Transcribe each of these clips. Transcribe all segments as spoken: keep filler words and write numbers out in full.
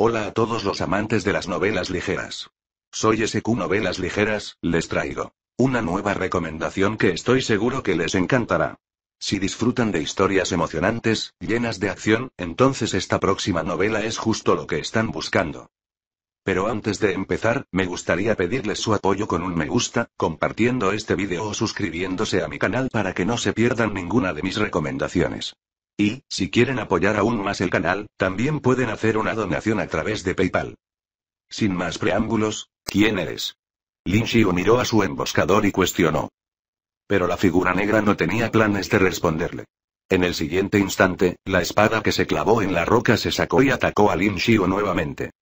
Hola a todos los amantes de las novelas ligeras. Soy S Q Novelas Ligeras, les traigo una nueva recomendación que estoy seguro que les encantará. Si disfrutan de historias emocionantes, llenas de acción, entonces esta próxima novela es justo lo que están buscando. Pero antes de empezar, me gustaría pedirles su apoyo con un me gusta, compartiendo este vídeo o suscribiéndose a mi canal para que no se pierdan ninguna de mis recomendaciones. Y, si quieren apoyar aún más el canal, también pueden hacer una donación a través de PayPal. Sin más preámbulos, ¿quién eres? Lin Xiu miró a su emboscador y cuestionó. Pero la figura negra no tenía planes de responderle. En el siguiente instante, la espada que se clavó en la roca se sacó y atacó a Lin Xiu nuevamente.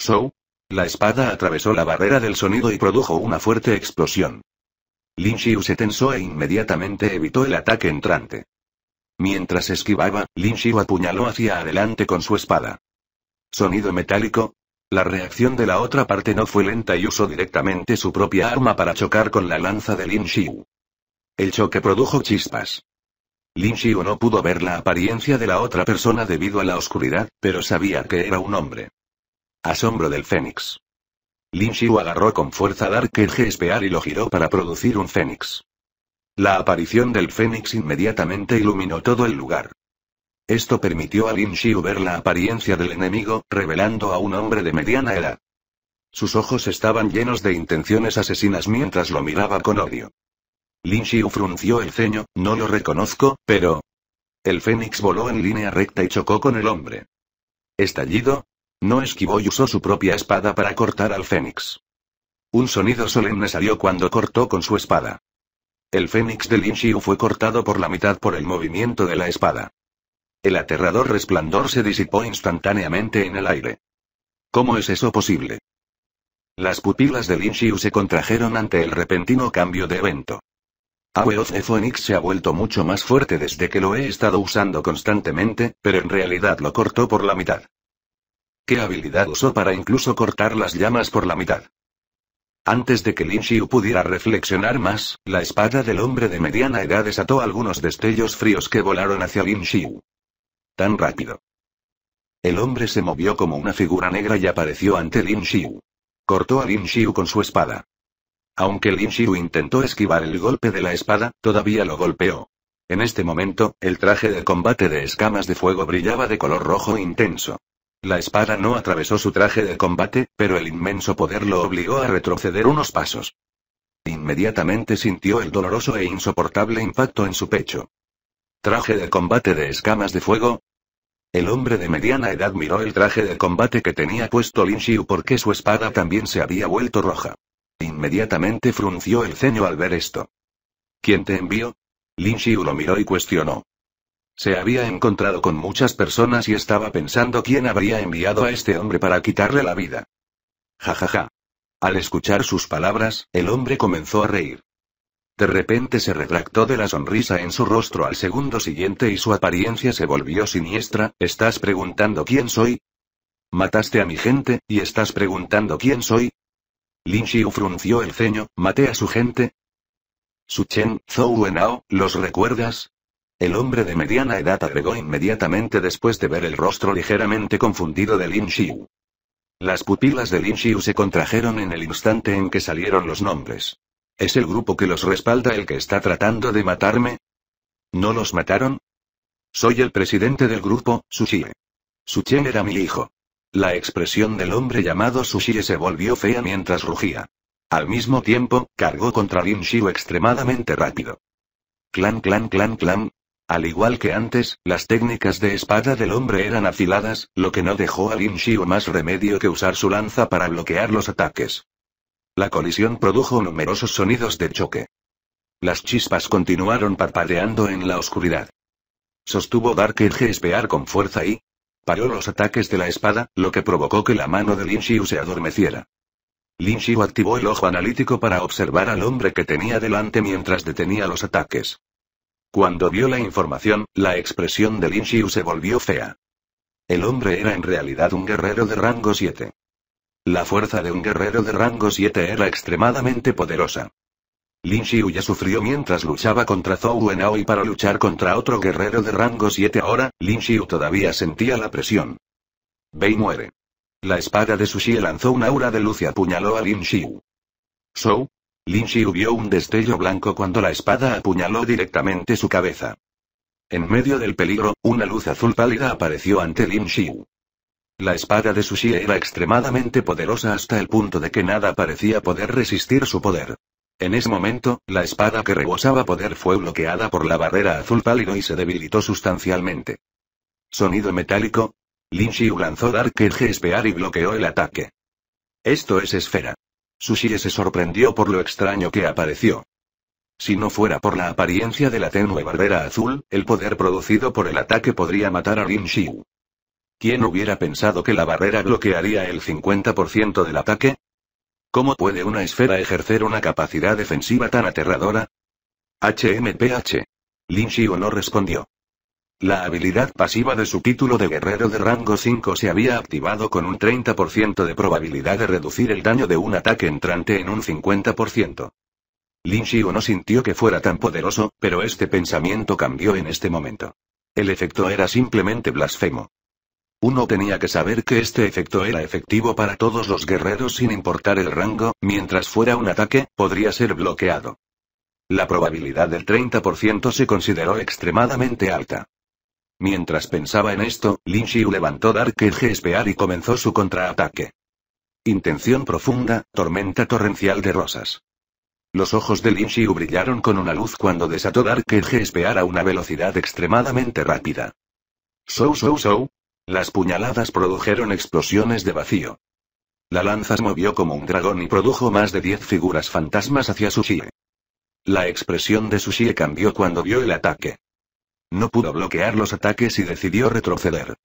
Zhou. La espada atravesó la barrera del sonido y produjo una fuerte explosión. Lin Xiu se tensó e inmediatamente evitó el ataque entrante. Mientras esquivaba, Lin Xiu apuñaló hacia adelante con su espada. Sonido metálico. La reacción de la otra parte no fue lenta y usó directamente su propia arma para chocar con la lanza de Lin Xiu. El choque produjo chispas. Lin Xiu no pudo ver la apariencia de la otra persona debido a la oscuridad, pero sabía que era un hombre. Asombro del Fénix. Lin Xiu agarró con fuerza Dark Edge Spear y lo giró para producir un Fénix. La aparición del Fénix inmediatamente iluminó todo el lugar. Esto permitió a Lin Xiu ver la apariencia del enemigo, revelando a un hombre de mediana edad. Sus ojos estaban llenos de intenciones asesinas mientras lo miraba con odio. Lin Xiu frunció el ceño, no lo reconozco, pero... El Fénix voló en línea recta y chocó con el hombre. Estallido. No esquivó y usó su propia espada para cortar al Fénix. Un sonido solemne salió cuando cortó con su espada. El Fénix de Lin Xiu fue cortado por la mitad por el movimiento de la espada. El aterrador resplandor se disipó instantáneamente en el aire. ¿Cómo es eso posible? Las pupilas de Lin Xiu se contrajeron ante el repentino cambio de evento. Awe of the Phoenix se ha vuelto mucho más fuerte desde que lo he estado usando constantemente, pero en realidad lo cortó por la mitad. ¿Qué habilidad usó para incluso cortar las llamas por la mitad? Antes de que Lin Xiu pudiera reflexionar más, la espada del hombre de mediana edad desató algunos destellos fríos que volaron hacia Lin Xiu. Tan rápido. El hombre se movió como una figura negra y apareció ante Lin Xiu. Cortó a Lin Xiu con su espada. Aunque Lin Xiu intentó esquivar el golpe de la espada, todavía lo golpeó. En este momento, el traje de combate de escamas de fuego brillaba de color rojo intenso. La espada no atravesó su traje de combate, pero el inmenso poder lo obligó a retroceder unos pasos. Inmediatamente sintió el doloroso e insoportable impacto en su pecho. ¿Traje de combate de escamas de fuego? El hombre de mediana edad miró el traje de combate que tenía puesto Lin Xiu porque su espada también se había vuelto roja. Inmediatamente frunció el ceño al ver esto. ¿Quién te envió? Lin Xiu lo miró y cuestionó. Se había encontrado con muchas personas y estaba pensando quién habría enviado a este hombre para quitarle la vida. Ja ja ja. Al escuchar sus palabras, el hombre comenzó a reír. De repente se retractó de la sonrisa en su rostro al segundo siguiente y su apariencia se volvió siniestra. ¿Estás preguntando quién soy? Mataste a mi gente, y estás preguntando quién soy. Lin Xiu frunció el ceño. ¿Maté a su gente? Su Chen, Zhou Wenao, ¿los recuerdas? El hombre de mediana edad agregó inmediatamente después de ver el rostro ligeramente confundido de Lin Xiu. Las pupilas de Lin Xiu se contrajeron en el instante en que salieron los nombres. ¿Es el grupo que los respalda el que está tratando de matarme? ¿No los mataron? Soy el presidente del grupo, Su Chen. Su Chen era mi hijo. La expresión del hombre llamado Su Chen se volvió fea mientras rugía. Al mismo tiempo, cargó contra Lin Xiu extremadamente rápido. Clan, clan, clan, clan. Al igual que antes, las técnicas de espada del hombre eran afiladas, lo que no dejó a Lin Xiu más remedio que usar su lanza para bloquear los ataques. La colisión produjo numerosos sonidos de choque. Las chispas continuaron parpadeando en la oscuridad. Sostuvo Dark Edge Spear con fuerza y paró los ataques de la espada, lo que provocó que la mano de Lin Xiu se adormeciera. Lin Xiu activó el ojo analítico para observar al hombre que tenía delante mientras detenía los ataques. Cuando vio la información, la expresión de Lin Xiu se volvió fea. El hombre era en realidad un guerrero de rango siete. La fuerza de un guerrero de rango siete era extremadamente poderosa. Lin Xiu ya sufrió mientras luchaba contra Zhou Wenao y para luchar contra otro guerrero de rango siete ahora, Lin Xiu todavía sentía la presión. Ve y muere. La espada de Su Xie lanzó un aura de luz y apuñaló a Lin Xiu. ¿Zhou? Lin Xiu vio un destello blanco cuando la espada apuñaló directamente su cabeza. En medio del peligro, una luz azul pálida apareció ante Lin Xiu. La espada de Su Xie era extremadamente poderosa hasta el punto de que nada parecía poder resistir su poder. En ese momento, la espada que rebosaba poder fue bloqueada por la barrera azul pálido y se debilitó sustancialmente. Sonido metálico. Lin Xiu lanzó Dark Edge Spear y bloqueó el ataque. Esto es esfera. Su Xie se sorprendió por lo extraño que apareció. Si no fuera por la apariencia de la tenue barrera azul, el poder producido por el ataque podría matar a Lin Xiu. ¿Quién hubiera pensado que la barrera bloquearía el cincuenta por ciento del ataque? ¿Cómo puede una esfera ejercer una capacidad defensiva tan aterradora? H M P H. Lin Xiu no respondió. La habilidad pasiva de su título de guerrero de rango cinco se había activado con un treinta por ciento de probabilidad de reducir el daño de un ataque entrante en un cincuenta por ciento. Lin Xiu no sintió que fuera tan poderoso, pero este pensamiento cambió en este momento. El efecto era simplemente blasfemo. Uno tenía que saber que este efecto era efectivo para todos los guerreros sin importar el rango, mientras fuera un ataque, podría ser bloqueado. La probabilidad del treinta por ciento se consideró extremadamente alta. Mientras pensaba en esto, Lin Xiu levantó Dark Edge Spear y comenzó su contraataque. Intención profunda, tormenta torrencial de rosas. Los ojos de Lin Xiu brillaron con una luz cuando desató Dark Edge Spear a una velocidad extremadamente rápida. Shou shou shou. Las puñaladas produjeron explosiones de vacío. La lanza se movió como un dragón y produjo más de diez figuras fantasmas hacia Su Xie. La expresión de Su Xie cambió cuando vio el ataque. No pudo bloquear los ataques y decidió retroceder.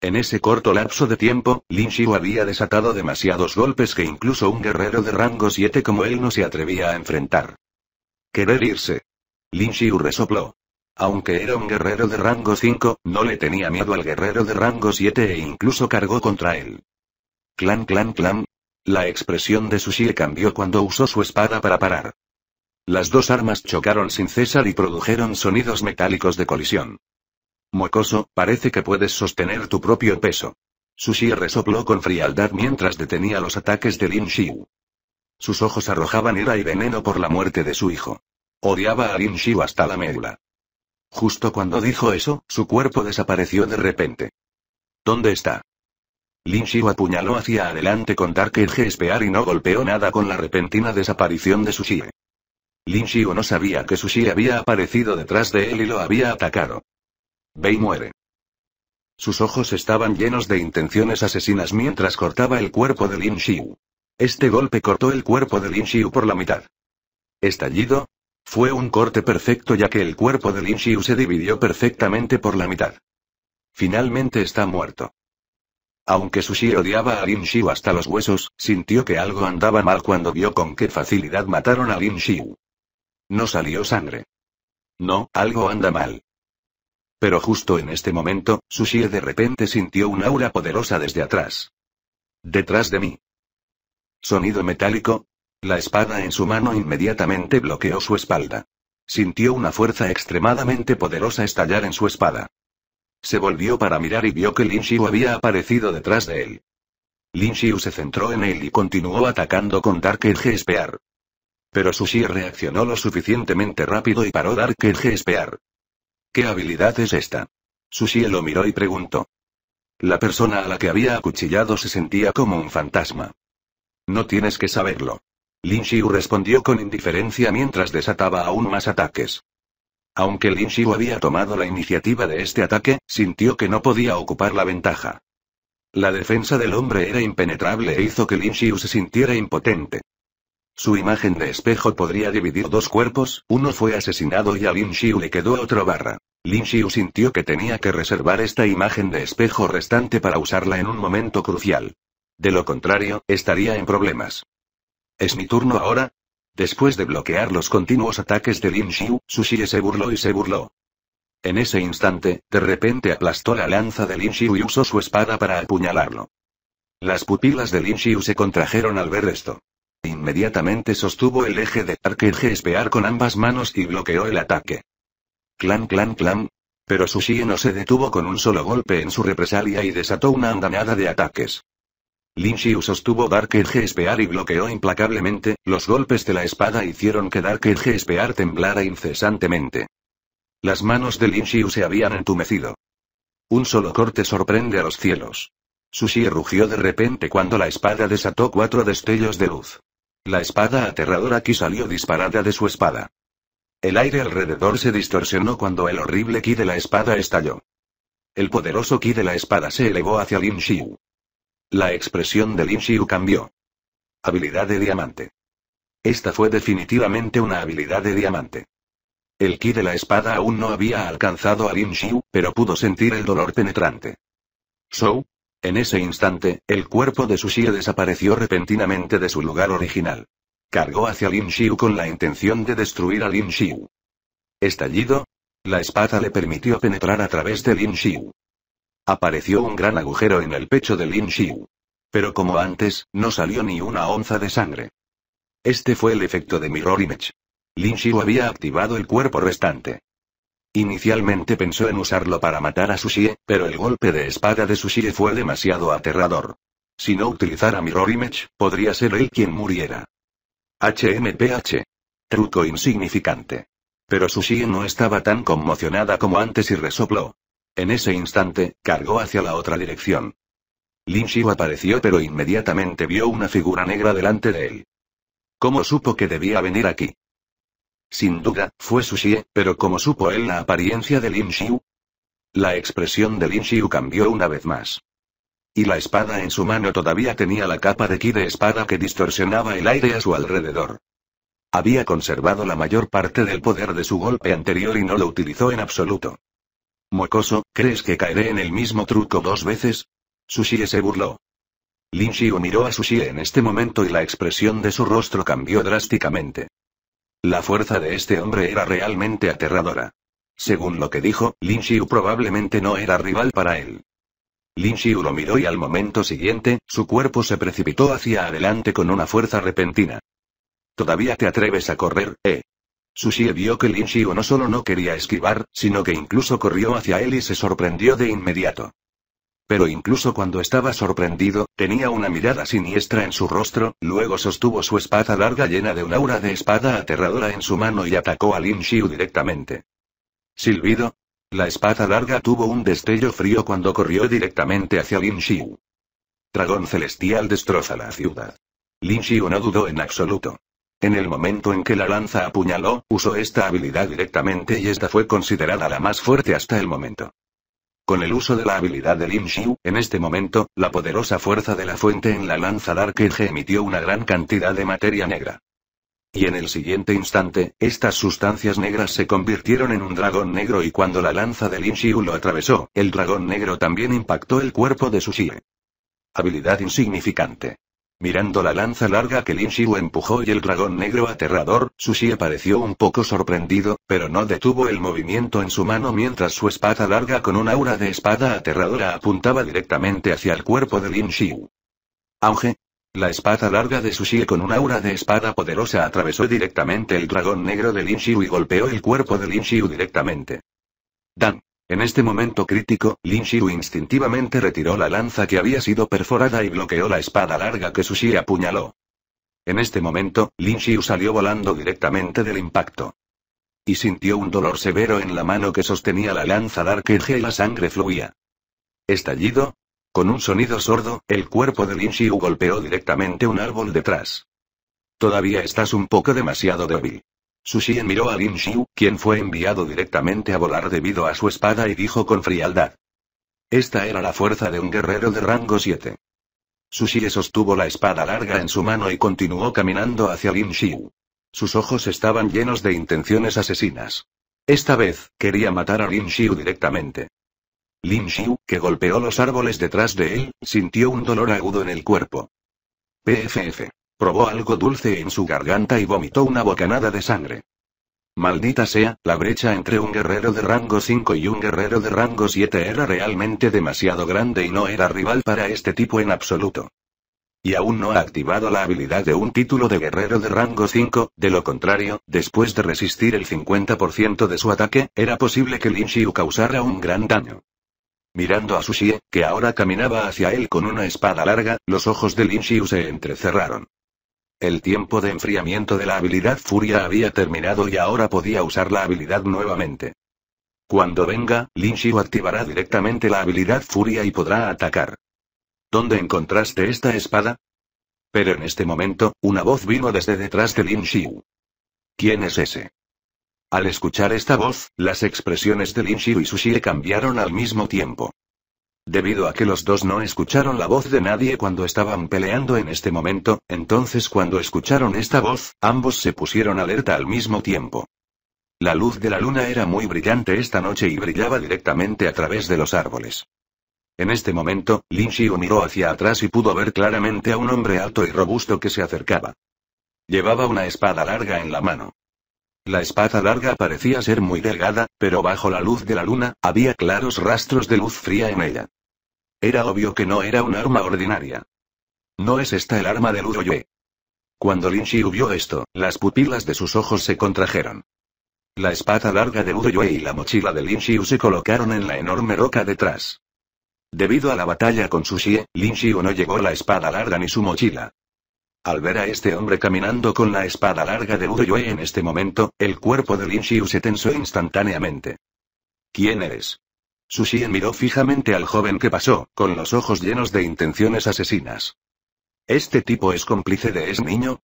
En ese corto lapso de tiempo, Lin Xiu había desatado demasiados golpes que incluso un guerrero de rango siete como él no se atrevía a enfrentar. Querer irse. Lin Xiu resopló. Aunque era un guerrero de rango cinco, no le tenía miedo al guerrero de rango siete e incluso cargó contra él. Clan clan clan. La expresión de Su Xie cambió cuando usó su espada para parar. Las dos armas chocaron sin cesar y produjeron sonidos metálicos de colisión. Mocoso, parece que puedes sostener tu propio peso. Su Xie resopló con frialdad mientras detenía los ataques de Lin Xiu. Sus ojos arrojaban ira y veneno por la muerte de su hijo. Odiaba a Lin Xiu hasta la médula. Justo cuando dijo eso, su cuerpo desapareció de repente. ¿Dónde está? Lin Xiu apuñaló hacia adelante con Dark Edge Spear y no golpeó nada con la repentina desaparición de Su Xie. Lin Xiu no sabía que Su Xie había aparecido detrás de él y lo había atacado. Ve y muere. Sus ojos estaban llenos de intenciones asesinas mientras cortaba el cuerpo de Lin Xiu. Este golpe cortó el cuerpo de Lin Xiu por la mitad. Estallido. Fue un corte perfecto ya que el cuerpo de Lin Xiu se dividió perfectamente por la mitad. Finalmente está muerto. Aunque Su Xie odiaba a Lin Xiu hasta los huesos, sintió que algo andaba mal cuando vio con qué facilidad mataron a Lin Xiu. No salió sangre. No, algo anda mal. Pero justo en este momento, Su Xie de repente sintió un aura poderosa desde atrás. Detrás de mí. Sonido metálico. La espada en su mano inmediatamente bloqueó su espalda. Sintió una fuerza extremadamente poderosa estallar en su espada. Se volvió para mirar y vio que Lin Xiu había aparecido detrás de él. Lin Xiu se centró en él y continuó atacando con Dark Edge Spear. Pero Su Xie reaccionó lo suficientemente rápido y paró Dark Edge Spear. ¿Qué habilidad es esta? Su Xie lo miró y preguntó. La persona a la que había acuchillado se sentía como un fantasma. No tienes que saberlo. Lin Xiu respondió con indiferencia mientras desataba aún más ataques. Aunque Lin Xiu había tomado la iniciativa de este ataque, sintió que no podía ocupar la ventaja. La defensa del hombre era impenetrable e hizo que Lin Xiu se sintiera impotente. Su imagen de espejo podría dividir dos cuerpos, uno fue asesinado y a Lin Xiu le quedó otro barra. Lin Xiu sintió que tenía que reservar esta imagen de espejo restante para usarla en un momento crucial. De lo contrario, estaría en problemas. ¿Es mi turno ahora? Después de bloquear los continuos ataques de Lin Xiu, Su Xie se burló y se burló. En ese instante, de repente aplastó la lanza de Lin Xiu y usó su espada para apuñalarlo. Las pupilas de Lin Xiu se contrajeron al ver esto. Inmediatamente sostuvo el eje de Dark Edge Spear con ambas manos y bloqueó el ataque. Clan clan clan. Pero Su Xie no se detuvo con un solo golpe en su represalia y desató una andanada de ataques. Lin Xiu sostuvo Dark Edge Spear y bloqueó implacablemente, los golpes de la espada hicieron que Dark Edge Spear temblara incesantemente. Las manos de Lin Xiu se habían entumecido. Un solo corte sorprende a los cielos. Su Shi rugió de repente cuando la espada desató cuatro destellos de luz. La espada aterradora Ki salió disparada de su espada. El aire alrededor se distorsionó cuando el horrible Ki de la espada estalló. El poderoso Ki de la espada se elevó hacia Lin Xiu. La expresión de Lin Xiu cambió. Habilidad de diamante. Esta fue definitivamente una habilidad de diamante. El ki de la espada aún no había alcanzado a Lin Xiu, pero pudo sentir el dolor penetrante. Zhou. En ese instante, el cuerpo de Su Shi desapareció repentinamente de su lugar original. Cargó hacia Lin Xiu con la intención de destruir a Lin Xiu. Estallido. La espada le permitió penetrar a través de Lin Xiu. Apareció un gran agujero en el pecho de Lin Xiu. Pero como antes, no salió ni una onza de sangre. Este fue el efecto de Mirror Image. Lin Xiu había activado el cuerpo restante. Inicialmente pensó en usarlo para matar a Su Shi, pero el golpe de espada de Su Shi fue demasiado aterrador. Si no utilizara Mirror Image, podría ser él quien muriera. H M P H. Truco insignificante. Pero Su Shi no estaba tan conmocionada como antes y resopló. En ese instante, cargó hacia la otra dirección. Lin Xiu apareció pero inmediatamente vio una figura negra delante de él. ¿Cómo supo que debía venir aquí? Sin duda, fue Su Shi, pero ¿cómo supo él la apariencia de Lin Xiu? La expresión de Lin Xiu cambió una vez más. Y la espada en su mano todavía tenía la capa de ki de espada que distorsionaba el aire a su alrededor. Había conservado la mayor parte del poder de su golpe anterior y no lo utilizó en absoluto. Mocoso, ¿crees que caeré en el mismo truco dos veces? Su Shi se burló. Lin Xiu miró a Su Shi en este momento y la expresión de su rostro cambió drásticamente. La fuerza de este hombre era realmente aterradora. Según lo que dijo, Lin Xiu probablemente no era rival para él. Lin Xiu lo miró y al momento siguiente, su cuerpo se precipitó hacia adelante con una fuerza repentina. ¿Todavía te atreves a correr, eh? Su Shi vio que Lin Xiu no solo no quería esquivar, sino que incluso corrió hacia él y se sorprendió de inmediato. Pero incluso cuando estaba sorprendido, tenía una mirada siniestra en su rostro, luego sostuvo su espada larga llena de un aura de espada aterradora en su mano y atacó a Lin Xiu directamente. Silbido. La espada larga tuvo un destello frío cuando corrió directamente hacia Lin Xiu. Dragón celestial destroza la ciudad. Lin Xiu no dudó en absoluto. En el momento en que la lanza apuñaló, usó esta habilidad directamente y esta fue considerada la más fuerte hasta el momento. Con el uso de la habilidad de Lin Xiu, en este momento, la poderosa fuerza de la fuente en la lanza Dark Edge emitió una gran cantidad de materia negra. Y en el siguiente instante, estas sustancias negras se convirtieron en un dragón negro y cuando la lanza de Lin Xiu lo atravesó, el dragón negro también impactó el cuerpo de Su Shi. Habilidad insignificante. Mirando la lanza larga que Lin Xiu empujó y el dragón negro aterrador, Su Shi pareció un poco sorprendido, pero no detuvo el movimiento en su mano mientras su espada larga con un aura de espada aterradora apuntaba directamente hacia el cuerpo de Lin Xiu. Auge. La espada larga de Su Shi con un aura de espada poderosa atravesó directamente el dragón negro de Lin Xiu y golpeó el cuerpo de Lin Xiu directamente. Dan. En este momento crítico, Lin Xiu instintivamente retiró la lanza que había sido perforada y bloqueó la espada larga que Su Shi apuñaló. En este momento, Lin Xiu salió volando directamente del impacto. Y sintió un dolor severo en la mano que sostenía la lanza Dark Edge y la sangre fluía. Estallido. Con un sonido sordo, el cuerpo de Lin Xiu golpeó directamente un árbol detrás. Todavía estás un poco demasiado débil. Su Shi miró a Lin Xiu, quien fue enviado directamente a volar debido a su espada y dijo con frialdad. Esta era la fuerza de un guerrero de rango siete. Su Shi sostuvo la espada larga en su mano y continuó caminando hacia Lin Xiu. Sus ojos estaban llenos de intenciones asesinas. Esta vez, quería matar a Lin Xiu directamente. Lin Xiu, que golpeó los árboles detrás de él, sintió un dolor agudo en el cuerpo. P F F. Probó algo dulce en su garganta y vomitó una bocanada de sangre. Maldita sea, la brecha entre un guerrero de rango cinco y un guerrero de rango siete era realmente demasiado grande y no era rival para este tipo en absoluto. Y aún no ha activado la habilidad de un título de guerrero de rango cinco, de lo contrario, después de resistir el cincuenta por ciento de su ataque, era posible que Lin Xiu causara un gran daño. Mirando a Su Xie, que ahora caminaba hacia él con una espada larga, los ojos de Lin Xiu se entrecerraron. El tiempo de enfriamiento de la habilidad Furia había terminado y ahora podía usar la habilidad nuevamente. Cuando venga, Lin Xiu activará directamente la habilidad Furia y podrá atacar. ¿Dónde encontraste esta espada? Pero en este momento, una voz vino desde detrás de Lin Xiu. ¿Quién es ese? Al escuchar esta voz, las expresiones de Lin Xiu y Su Xie cambiaron al mismo tiempo. Debido a que los dos no escucharon la voz de nadie cuando estaban peleando en este momento, entonces cuando escucharon esta voz, ambos se pusieron alerta al mismo tiempo. La luz de la luna era muy brillante esta noche y brillaba directamente a través de los árboles. En este momento, Lin Xiu miró hacia atrás y pudo ver claramente a un hombre alto y robusto que se acercaba. Llevaba una espada larga en la mano. La espada larga parecía ser muy delgada, pero bajo la luz de la luna, había claros rastros de luz fría en ella. Era obvio que no era un arma ordinaria. ¿No es esta el arma de Luo Yue? Cuando Lin Xiu vio esto, las pupilas de sus ojos se contrajeron. La espada larga de Luo Yue y la mochila de Lin Xiu se colocaron en la enorme roca detrás. Debido a la batalla con Su Xie, Lin Xiu no llevó la espada larga ni su mochila. Al ver a este hombre caminando con la espada larga de Luo Yue en este momento, el cuerpo de Lin Xiu se tensó instantáneamente. ¿Quién eres? Su Xie miró fijamente al joven que pasó, con los ojos llenos de intenciones asesinas. ¿Este tipo es cómplice de ese niño?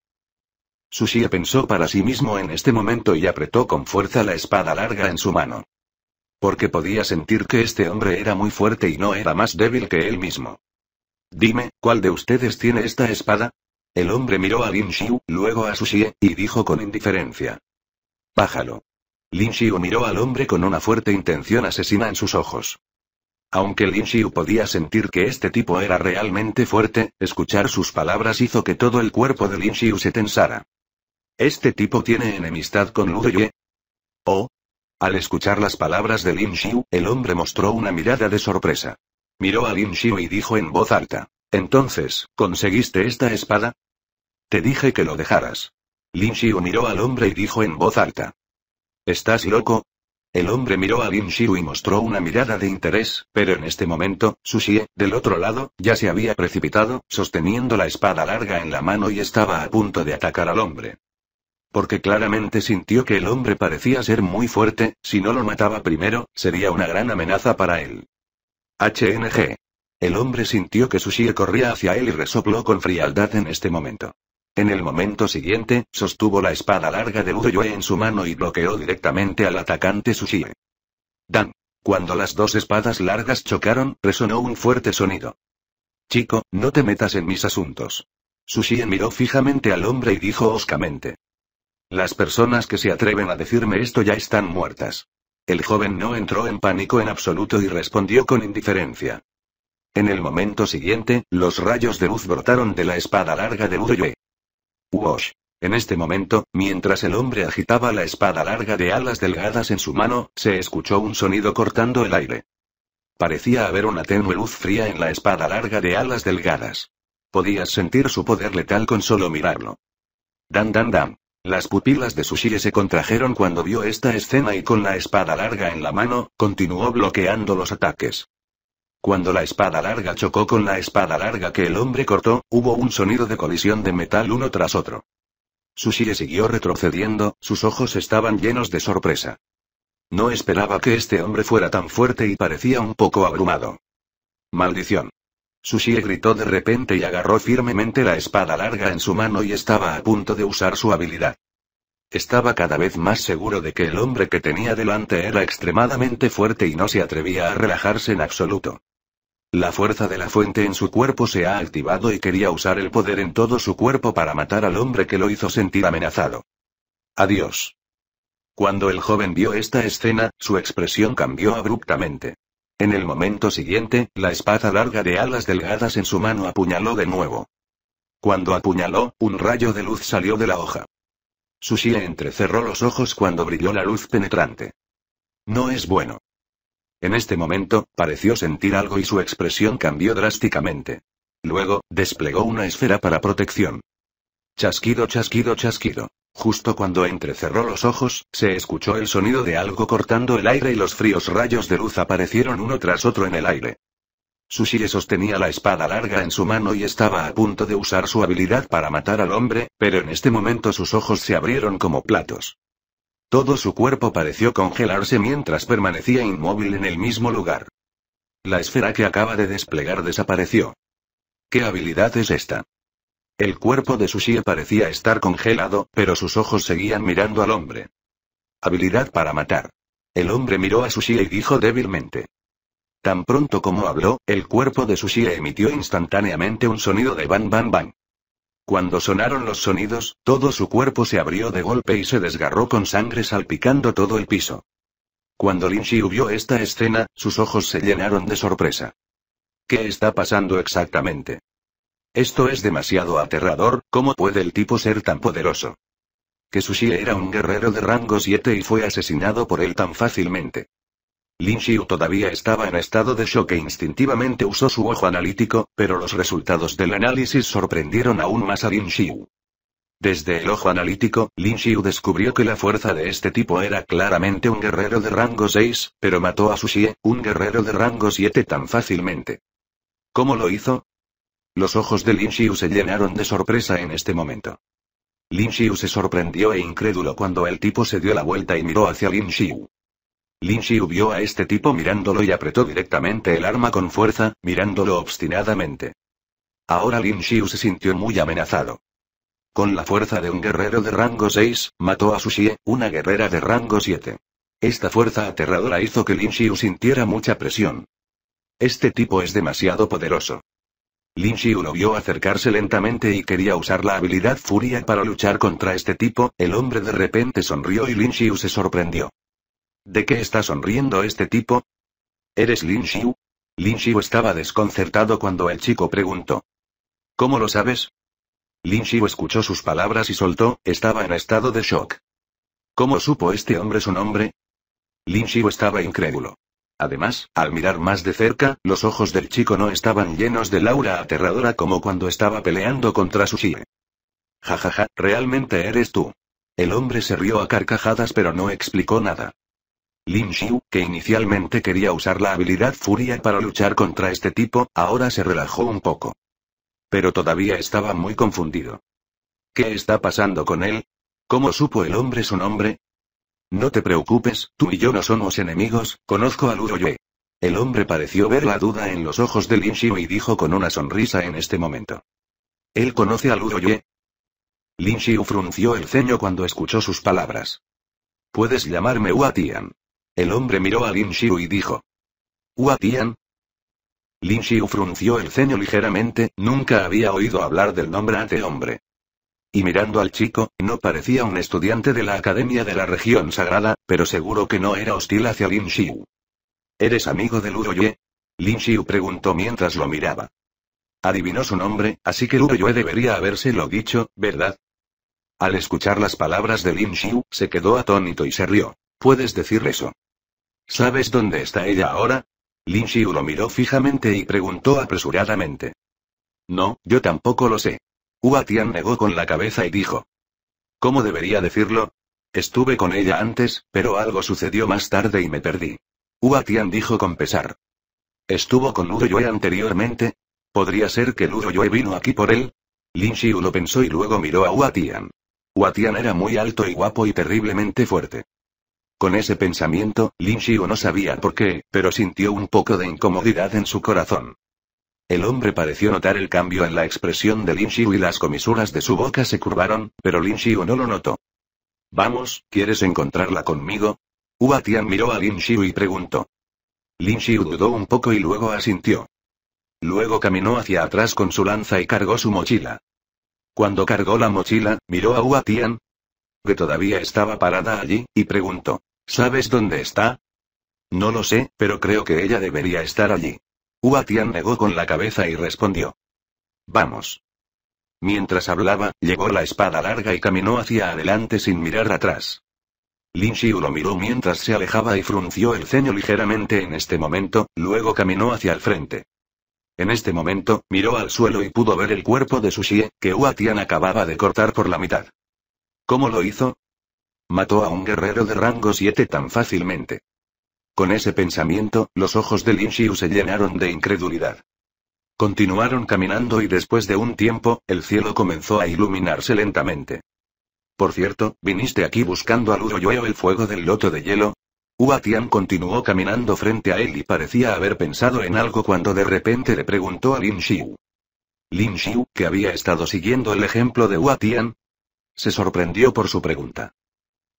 Su Xie pensó para sí mismo en este momento y apretó con fuerza la espada larga en su mano. Porque podía sentir que este hombre era muy fuerte y no era más débil que él mismo. Dime, ¿cuál de ustedes tiene esta espada? El hombre miró a Lin Xiu, luego a Su Xie, y dijo con indiferencia. Bájalo. Lin Xiu miró al hombre con una fuerte intención asesina en sus ojos. Aunque Lin Xiu podía sentir que este tipo era realmente fuerte, escuchar sus palabras hizo que todo el cuerpo de Lin Xiu se tensara. ¿Este tipo tiene enemistad con Luo Yue? Oh. Al escuchar las palabras de Lin Xiu, el hombre mostró una mirada de sorpresa. Miró a Lin Xiu y dijo en voz alta. Entonces, ¿conseguiste esta espada? Te dije que lo dejaras. Lin Xiu miró al hombre y dijo en voz alta. ¿Estás loco? El hombre miró a Lin Xiu y mostró una mirada de interés, pero en este momento, Su Xie, del otro lado, ya se había precipitado, sosteniendo la espada larga en la mano y estaba a punto de atacar al hombre. Porque claramente sintió que el hombre parecía ser muy fuerte, si no lo mataba primero, sería una gran amenaza para él. H N G. El hombre sintió que Su Xie corría hacia él y resopló con frialdad en este momento. En el momento siguiente, sostuvo la espada larga de Luo Yue en su mano y bloqueó directamente al atacante Su Xie. Dan. Cuando las dos espadas largas chocaron, resonó un fuerte sonido. Chico, no te metas en mis asuntos. Su Xie miró fijamente al hombre y dijo hoscamente. Las personas que se atreven a decirme esto ya están muertas. El joven no entró en pánico en absoluto y respondió con indiferencia. En el momento siguiente, los rayos de luz brotaron de la espada larga de Luo Yue. ¡Wosh! En este momento, mientras el hombre agitaba la espada larga de alas delgadas en su mano, se escuchó un sonido cortando el aire. Parecía haber una tenue luz fría en la espada larga de alas delgadas. Podías sentir su poder letal con solo mirarlo. ¡Dan, dan, dan! Las pupilas de Su Xie se contrajeron cuando vio esta escena y con la espada larga en la mano, continuó bloqueando los ataques. Cuando la espada larga chocó con la espada larga que el hombre cortó, hubo un sonido de colisión de metal uno tras otro. Su Xie siguió retrocediendo, sus ojos estaban llenos de sorpresa. No esperaba que este hombre fuera tan fuerte y parecía un poco abrumado. ¡Maldición! Su Xie gritó de repente y agarró firmemente la espada larga en su mano y estaba a punto de usar su habilidad. Estaba cada vez más seguro de que el hombre que tenía delante era extremadamente fuerte y no se atrevía a relajarse en absoluto. La fuerza de la fuente en su cuerpo se ha activado y quería usar el poder en todo su cuerpo para matar al hombre que lo hizo sentir amenazado. Adiós. Cuando el joven vio esta escena, su expresión cambió abruptamente. En el momento siguiente, la espada larga de alas delgadas en su mano apuñaló de nuevo. Cuando apuñaló, un rayo de luz salió de la hoja. Su Xie entrecerró los ojos cuando brilló la luz penetrante. No es bueno. En este momento, pareció sentir algo y su expresión cambió drásticamente. Luego, desplegó una esfera para protección. Chasquido, chasquido, chasquido. Justo cuando entrecerró los ojos, se escuchó el sonido de algo cortando el aire y los fríos rayos de luz aparecieron uno tras otro en el aire. Su Xie sostenía la espada larga en su mano y estaba a punto de usar su habilidad para matar al hombre, pero en este momento sus ojos se abrieron como platos. Todo su cuerpo pareció congelarse mientras permanecía inmóvil en el mismo lugar. La esfera que acaba de desplegar desapareció. ¿Qué habilidad es esta? El cuerpo de Su Xie parecía estar congelado, pero sus ojos seguían mirando al hombre. Habilidad para matar. El hombre miró a Su Xie y dijo débilmente. Tan pronto como habló, el cuerpo de Su Xie emitió instantáneamente un sonido de bang bang bang. Cuando sonaron los sonidos, todo su cuerpo se abrió de golpe y se desgarró con sangre salpicando todo el piso. Cuando Lin Xiu vio esta escena, sus ojos se llenaron de sorpresa. ¿Qué está pasando exactamente? Esto es demasiado aterrador, ¿cómo puede el tipo ser tan poderoso? Que Su Xie era un guerrero de rango siete y fue asesinado por él tan fácilmente. Lin Xiu todavía estaba en estado de shock e instintivamente usó su ojo analítico, pero los resultados del análisis sorprendieron aún más a Lin Xiu. Desde el ojo analítico, Lin Xiu descubrió que la fuerza de este tipo era claramente un guerrero de rango seis, pero mató a Su Xie, un guerrero de rango siete tan fácilmente. ¿Cómo lo hizo? Los ojos de Lin Xiu se llenaron de sorpresa en este momento. Lin Xiu se sorprendió e incrédulo cuando el tipo se dio la vuelta y miró hacia Lin Xiu. Lin Xiu vio a este tipo mirándolo y apretó directamente el arma con fuerza, mirándolo obstinadamente. Ahora Lin Xiu se sintió muy amenazado. Con la fuerza de un guerrero de rango seis, mató a Su Xie, una guerrera de rango siete. Esta fuerza aterradora hizo que Lin Xiu sintiera mucha presión. Este tipo es demasiado poderoso. Lin Xiu lo vio acercarse lentamente y quería usar la habilidad Furia para luchar contra este tipo, el hombre de repente sonrió y Lin Xiu se sorprendió. ¿De qué está sonriendo este tipo? ¿Eres Lin Xiu? Lin Xiu estaba desconcertado cuando el chico preguntó. ¿Cómo lo sabes? Lin Xiu escuchó sus palabras y soltó, estaba en estado de shock. ¿Cómo supo este hombre su nombre? Lin Xiu estaba incrédulo. Además, al mirar más de cerca, los ojos del chico no estaban llenos de aura aterradora como cuando estaba peleando contra Su Xie. Ja ja ja, realmente eres tú. El hombre se rió a carcajadas pero no explicó nada. Lin Xiu, que inicialmente quería usar la habilidad Furia para luchar contra este tipo, ahora se relajó un poco. Pero todavía estaba muy confundido. ¿Qué está pasando con él? ¿Cómo supo el hombre su nombre? No te preocupes, tú y yo no somos enemigos, conozco a Luo Yue. El hombre pareció ver la duda en los ojos de Lin Xiu y dijo con una sonrisa en este momento. ¿Él conoce a Luo Yue? Lin Xiu frunció el ceño cuando escuchó sus palabras. Puedes llamarme Huatian. El hombre miró a Lin Xiu y dijo. ¿Huatian? Lin Xiu frunció el ceño ligeramente, nunca había oído hablar del nombre ante hombre. Y mirando al chico, no parecía un estudiante de la Academia de la Región Sagrada, pero seguro que no era hostil hacia Lin Xiu. ¿Eres amigo de Luo Yue? Lin Xiu preguntó mientras lo miraba. Adivinó su nombre, así que Luo Yue debería habérselo dicho, ¿verdad? Al escuchar las palabras de Lin Xiu, se quedó atónito y se rió. ¿Puedes decir eso? ¿Sabes dónde está ella ahora? Lin Xiu lo miró fijamente y preguntó apresuradamente. No, yo tampoco lo sé. Huatian negó con la cabeza y dijo. ¿Cómo debería decirlo? Estuve con ella antes, pero algo sucedió más tarde y me perdí. Huatian dijo con pesar. ¿Estuvo con Luo Yue anteriormente? ¿Podría ser que Luo Yue vino aquí por él? Lin Xiu lo pensó y luego miró a Huatian. Huatian era muy alto y guapo y terriblemente fuerte. Con ese pensamiento, Lin Xiu no sabía por qué, pero sintió un poco de incomodidad en su corazón. El hombre pareció notar el cambio en la expresión de Lin Xiu y las comisuras de su boca se curvaron, pero Lin Xiu no lo notó. Vamos, ¿quieres encontrarla conmigo? Huatian miró a Lin Xiu y preguntó. Lin Xiu dudó un poco y luego asintió. Luego caminó hacia atrás con su lanza y cargó su mochila. Cuando cargó la mochila, miró a Huatian, que todavía estaba parada allí, y preguntó. ¿Sabes dónde está? No lo sé, pero creo que ella debería estar allí. Huatian negó con la cabeza y respondió. Vamos. Mientras hablaba, llegó la espada larga y caminó hacia adelante sin mirar atrás. Lin Xiu lo miró mientras se alejaba y frunció el ceño ligeramente en este momento, luego caminó hacia el frente. En este momento, miró al suelo y pudo ver el cuerpo de Su Xie, que Huatian acababa de cortar por la mitad. ¿Cómo lo hizo? Mató a un guerrero de rango siete tan fácilmente. Con ese pensamiento, los ojos de Lin Xiu se llenaron de incredulidad. Continuaron caminando y después de un tiempo, el cielo comenzó a iluminarse lentamente. Por cierto, ¿viniste aquí buscando a Luo Yue el fuego del loto de hielo? Huatian continuó caminando frente a él y parecía haber pensado en algo cuando de repente le preguntó a Lin Xiu. Lin Xiu, que había estado siguiendo el ejemplo de Huatian, se sorprendió por su pregunta.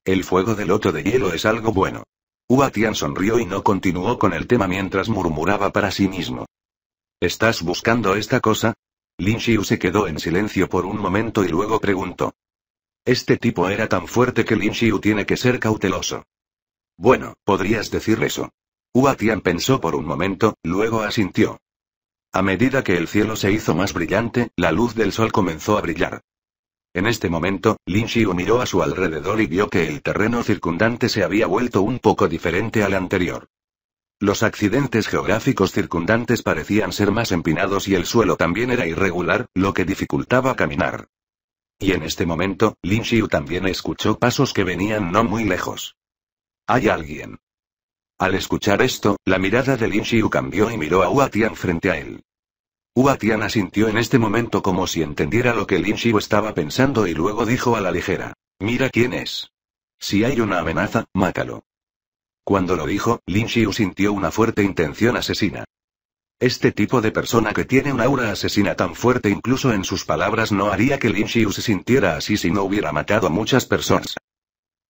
El fuego del loto de hielo es algo bueno. Huatian sonrió y no continuó con el tema mientras murmuraba para sí mismo. ¿Estás buscando esta cosa? Lin Xiu se quedó en silencio por un momento y luego preguntó. Este tipo era tan fuerte que Lin Xiu tiene que ser cauteloso. Bueno, podrías decir eso. Huatian pensó por un momento, luego asintió. A medida que el cielo se hizo más brillante, la luz del sol comenzó a brillar. En este momento, Lin Xiu miró a su alrededor y vio que el terreno circundante se había vuelto un poco diferente al anterior. Los accidentes geográficos circundantes parecían ser más empinados y el suelo también era irregular, lo que dificultaba caminar. Y en este momento, Lin Xiu también escuchó pasos que venían no muy lejos. ¿Hay alguien? Al escuchar esto, la mirada de Lin Xiu cambió y miró a Huatian frente a él. Huatian asintió en este momento como si entendiera lo que Lin Xiu estaba pensando y luego dijo a la ligera, «Mira quién es. Si hay una amenaza, mátalo». Cuando lo dijo, Lin Xiu sintió una fuerte intención asesina. Este tipo de persona que tiene un aura asesina tan fuerte incluso en sus palabras no haría que Lin Xiu se sintiera así si no hubiera matado a muchas personas.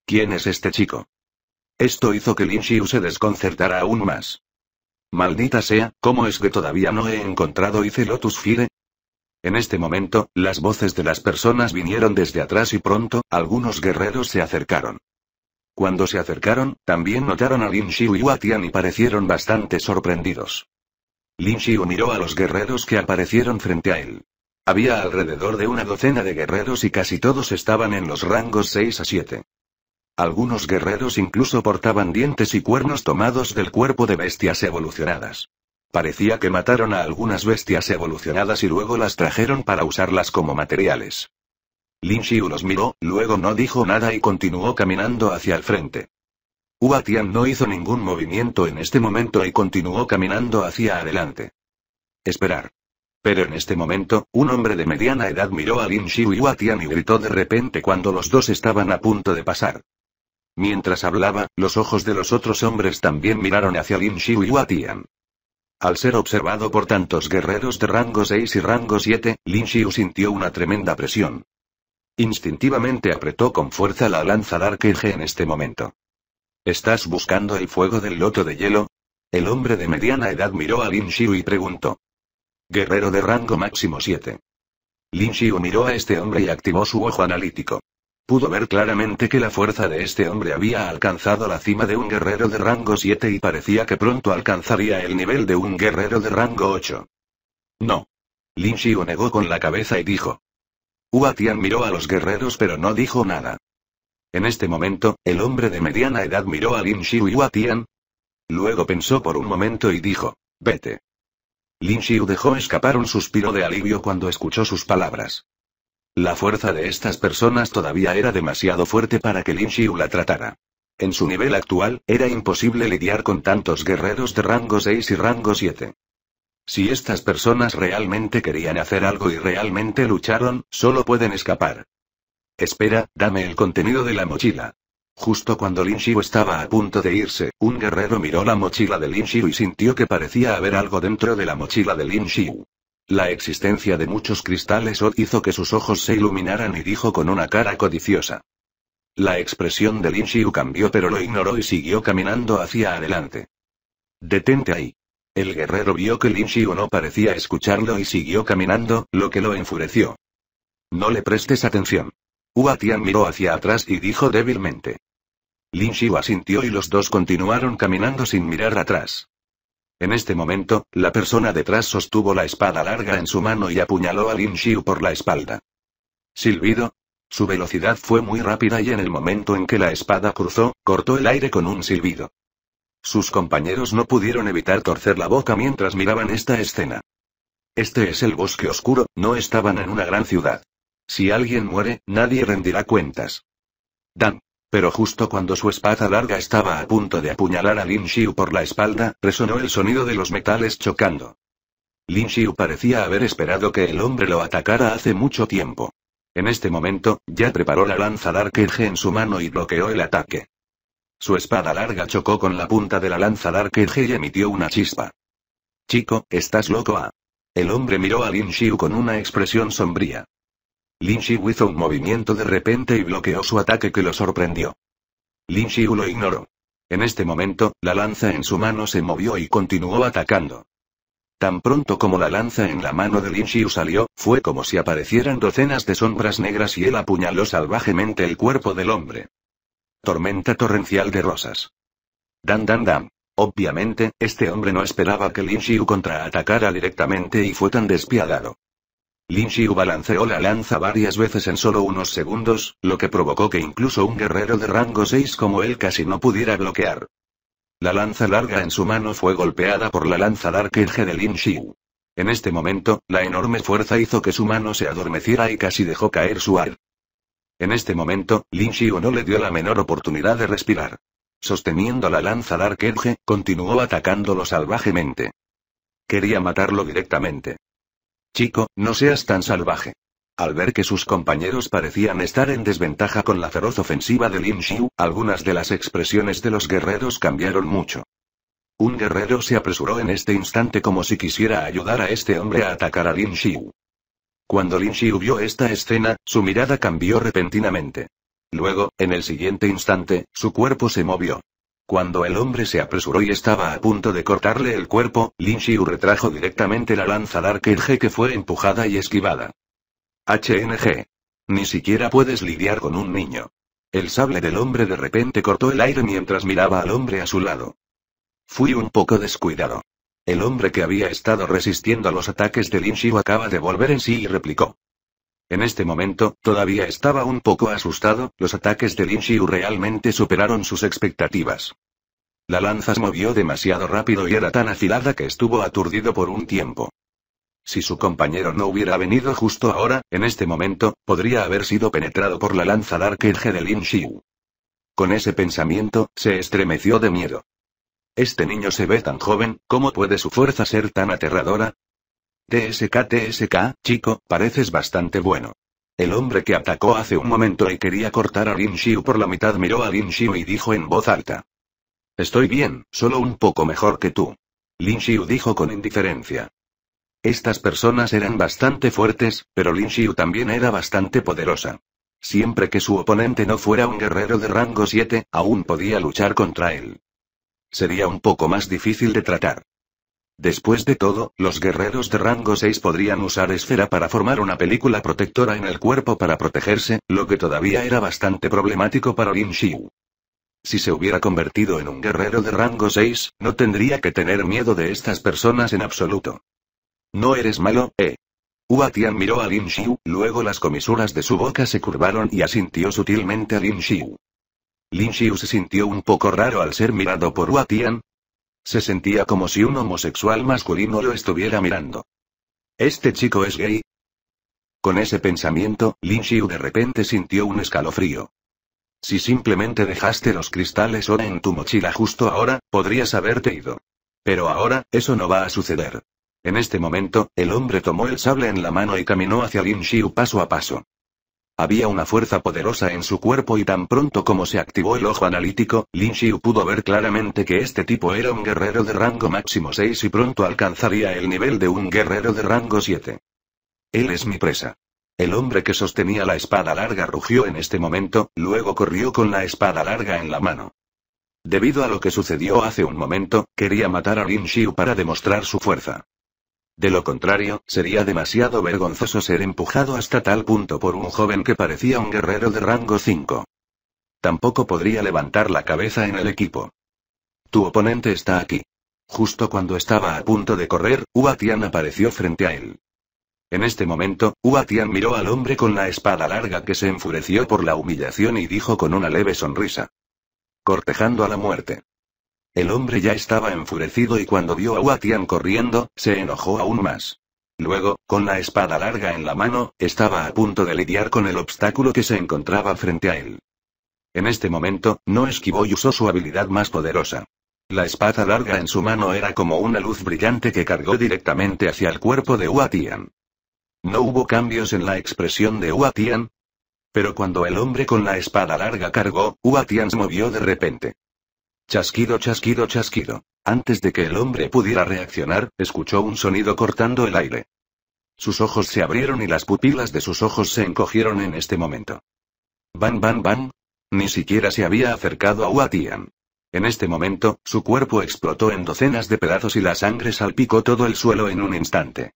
¿Quién es este chico? Esto hizo que Lin Xiu se desconcertara aún más. Maldita sea, ¿cómo es que todavía no he encontrado Ice Lotus Fire? En este momento, las voces de las personas vinieron desde atrás y pronto, algunos guerreros se acercaron. Cuando se acercaron, también notaron a Lin Xiu y Huatian y parecieron bastante sorprendidos. Lin Xiu miró a los guerreros que aparecieron frente a él. Había alrededor de una docena de guerreros y casi todos estaban en los rangos seis a siete. Algunos guerreros incluso portaban dientes y cuernos tomados del cuerpo de bestias evolucionadas. Parecía que mataron a algunas bestias evolucionadas y luego las trajeron para usarlas como materiales. Lin Xiu los miró, luego no dijo nada y continuó caminando hacia el frente. Huatian no hizo ningún movimiento en este momento y continuó caminando hacia adelante. Esperar. Pero en este momento, un hombre de mediana edad miró a Lin Xiu y Huatian y gritó de repente cuando los dos estaban a punto de pasar. Mientras hablaba, los ojos de los otros hombres también miraron hacia Lin Xiu y Huatian. Al ser observado por tantos guerreros de rango seis y rango siete, Lin Xiu sintió una tremenda presión. Instintivamente apretó con fuerza la lanza Dark Edge en este momento. ¿Estás buscando el fuego del loto de hielo? El hombre de mediana edad miró a Lin Xiu y preguntó. Guerrero de rango máximo siete. Lin Xiu miró a este hombre y activó su ojo analítico. Pudo ver claramente que la fuerza de este hombre había alcanzado la cima de un guerrero de rango siete y parecía que pronto alcanzaría el nivel de un guerrero de rango ocho. No. Lin Xiu negó con la cabeza y dijo. Huatian miró a los guerreros pero no dijo nada. En este momento, el hombre de mediana edad miró a Lin Xiu y Huatian. Luego pensó por un momento y dijo, vete. Lin Xiu dejó escapar un suspiro de alivio cuando escuchó sus palabras. La fuerza de estas personas todavía era demasiado fuerte para que Lin Xiu la tratara. En su nivel actual, era imposible lidiar con tantos guerreros de rango seis y rango siete. Si estas personas realmente querían hacer algo y realmente lucharon, solo pueden escapar. Espera, dame el contenido de la mochila. Justo cuando Lin Xiu estaba a punto de irse, un guerrero miró la mochila de Lin Xiu y sintió que parecía haber algo dentro de la mochila de Lin Xiu. La existencia de muchos cristales hizo que sus ojos se iluminaran y dijo con una cara codiciosa. La expresión de Lin Xiu cambió pero lo ignoró y siguió caminando hacia adelante. Detente ahí. El guerrero vio que Lin Xiu no parecía escucharlo y siguió caminando, lo que lo enfureció. No le prestes atención. Huatian miró hacia atrás y dijo débilmente. Lin Xiu asintió y los dos continuaron caminando sin mirar atrás. En este momento, la persona detrás sostuvo la espada larga en su mano y apuñaló a Lin Xiu por la espalda. Silbido. Su velocidad fue muy rápida y en el momento en que la espada cruzó, cortó el aire con un silbido. Sus compañeros no pudieron evitar torcer la boca mientras miraban esta escena. Este es el bosque oscuro, no estaban en una gran ciudad. Si alguien muere, nadie rendirá cuentas. Dan. Pero justo cuando su espada larga estaba a punto de apuñalar a Lin Xiu por la espalda, resonó el sonido de los metales chocando. Lin Xiu parecía haber esperado que el hombre lo atacara hace mucho tiempo. En este momento, ya preparó la lanza Dark Edge en su mano y bloqueó el ataque. Su espada larga chocó con la punta de la lanza Dark Edge y emitió una chispa. «Chico, ¿estás loco ah?» El hombre miró a Lin Xiu con una expresión sombría. Lin Xiu hizo un movimiento de repente y bloqueó su ataque que lo sorprendió. Lin Xiu lo ignoró. En este momento, la lanza en su mano se movió y continuó atacando. Tan pronto como la lanza en la mano de Lin Xiu salió, fue como si aparecieran docenas de sombras negras y él apuñaló salvajemente el cuerpo del hombre. Tormenta torrencial de rosas. Dan dan dan. Obviamente, este hombre no esperaba que Lin Xiu contraatacara directamente y fue tan despiadado. Lin Xiu balanceó la lanza varias veces en solo unos segundos, lo que provocó que incluso un guerrero de rango seis como él casi no pudiera bloquear. La lanza larga en su mano fue golpeada por la lanza Dark Edge de Lin Xiu. En este momento, la enorme fuerza hizo que su mano se adormeciera y casi dejó caer su ar. En este momento, Lin Xiu no le dio la menor oportunidad de respirar. Sosteniendo la lanza Dark Edge, continuó atacándolo salvajemente. Quería matarlo directamente. Chico, no seas tan salvaje. Al ver que sus compañeros parecían estar en desventaja con la feroz ofensiva de Lin Xiu, algunas de las expresiones de los guerreros cambiaron mucho. Un guerrero se apresuró en este instante como si quisiera ayudar a este hombre a atacar a Lin Xiu. Cuando Lin Xiu vio esta escena, su mirada cambió repentinamente. Luego, en el siguiente instante, su cuerpo se movió. Cuando el hombre se apresuró y estaba a punto de cortarle el cuerpo, Lin Xiu retrajo directamente la lanza Dark Edge que fue empujada y esquivada. H N G. Ni siquiera puedes lidiar con un niño. El sable del hombre de repente cortó el aire mientras miraba al hombre a su lado. Fui un poco descuidado. El hombre que había estado resistiendo a los ataques de Lin Xiu acaba de volver en sí y replicó. En este momento, todavía estaba un poco asustado, los ataques de Lin Xiu realmente superaron sus expectativas. La lanza se movió demasiado rápido y era tan afilada que estuvo aturdido por un tiempo. Si su compañero no hubiera venido justo ahora, en este momento, podría haber sido penetrado por la lanza Dark Edge de Lin Xiu. Con ese pensamiento, se estremeció de miedo. Este niño se ve tan joven, ¿cómo puede su fuerza ser tan aterradora? Tsk tsk, chico, pareces bastante bueno. El hombre que atacó hace un momento y quería cortar a Lin Xiu por la mitad miró a Lin Xiu y dijo en voz alta. Estoy bien, solo un poco mejor que tú. Lin Xiu dijo con indiferencia. Estas personas eran bastante fuertes, pero Lin Xiu también era bastante poderosa. Siempre que su oponente no fuera un guerrero de rango siete, aún podía luchar contra él. Sería un poco más difícil de tratar. Después de todo, los guerreros de rango seis podrían usar esfera para formar una película protectora en el cuerpo para protegerse, lo que todavía era bastante problemático para Lin Xiu. Si se hubiera convertido en un guerrero de rango seis, no tendría que tener miedo de estas personas en absoluto. No eres malo, eh. Huatian miró a Lin Xiu, luego las comisuras de su boca se curvaron y asintió sutilmente a Lin Xiu. Lin Xiu se sintió un poco raro al ser mirado por Huatian. Se sentía como si un homosexual masculino lo estuviera mirando. ¿Este chico es gay? Con ese pensamiento, Lin Xiu de repente sintió un escalofrío. Si simplemente dejaste los cristales oro en tu mochila justo ahora, podrías haberte ido. Pero ahora, eso no va a suceder. En este momento, el hombre tomó el sable en la mano y caminó hacia Lin Xiu paso a paso. Había una fuerza poderosa en su cuerpo y tan pronto como se activó el ojo analítico, Lin Xiu pudo ver claramente que este tipo era un guerrero de rango máximo seis y pronto alcanzaría el nivel de un guerrero de rango siete. Él es mi presa. El hombre que sostenía la espada larga rugió en este momento, luego corrió con la espada larga en la mano. Debido a lo que sucedió hace un momento, quería matar a Lin Xiu para demostrar su fuerza. De lo contrario, sería demasiado vergonzoso ser empujado hasta tal punto por un joven que parecía un guerrero de rango cinco. Tampoco podría levantar la cabeza en el equipo. Tu oponente está aquí. Justo cuando estaba a punto de correr, Huatian apareció frente a él. En este momento, Huatian miró al hombre con la espada larga que se enfureció por la humillación y dijo con una leve sonrisa. Cortejando a la muerte. El hombre ya estaba enfurecido y cuando vio a Huatian corriendo, se enojó aún más. Luego, con la espada larga en la mano, estaba a punto de lidiar con el obstáculo que se encontraba frente a él. En este momento, no esquivó y usó su habilidad más poderosa. La espada larga en su mano era como una luz brillante que cargó directamente hacia el cuerpo de Huatian. No hubo cambios en la expresión de Huatian. Pero cuando el hombre con la espada larga cargó, Huatian se movió de repente. Chasquido, chasquido, chasquido. Antes de que el hombre pudiera reaccionar, escuchó un sonido cortando el aire. Sus ojos se abrieron y las pupilas de sus ojos se encogieron en este momento. Van, van, van. Ni siquiera se había acercado a Huatian. En este momento, su cuerpo explotó en docenas de pedazos y la sangre salpicó todo el suelo en un instante.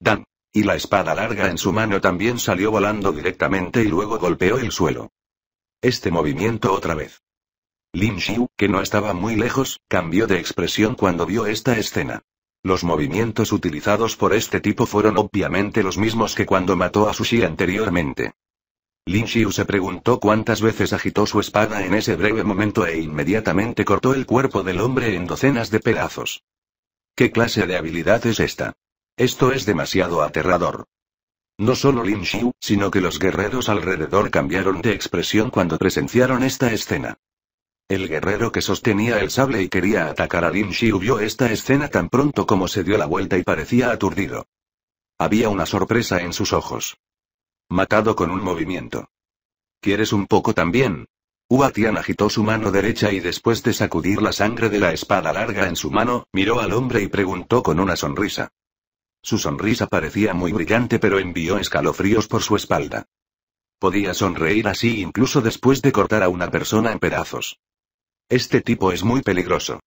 Dan. Y la espada larga en su mano también salió volando directamente y luego golpeó el suelo. Este movimiento otra vez. Lin Xiu, que no estaba muy lejos, cambió de expresión cuando vio esta escena. Los movimientos utilizados por este tipo fueron obviamente los mismos que cuando mató a Su Chen anteriormente. Lin Xiu se preguntó cuántas veces agitó su espada en ese breve momento e inmediatamente cortó el cuerpo del hombre en docenas de pedazos. ¿Qué clase de habilidad es esta? Esto es demasiado aterrador. No solo Lin Xiu, sino que los guerreros alrededor cambiaron de expresión cuando presenciaron esta escena. El guerrero que sostenía el sable y quería atacar a Lin Xiu vio esta escena tan pronto como se dio la vuelta y parecía aturdido. Había una sorpresa en sus ojos. Matado con un movimiento. ¿Quieres un poco también? Huatian agitó su mano derecha y después de sacudir la sangre de la espada larga en su mano, miró al hombre y preguntó con una sonrisa. Su sonrisa parecía muy brillante pero envió escalofríos por su espalda. Podía sonreír así incluso después de cortar a una persona en pedazos. Este tipo es muy peligroso.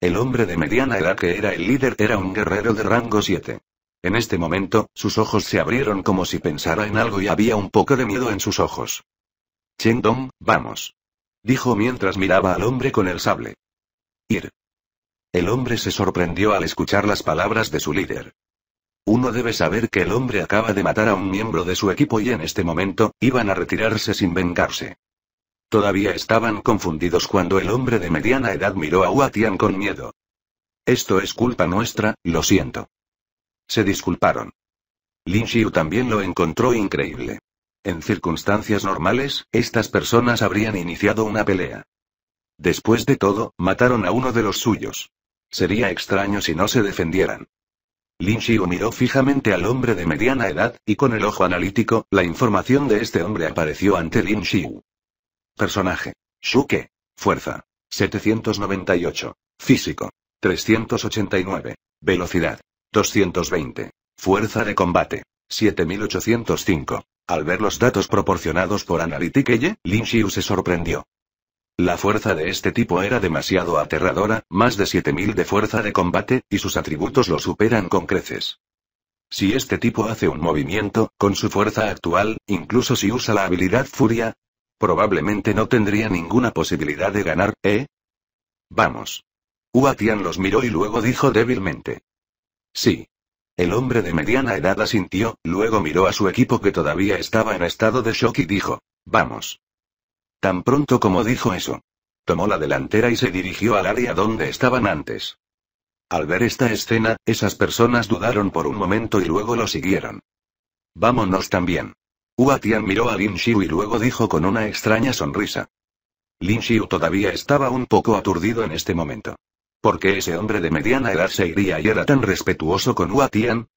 El hombre de mediana edad que era el líder era un guerrero de rango siete. En este momento, sus ojos se abrieron como si pensara en algo y había un poco de miedo en sus ojos. Chen Dong, vamos. Dijo mientras miraba al hombre con el sable. Ir. El hombre se sorprendió al escuchar las palabras de su líder. Uno debe saber que el hombre acaba de matar a un miembro de su equipo y en este momento, iban a retirarse sin vengarse. Todavía estaban confundidos cuando el hombre de mediana edad miró a Huatian con miedo. Esto es culpa nuestra, lo siento. Se disculparon. Lin Xiu también lo encontró increíble. En circunstancias normales, estas personas habrían iniciado una pelea. Después de todo, mataron a uno de los suyos. Sería extraño si no se defendieran. Lin Xiu miró fijamente al hombre de mediana edad, y con el ojo analítico, la información de este hombre apareció ante Lin Xiu. Personaje. Shuke. Fuerza. setecientos noventa y ocho. Físico. trescientos ochenta y nueve. Velocidad. doscientos veinte. Fuerza de combate. siete mil ochocientos cinco. Al ver los datos proporcionados por Analytics, Lin Xiu se sorprendió. La fuerza de este tipo era demasiado aterradora, más de siete mil de fuerza de combate, y sus atributos lo superan con creces. Si este tipo hace un movimiento, con su fuerza actual, incluso si usa la habilidad Furia, probablemente no tendría ninguna posibilidad de ganar, ¿eh? Vamos. Huatian los miró y luego dijo débilmente. Sí. El hombre de mediana edad asintió, luego miró a su equipo que todavía estaba en estado de shock y dijo, vamos. Tan pronto como dijo eso, tomó la delantera y se dirigió al área donde estaban antes. Al ver esta escena, esas personas dudaron por un momento y luego lo siguieron. Vámonos también. Huatian miró a Lin Xiu y luego dijo con una extraña sonrisa. Lin Xiu todavía estaba un poco aturdido en este momento. ¿Por qué ese hombre de mediana edad se iría y era tan respetuoso con Huatian?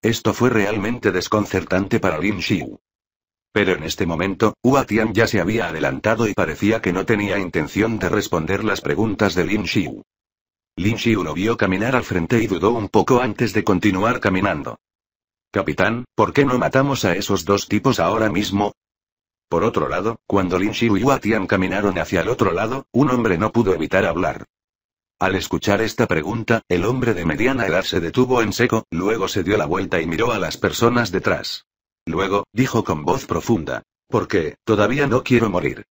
Esto fue realmente desconcertante para Lin Xiu. Pero en este momento, Huatian ya se había adelantado y parecía que no tenía intención de responder las preguntas de Lin Xiu. Lin Xiu lo vio caminar al frente y dudó un poco antes de continuar caminando. Capitán, ¿por qué no matamos a esos dos tipos ahora mismo? Por otro lado, cuando Lin Xiu y Huatian caminaron hacia el otro lado, un hombre no pudo evitar hablar. Al escuchar esta pregunta, el hombre de mediana edad se detuvo en seco, luego se dio la vuelta y miró a las personas detrás. Luego, dijo con voz profunda, porque, todavía no quiero morir.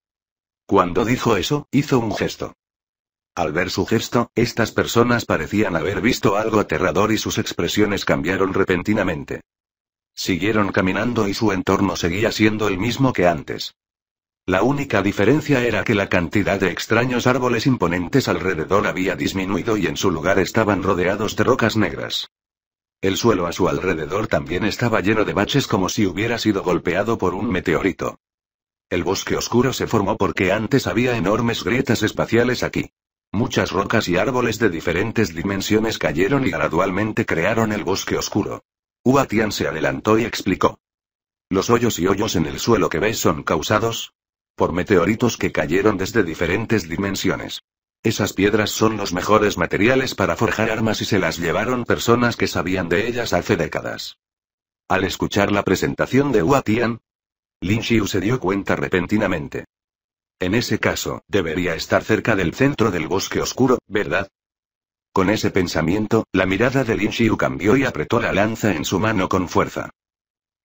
Cuando dijo eso, hizo un gesto. Al ver su gesto, estas personas parecían haber visto algo aterrador y sus expresiones cambiaron repentinamente. Siguieron caminando y su entorno seguía siendo el mismo que antes. La única diferencia era que la cantidad de extraños árboles imponentes alrededor había disminuido y en su lugar estaban rodeados de rocas negras. El suelo a su alrededor también estaba lleno de baches como si hubiera sido golpeado por un meteorito. El bosque oscuro se formó porque antes había enormes grietas espaciales aquí. Muchas rocas y árboles de diferentes dimensiones cayeron y gradualmente crearon el bosque oscuro. Huatian se adelantó y explicó. Los hoyos y hoyos en el suelo que ves son causados por meteoritos que cayeron desde diferentes dimensiones. Esas piedras son los mejores materiales para forjar armas y se las llevaron personas que sabían de ellas hace décadas. Al escuchar la presentación de Huatian, Lin Xiu se dio cuenta repentinamente. En ese caso, debería estar cerca del centro del bosque oscuro, ¿verdad? Con ese pensamiento, la mirada de Lin Xiu cambió y apretó la lanza en su mano con fuerza.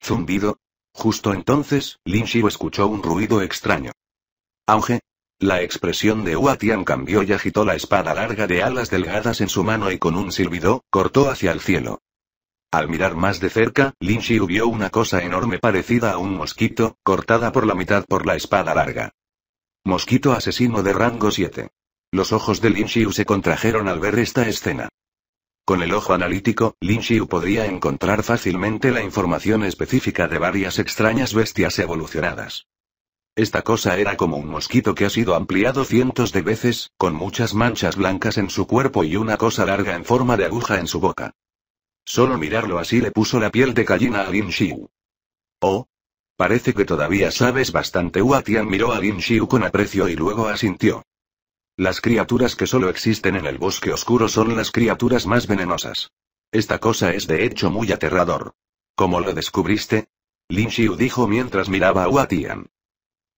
Zumbido. Justo entonces, Lin Xiu escuchó un ruido extraño. Auge. La expresión de Huatian cambió y agitó la espada larga de alas delgadas en su mano y con un silbido, cortó hacia el cielo. Al mirar más de cerca, Lin Xiu vio una cosa enorme parecida a un mosquito, cortada por la mitad por la espada larga. Mosquito asesino de rango siete. Los ojos de Lin Xiu se contrajeron al ver esta escena. Con el ojo analítico, Lin Xiu podría encontrar fácilmente la información específica de varias extrañas bestias evolucionadas. Esta cosa era como un mosquito que ha sido ampliado cientos de veces, con muchas manchas blancas en su cuerpo y una cosa larga en forma de aguja en su boca. Solo mirarlo así le puso la piel de gallina a Lin Xiu. Oh. Parece que todavía sabes bastante. Huatian miró a Lin Xiu con aprecio y luego asintió. Las criaturas que solo existen en el bosque oscuro son las criaturas más venenosas. Esta cosa es de hecho muy aterrador. ¿Cómo lo descubriste? Lin Xiu dijo mientras miraba a Huatian.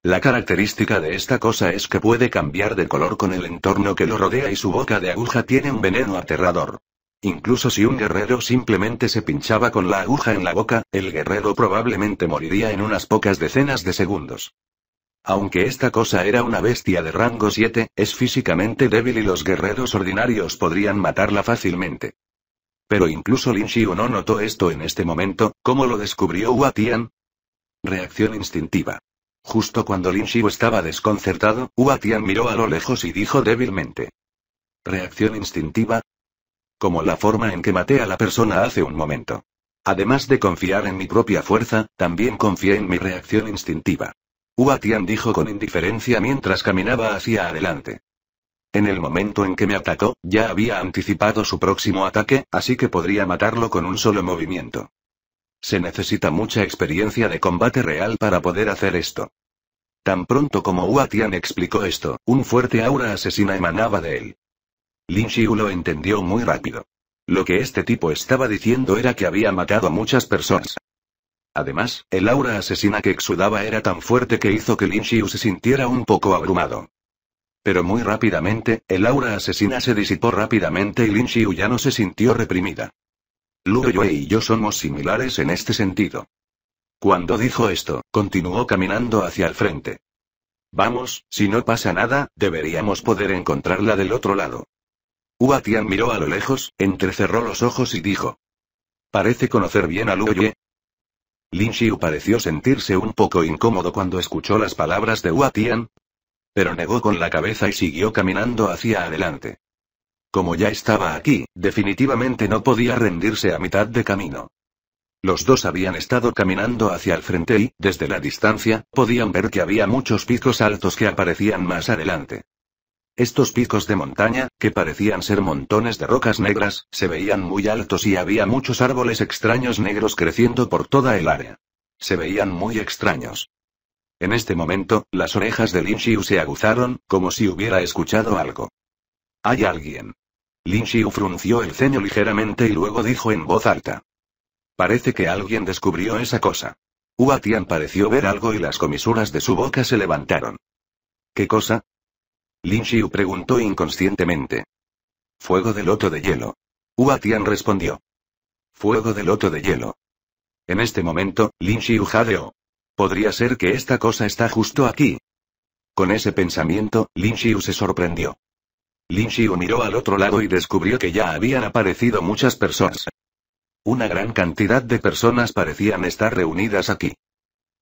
La característica de esta cosa es que puede cambiar de color con el entorno que lo rodea y su boca de aguja tiene un veneno aterrador. Incluso si un guerrero simplemente se pinchaba con la aguja en la boca, el guerrero probablemente moriría en unas pocas decenas de segundos. Aunque esta cosa era una bestia de rango siete, es físicamente débil y los guerreros ordinarios podrían matarla fácilmente. Pero incluso Lin Xiu no notó esto en este momento. ¿Cómo lo descubrió Huatian? Reacción instintiva. Justo cuando Lin Xiu estaba desconcertado, Huatian miró a lo lejos y dijo débilmente. Reacción instintiva. Como la forma en que maté a la persona hace un momento. Además de confiar en mi propia fuerza, también confié en mi reacción instintiva. Huatian dijo con indiferencia mientras caminaba hacia adelante. En el momento en que me atacó, ya había anticipado su próximo ataque, así que podría matarlo con un solo movimiento. Se necesita mucha experiencia de combate real para poder hacer esto. Tan pronto como Huatian explicó esto, un fuerte aura asesina emanaba de él. Lin Xiu lo entendió muy rápido. Lo que este tipo estaba diciendo era que había matado a muchas personas. Además, el aura asesina que exudaba era tan fuerte que hizo que Lin Xiu se sintiera un poco abrumado. Pero muy rápidamente, el aura asesina se disipó rápidamente y Lin Xiu ya no se sintió reprimida. Luo Yue y yo somos similares en este sentido. Cuando dijo esto, continuó caminando hacia el frente. Vamos, si no pasa nada, deberíamos poder encontrarla del otro lado. Huatian miró a lo lejos, entrecerró los ojos y dijo. Parece conocer bien a Luo Yue. Lin Xiu pareció sentirse un poco incómodo cuando escuchó las palabras de Huatian, pero negó con la cabeza y siguió caminando hacia adelante. Como ya estaba aquí, definitivamente no podía rendirse a mitad de camino. Los dos habían estado caminando hacia el frente y, desde la distancia, podían ver que había muchos picos altos que aparecían más adelante. Estos picos de montaña, que parecían ser montones de rocas negras, se veían muy altos y había muchos árboles extraños negros creciendo por toda el área. Se veían muy extraños. En este momento, las orejas de Lin Xiu se aguzaron, como si hubiera escuchado algo. ¿Hay alguien? Lin Xiu frunció el ceño ligeramente y luego dijo en voz alta. Parece que alguien descubrió esa cosa. Huatian pareció ver algo y las comisuras de su boca se levantaron. ¿Qué cosa? Lin Xiu preguntó inconscientemente. Fuego de loto de hielo. Huatian respondió. Fuego de loto de hielo. En este momento, Lin Xiu jadeó. ¿Podría ser que esta cosa está justo aquí? Con ese pensamiento, Lin Xiu se sorprendió. Lin Xiu miró al otro lado y descubrió que ya habían aparecido muchas personas. Una gran cantidad de personas parecían estar reunidas aquí.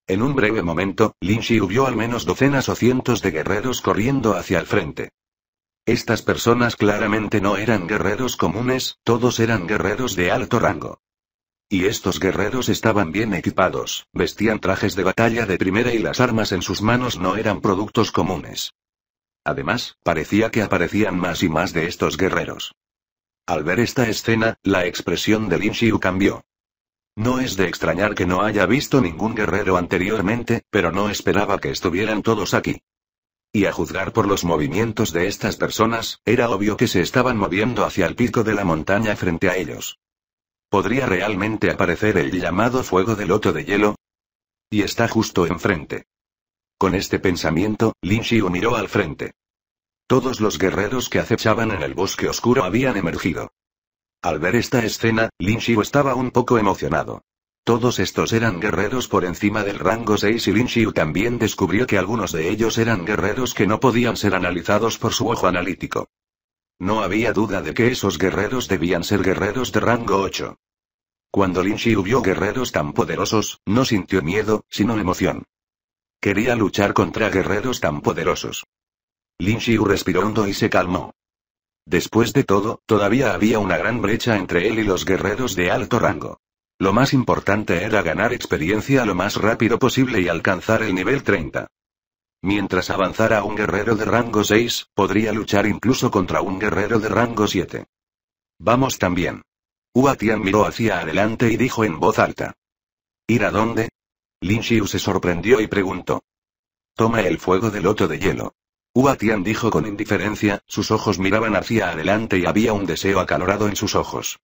En un breve momento, Lin Xiu vio al menos docenas o cientos de guerreros corriendo hacia el frente. Estas personas claramente no eran guerreros comunes, todos eran guerreros de alto rango. Y estos guerreros estaban bien equipados, vestían trajes de batalla de primera y las armas en sus manos no eran productos comunes. Además, parecía que aparecían más y más de estos guerreros. Al ver esta escena, la expresión de Lin Xiu cambió. No es de extrañar que no haya visto ningún guerrero anteriormente, pero no esperaba que estuvieran todos aquí. Y a juzgar por los movimientos de estas personas, era obvio que se estaban moviendo hacia el pico de la montaña frente a ellos. ¿Podría realmente aparecer el llamado fuego del loto de hielo? Y está justo enfrente. Con este pensamiento, Lin Xiu miró al frente. Todos los guerreros que acechaban en el bosque oscuro habían emergido. Al ver esta escena, Lin Xiu estaba un poco emocionado. Todos estos eran guerreros por encima del rango seis y Lin Xiu también descubrió que algunos de ellos eran guerreros que no podían ser analizados por su ojo analítico. No había duda de que esos guerreros debían ser guerreros de rango ocho. Cuando Lin Xiu vio guerreros tan poderosos, no sintió miedo, sino emoción. Quería luchar contra guerreros tan poderosos. Lin Xiu respiró hondo y se calmó. Después de todo, todavía había una gran brecha entre él y los guerreros de alto rango. Lo más importante era ganar experiencia lo más rápido posible y alcanzar el nivel treinta. Mientras avanzara un guerrero de rango seis, podría luchar incluso contra un guerrero de rango siete. Vamos también. Huatian miró hacia adelante y dijo en voz alta. ¿Ir a dónde? Lin Xiu se sorprendió y preguntó. Toma el fuego del loto de hielo. Huatian dijo con indiferencia, sus ojos miraban hacia adelante y había un deseo acalorado en sus ojos.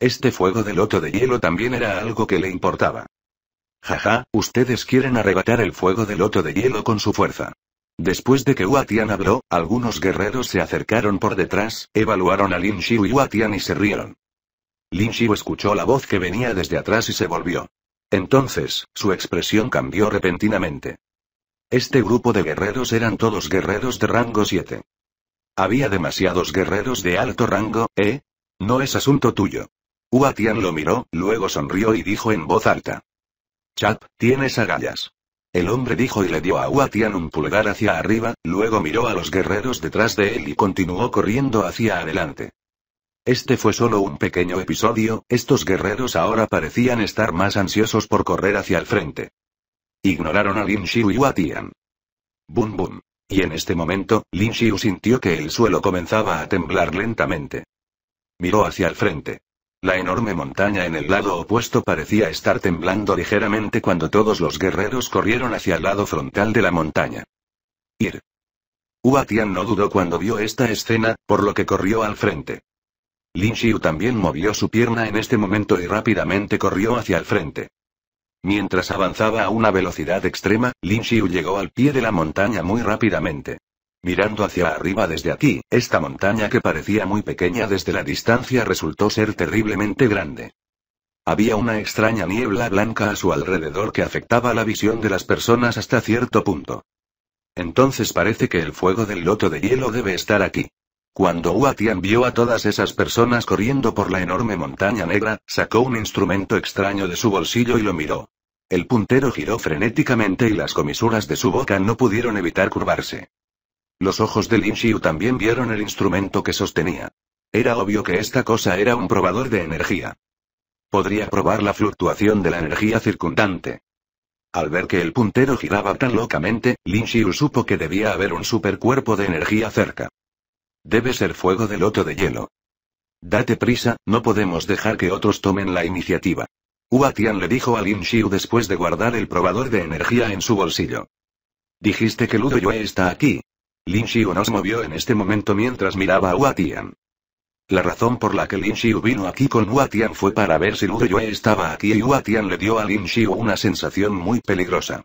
Este fuego del loto de hielo también era algo que le importaba. Jaja, ustedes quieren arrebatar el fuego del loto de hielo con su fuerza. Después de que Huatian habló, algunos guerreros se acercaron por detrás, evaluaron a Lin Xiu y Huatian y se rieron. Lin Xiu escuchó la voz que venía desde atrás y se volvió. Entonces, su expresión cambió repentinamente. Este grupo de guerreros eran todos guerreros de rango siete. Había demasiados guerreros de alto rango, ¿eh? No es asunto tuyo. Huatian lo miró, luego sonrió y dijo en voz alta. Chap, tienes agallas. El hombre dijo y le dio a Huatian un pulgar hacia arriba, luego miró a los guerreros detrás de él y continuó corriendo hacia adelante. Este fue solo un pequeño episodio, estos guerreros ahora parecían estar más ansiosos por correr hacia el frente. Ignoraron a Lin Xiu y Huatian. Bum bum. Y en este momento, Lin Xiu sintió que el suelo comenzaba a temblar lentamente. Miró hacia el frente. La enorme montaña en el lado opuesto parecía estar temblando ligeramente cuando todos los guerreros corrieron hacia el lado frontal de la montaña. Ir. Huatian no dudó cuando vio esta escena, por lo que corrió al frente. Lin Xiu también movió su pierna en este momento y rápidamente corrió hacia el frente. Mientras avanzaba a una velocidad extrema, Lin Xiu llegó al pie de la montaña muy rápidamente. Mirando hacia arriba desde aquí, esta montaña que parecía muy pequeña desde la distancia resultó ser terriblemente grande. Había una extraña niebla blanca a su alrededor que afectaba la visión de las personas hasta cierto punto. Entonces parece que el fuego del loto de hielo debe estar aquí. Cuando Huatian vio a todas esas personas corriendo por la enorme montaña negra, sacó un instrumento extraño de su bolsillo y lo miró. El puntero giró frenéticamente y las comisuras de su boca no pudieron evitar curvarse. Los ojos de Lin Xiu también vieron el instrumento que sostenía. Era obvio que esta cosa era un probador de energía. Podría probar la fluctuación de la energía circundante. Al ver que el puntero giraba tan locamente, Lin Xiu supo que debía haber un supercuerpo de energía cerca. Debe ser fuego del loto de hielo. Date prisa, no podemos dejar que otros tomen la iniciativa. Huatian le dijo a Lin Xiu después de guardar el probador de energía en su bolsillo. ¿Dijiste que Luo Yue está aquí? Lin Xiu no se movió en este momento mientras miraba a Huatian. La razón por la que Lin Xiu vino aquí con Huatian fue para ver si Luo Yue estaba aquí y Huatian le dio a Lin Xiu una sensación muy peligrosa.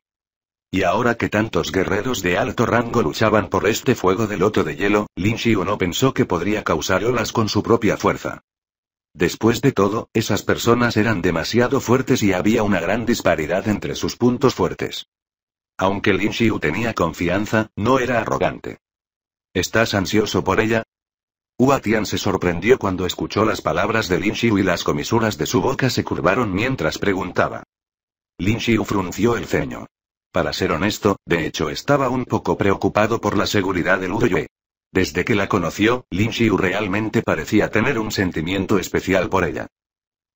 Y ahora que tantos guerreros de alto rango luchaban por este fuego del loto de hielo, Lin Xiu no pensó que podría causar olas con su propia fuerza. Después de todo, esas personas eran demasiado fuertes y había una gran disparidad entre sus puntos fuertes. Aunque Lin Xiu tenía confianza, no era arrogante. ¿Estás ansioso por ella? Huatian se sorprendió cuando escuchó las palabras de Lin Xiu y las comisuras de su boca se curvaron mientras preguntaba. Lin Xiu frunció el ceño. Para ser honesto, de hecho estaba un poco preocupado por la seguridad de Luo Yue. Desde que la conoció, Lin Xiu realmente parecía tener un sentimiento especial por ella.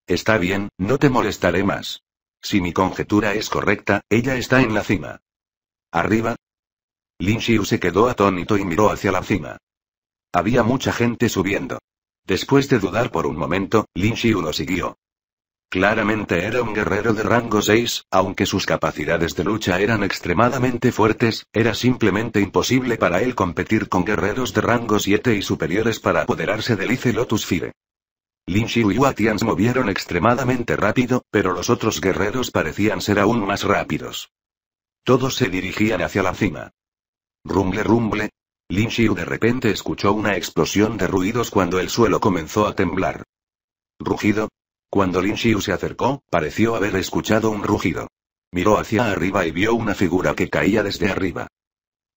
Está bien, no te molestaré más. Si mi conjetura es correcta, ella está en la cima. ¿Arriba? Lin Xiu se quedó atónito y miró hacia la cima. Había mucha gente subiendo. Después de dudar por un momento, Lin Xiu lo siguió. Claramente era un guerrero de rango seis, aunque sus capacidades de lucha eran extremadamente fuertes, era simplemente imposible para él competir con guerreros de rango siete y superiores para apoderarse del Ice Lotus Fire. Lin Xiu y Huatian se movieron extremadamente rápido, pero los otros guerreros parecían ser aún más rápidos. Todos se dirigían hacia la cima. Rumble rumble. Lin Xiu de repente escuchó una explosión de ruidos cuando el suelo comenzó a temblar. Rugido. Cuando Lin Xiu se acercó, pareció haber escuchado un rugido. Miró hacia arriba y vio una figura que caía desde arriba.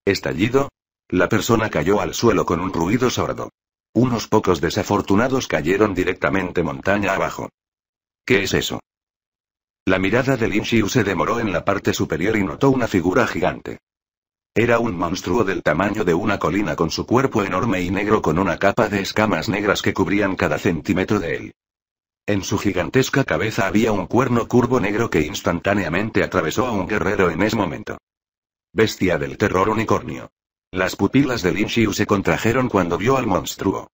Estallido. La persona cayó al suelo con un ruido sordo. Unos pocos desafortunados cayeron directamente montaña abajo. ¿Qué es eso? La mirada de Lin Xiu se demoró en la parte superior y notó una figura gigante. Era un monstruo del tamaño de una colina con su cuerpo enorme y negro con una capa de escamas negras que cubrían cada centímetro de él. En su gigantesca cabeza había un cuerno curvo negro que instantáneamente atravesó a un guerrero en ese momento. Bestia del terror unicornio. Las pupilas de Lin Xiu se contrajeron cuando vio al monstruo.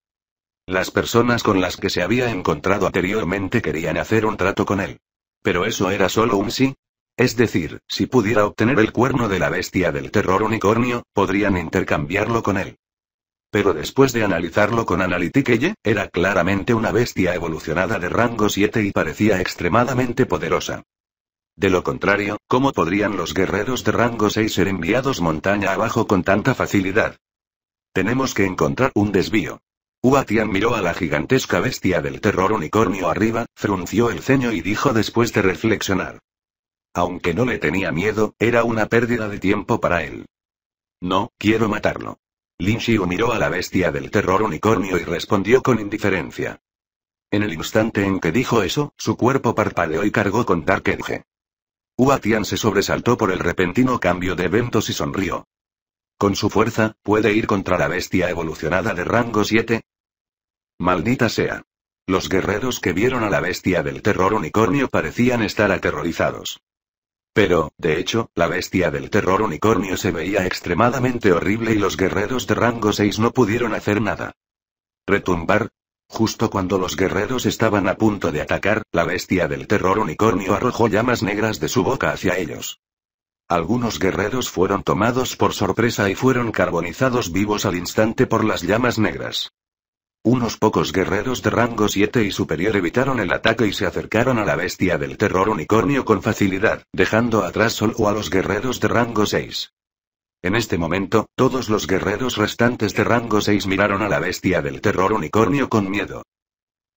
Las personas con las que se había encontrado anteriormente querían hacer un trato con él. Pero eso era solo un sí. Es decir, si pudiera obtener el cuerno de la bestia del terror unicornio, podrían intercambiarlo con él. Pero después de analizarlo con Analytique, era claramente una bestia evolucionada de rango siete y parecía extremadamente poderosa. De lo contrario, ¿cómo podrían los guerreros de rango seis ser enviados montaña abajo con tanta facilidad? Tenemos que encontrar un desvío. Huatian miró a la gigantesca bestia del terror unicornio arriba, frunció el ceño y dijo después de reflexionar. Aunque no le tenía miedo, era una pérdida de tiempo para él. No, quiero matarlo. Lin Xiu miró a la bestia del terror unicornio y respondió con indiferencia. En el instante en que dijo eso, su cuerpo parpadeó y cargó con Dark Edge. Huatian se sobresaltó por el repentino cambio de eventos y sonrió. Con su fuerza, ¿puede ir contra la bestia evolucionada de rango siete? Maldita sea. Los guerreros que vieron a la bestia del terror unicornio parecían estar aterrorizados. Pero, de hecho, la bestia del terror unicornio se veía extremadamente horrible y los guerreros de rango seis no pudieron hacer nada. Retumbar. Justo cuando los guerreros estaban a punto de atacar, la bestia del terror unicornio arrojó llamas negras de su boca hacia ellos. Algunos guerreros fueron tomados por sorpresa y fueron carbonizados vivos al instante por las llamas negras. Unos pocos guerreros de rango siete y superior evitaron el ataque y se acercaron a la bestia del terror unicornio con facilidad, dejando atrás solo a los guerreros de rango seis. En este momento, todos los guerreros restantes de rango seis miraron a la bestia del terror unicornio con miedo.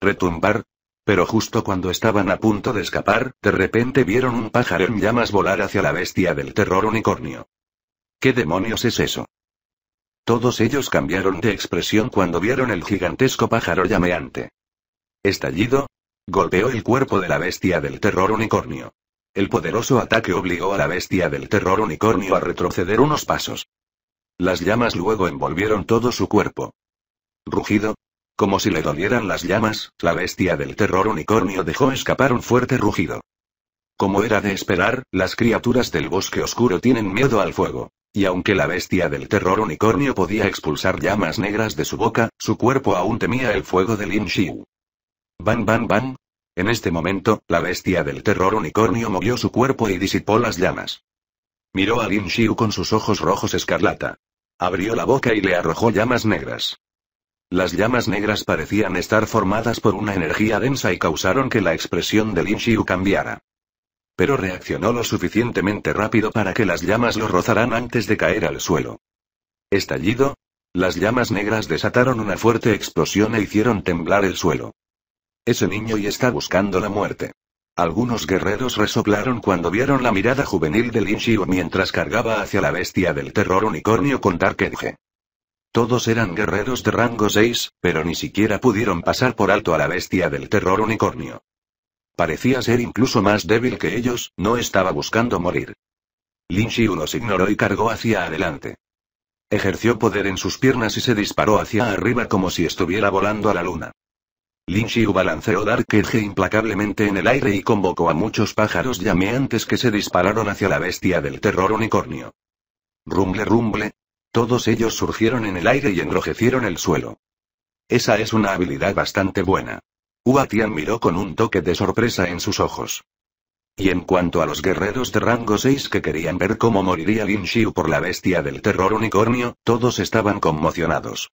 Retumbar. Pero justo cuando estaban a punto de escapar, de repente vieron un pájaro en llamas volar hacia la bestia del terror unicornio. ¿Qué demonios es eso? Todos ellos cambiaron de expresión cuando vieron el gigantesco pájaro llameante. Estallido. Golpeó el cuerpo de la bestia del terror unicornio. El poderoso ataque obligó a la bestia del terror unicornio a retroceder unos pasos. Las llamas luego envolvieron todo su cuerpo. Rugido. Como si le dolieran las llamas, la bestia del terror unicornio dejó escapar un fuerte rugido. Como era de esperar, las criaturas del bosque oscuro tienen miedo al fuego. Y aunque la bestia del terror unicornio podía expulsar llamas negras de su boca, su cuerpo aún temía el fuego de Lin Xiu. Bam bam bam. En este momento, la bestia del terror unicornio movió su cuerpo y disipó las llamas. Miró a Lin Xiu con sus ojos rojos escarlata. Abrió la boca y le arrojó llamas negras. Las llamas negras parecían estar formadas por una energía densa y causaron que la expresión de Lin Xiu cambiara. Pero reaccionó lo suficientemente rápido para que las llamas lo rozaran antes de caer al suelo. Estallido. Las llamas negras desataron una fuerte explosión e hicieron temblar el suelo. Ese niño y está buscando la muerte. Algunos guerreros resoplaron cuando vieron la mirada juvenil de Lin Xiu mientras cargaba hacia la bestia del terror unicornio con Dark Edge. Todos eran guerreros de rango seis, pero ni siquiera pudieron pasar por alto a la bestia del terror unicornio. Parecía ser incluso más débil que ellos, no estaba buscando morir. Lin Xiu los ignoró y cargó hacia adelante. Ejerció poder en sus piernas y se disparó hacia arriba como si estuviera volando a la luna. Lin Xiu balanceó Dark Edge implacablemente en el aire y convocó a muchos pájaros llameantes que se dispararon hacia la bestia del terror unicornio. Rumble rumble. Todos ellos surgieron en el aire y enrojecieron el suelo. Esa es una habilidad bastante buena. Huatian miró con un toque de sorpresa en sus ojos. Y en cuanto a los guerreros de rango seis que querían ver cómo moriría Lin Xiu por la bestia del terror unicornio, todos estaban conmocionados.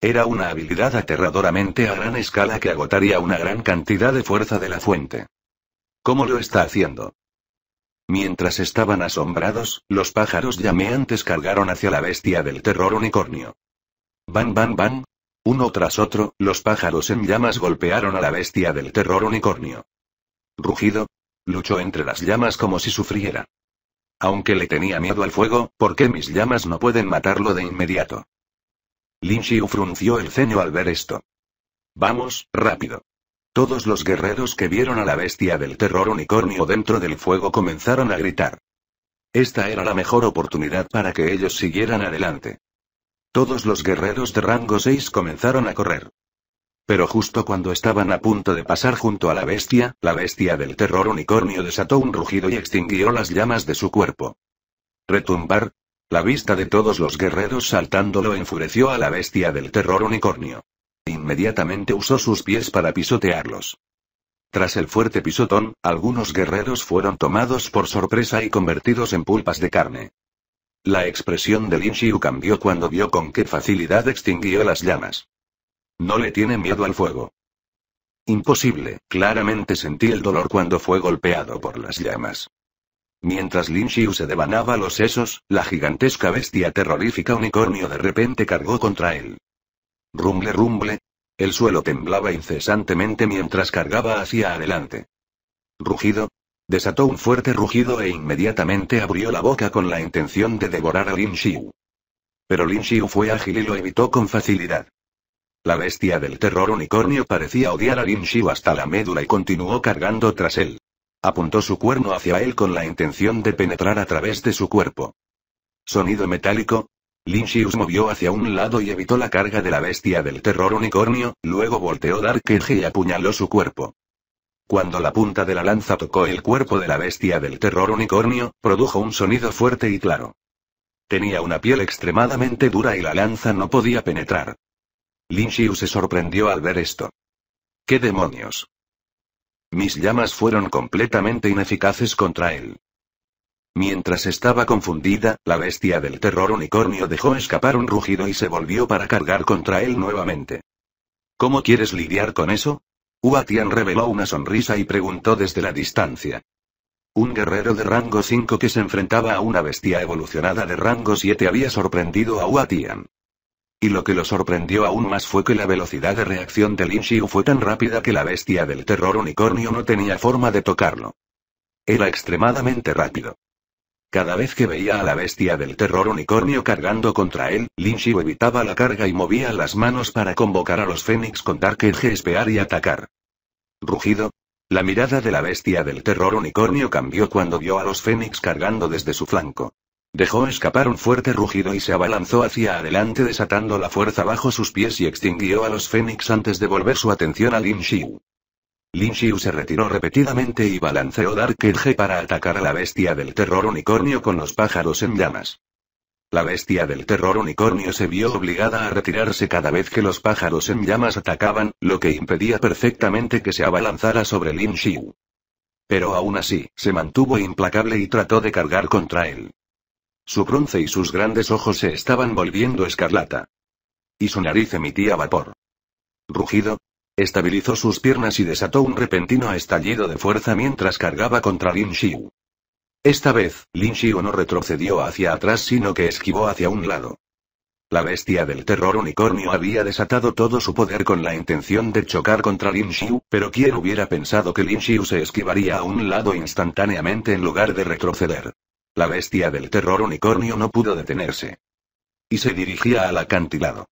Era una habilidad aterradoramente a gran escala que agotaría una gran cantidad de fuerza de la fuente. ¿Cómo lo está haciendo? Mientras estaban asombrados, los pájaros llameantes cargaron hacia la bestia del terror unicornio. Bang, bang, bang. Uno tras otro, los pájaros en llamas golpearon a la bestia del terror unicornio. Rugido. Luchó entre las llamas como si sufriera. Aunque le tenía miedo al fuego, ¿por qué mis llamas no pueden matarlo de inmediato? Lin Xiu frunció el ceño al ver esto. Vamos, rápido. Todos los guerreros que vieron a la bestia del terror unicornio dentro del fuego comenzaron a gritar. Esta era la mejor oportunidad para que ellos siguieran adelante. Todos los guerreros de rango seis comenzaron a correr. Pero justo cuando estaban a punto de pasar junto a la bestia, la bestia del terror unicornio desató un rugido y extinguió las llamas de su cuerpo. Retumbar. La vista de todos los guerreros saltándolo enfureció a la bestia del terror unicornio. Inmediatamente usó sus pies para pisotearlos. Tras el fuerte pisotón, algunos guerreros fueron tomados por sorpresa y convertidos en pulpas de carne. La expresión de Lin Xiu cambió cuando vio con qué facilidad extinguió las llamas. No le tiene miedo al fuego. Imposible, claramente sentí el dolor cuando fue golpeado por las llamas. Mientras Lin Xiu se devanaba los sesos, la gigantesca bestia terrorífica unicornio de repente cargó contra él. Rumble rumble. El suelo temblaba incesantemente mientras cargaba hacia adelante. Rugido. Desató un fuerte rugido e inmediatamente abrió la boca con la intención de devorar a Lin Xiu. Pero Lin Xiu fue ágil y lo evitó con facilidad. La bestia del terror unicornio parecía odiar a Lin Xiu hasta la médula y continuó cargando tras él. Apuntó su cuerno hacia él con la intención de penetrar a través de su cuerpo. Sonido metálico. Lin Xiu se movió hacia un lado y evitó la carga de la bestia del terror unicornio, luego volteó Dark Edge y apuñaló su cuerpo. Cuando la punta de la lanza tocó el cuerpo de la bestia del terror unicornio, produjo un sonido fuerte y claro. Tenía una piel extremadamente dura y la lanza no podía penetrar. Lin Xiu se sorprendió al ver esto. ¿Qué demonios? Mis llamas fueron completamente ineficaces contra él. Mientras estaba confundida, la bestia del terror unicornio dejó escapar un rugido y se volvió para cargar contra él nuevamente. ¿Cómo quieres lidiar con eso? Huatian reveló una sonrisa y preguntó desde la distancia. Un guerrero de rango cinco que se enfrentaba a una bestia evolucionada de rango siete había sorprendido a Huatian. Y lo que lo sorprendió aún más fue que la velocidad de reacción de Lin Xiu fue tan rápida que la bestia del terror unicornio no tenía forma de tocarlo. Era extremadamente rápido. Cada vez que veía a la bestia del terror unicornio cargando contra él, Lin Xiu evitaba la carga y movía las manos para convocar a los Fénix con Dark Edge, espear y atacar. Rugido. La mirada de la bestia del terror unicornio cambió cuando vio a los Fénix cargando desde su flanco. Dejó escapar un fuerte rugido y se abalanzó hacia adelante desatando la fuerza bajo sus pies y extinguió a los Fénix antes de volver su atención a Lin Xiu. Lin Xiu se retiró repetidamente y balanceó Dark Edge para atacar a la bestia del terror unicornio con los pájaros en llamas. La bestia del terror unicornio se vio obligada a retirarse cada vez que los pájaros en llamas atacaban, lo que impedía perfectamente que se abalanzara sobre Lin Xiu. Pero aún así, se mantuvo implacable y trató de cargar contra él. Su bronce y sus grandes ojos se estaban volviendo escarlata. Y su nariz emitía vapor. Rugido. Estabilizó sus piernas y desató un repentino estallido de fuerza mientras cargaba contra Lin Xiu. Esta vez, Lin Xiu no retrocedió hacia atrás sino que esquivó hacia un lado. La bestia del terror unicornio había desatado todo su poder con la intención de chocar contra Lin Xiu, pero quién hubiera pensado que Lin Xiu se esquivaría a un lado instantáneamente en lugar de retroceder. La bestia del terror unicornio no pudo detenerse. Y se dirigía al acantilado.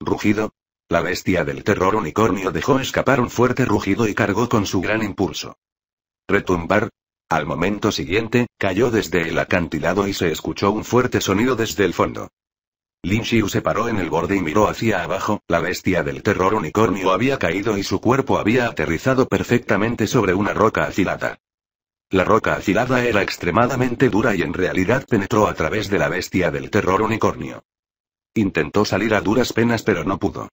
Rugido. La bestia del terror unicornio dejó escapar un fuerte rugido y cargó con su gran impulso. Retumbar. Al momento siguiente, cayó desde el acantilado y se escuchó un fuerte sonido desde el fondo. Lin Xiu se paró en el borde y miró hacia abajo, la bestia del terror unicornio había caído y su cuerpo había aterrizado perfectamente sobre una roca afilada. La roca afilada era extremadamente dura y en realidad penetró a través de la bestia del terror unicornio. Intentó salir a duras penas pero no pudo.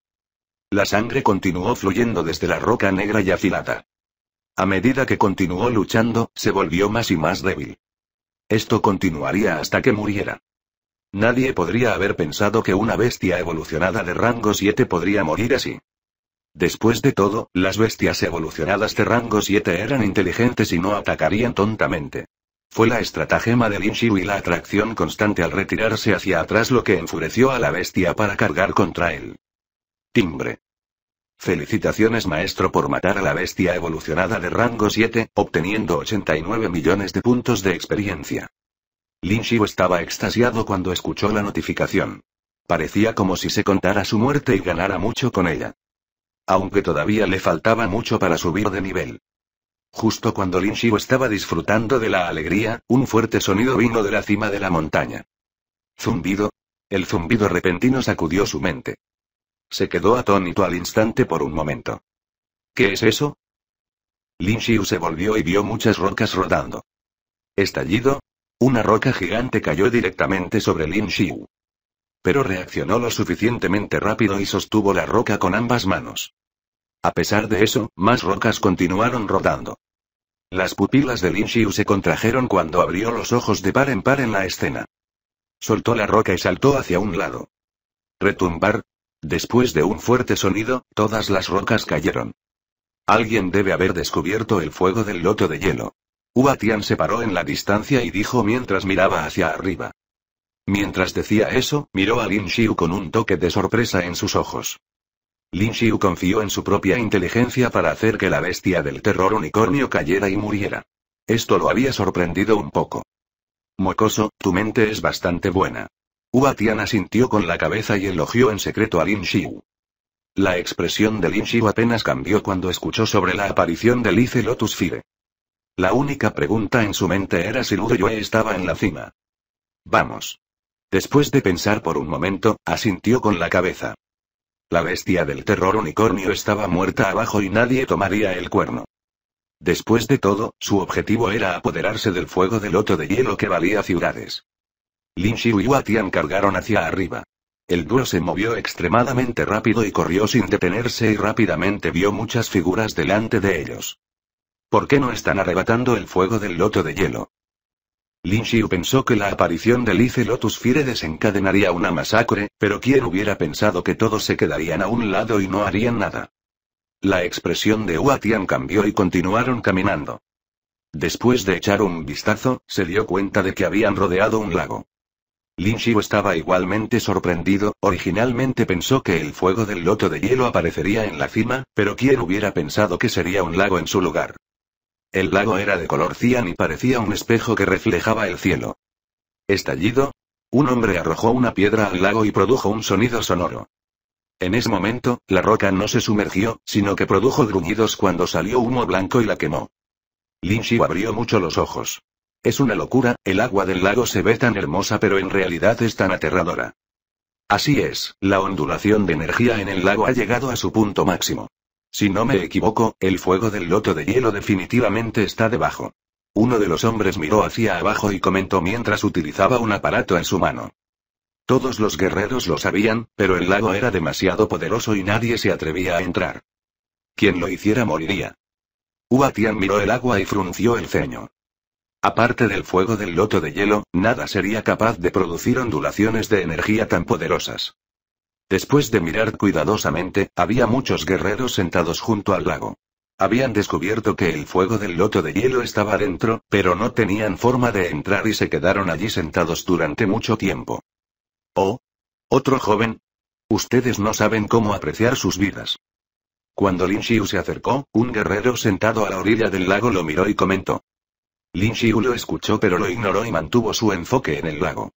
La sangre continuó fluyendo desde la roca negra y afilada. A medida que continuó luchando, se volvió más y más débil. Esto continuaría hasta que muriera. Nadie podría haber pensado que una bestia evolucionada de rango siete podría morir así. Después de todo, las bestias evolucionadas de rango siete eran inteligentes y no atacarían tontamente. Fue la estratagema de Lin Xiu y la atracción constante al retirarse hacia atrás lo que enfureció a la bestia para cargar contra él. Timbre. Felicitaciones maestro por matar a la bestia evolucionada de rango siete, obteniendo ochenta y nueve millones de puntos de experiencia. Lin Xiu estaba extasiado cuando escuchó la notificación. Parecía como si se contara su muerte y ganara mucho con ella. Aunque todavía le faltaba mucho para subir de nivel. Justo cuando Lin Xiu estaba disfrutando de la alegría, un fuerte sonido vino de la cima de la montaña. ¿Zumbido? El zumbido repentino sacudió su mente. Se quedó atónito al instante por un momento. ¿Qué es eso? Lin Xiu se volvió y vio muchas rocas rodando. ¿Estallido? Una roca gigante cayó directamente sobre Lin Xiu. Pero reaccionó lo suficientemente rápido y sostuvo la roca con ambas manos. A pesar de eso, más rocas continuaron rodando. Las pupilas de Lin Xiu se contrajeron cuando abrió los ojos de par en par en la escena. Soltó la roca y saltó hacia un lado. Retumbar. Después de un fuerte sonido, todas las rocas cayeron. Alguien debe haber descubierto el fuego del loto de hielo. Huatian se paró en la distancia y dijo mientras miraba hacia arriba. Mientras decía eso, miró a Lin Xiu con un toque de sorpresa en sus ojos. Lin Xiu confió en su propia inteligencia para hacer que la bestia del terror unicornio cayera y muriera. Esto lo había sorprendido un poco. Mocoso, tu mente es bastante buena. Huatian asintió con la cabeza y elogió en secreto a Lin Xiu. La expresión de Lin Xiu apenas cambió cuando escuchó sobre la aparición de Lice Lotus Fire. La única pregunta en su mente era si Luo Yue estaba en la cima. Vamos. Después de pensar por un momento, asintió con la cabeza. La bestia del terror unicornio estaba muerta abajo y nadie tomaría el cuerno. Después de todo, su objetivo era apoderarse del fuego del loto de hielo que valía ciudades. Lin Xiu y Huatian cargaron hacia arriba. El dúo se movió extremadamente rápido y corrió sin detenerse y rápidamente vio muchas figuras delante de ellos. ¿Por qué no están arrebatando el fuego del loto de hielo? Lin Xiu pensó que la aparición de Lice Lotus Fire desencadenaría una masacre, pero ¿quién hubiera pensado que todos se quedarían a un lado y no harían nada? La expresión de Huatian cambió y continuaron caminando. Después de echar un vistazo, se dio cuenta de que habían rodeado un lago. Lin Xiu estaba igualmente sorprendido, originalmente pensó que el fuego del loto de hielo aparecería en la cima, pero ¿quién hubiera pensado que sería un lago en su lugar? El lago era de color cian y parecía un espejo que reflejaba el cielo. Estallido. Un hombre arrojó una piedra al lago y produjo un sonido sonoro. En ese momento, la roca no se sumergió, sino que produjo gruñidos cuando salió humo blanco y la quemó. Lin Xiu abrió mucho los ojos. Es una locura, el agua del lago se ve tan hermosa pero en realidad es tan aterradora. Así es, la ondulación de energía en el lago ha llegado a su punto máximo. Si no me equivoco, el fuego del loto de hielo definitivamente está debajo. Uno de los hombres miró hacia abajo y comentó mientras utilizaba un aparato en su mano. Todos los guerreros lo sabían, pero el lago era demasiado poderoso y nadie se atrevía a entrar. Quien lo hiciera moriría. Huatian miró el agua y frunció el ceño. Aparte del fuego del loto de hielo, nada sería capaz de producir ondulaciones de energía tan poderosas. Después de mirar cuidadosamente, había muchos guerreros sentados junto al lago. Habían descubierto que el fuego del loto de hielo estaba dentro, pero no tenían forma de entrar y se quedaron allí sentados durante mucho tiempo. Oh. Otro joven. Ustedes no saben cómo apreciar sus vidas. Cuando Lin Xiu se acercó, un guerrero sentado a la orilla del lago lo miró y comentó. Lin Xiu lo escuchó pero lo ignoró y mantuvo su enfoque en el lago.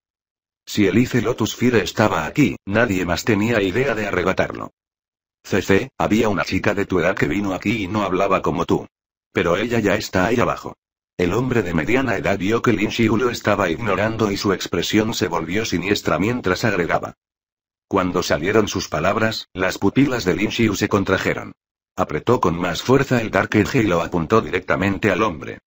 Si el Lice Lotus Fire estaba aquí, nadie más tenía idea de arrebatarlo. C C, había una chica de tu edad que vino aquí y no hablaba como tú. Pero ella ya está ahí abajo. El hombre de mediana edad vio que Lin Xiu lo estaba ignorando y su expresión se volvió siniestra mientras agregaba. Cuando salieron sus palabras, las pupilas de Lin Xiu se contrajeron. Apretó con más fuerza el Dark Edge y lo apuntó directamente al hombre.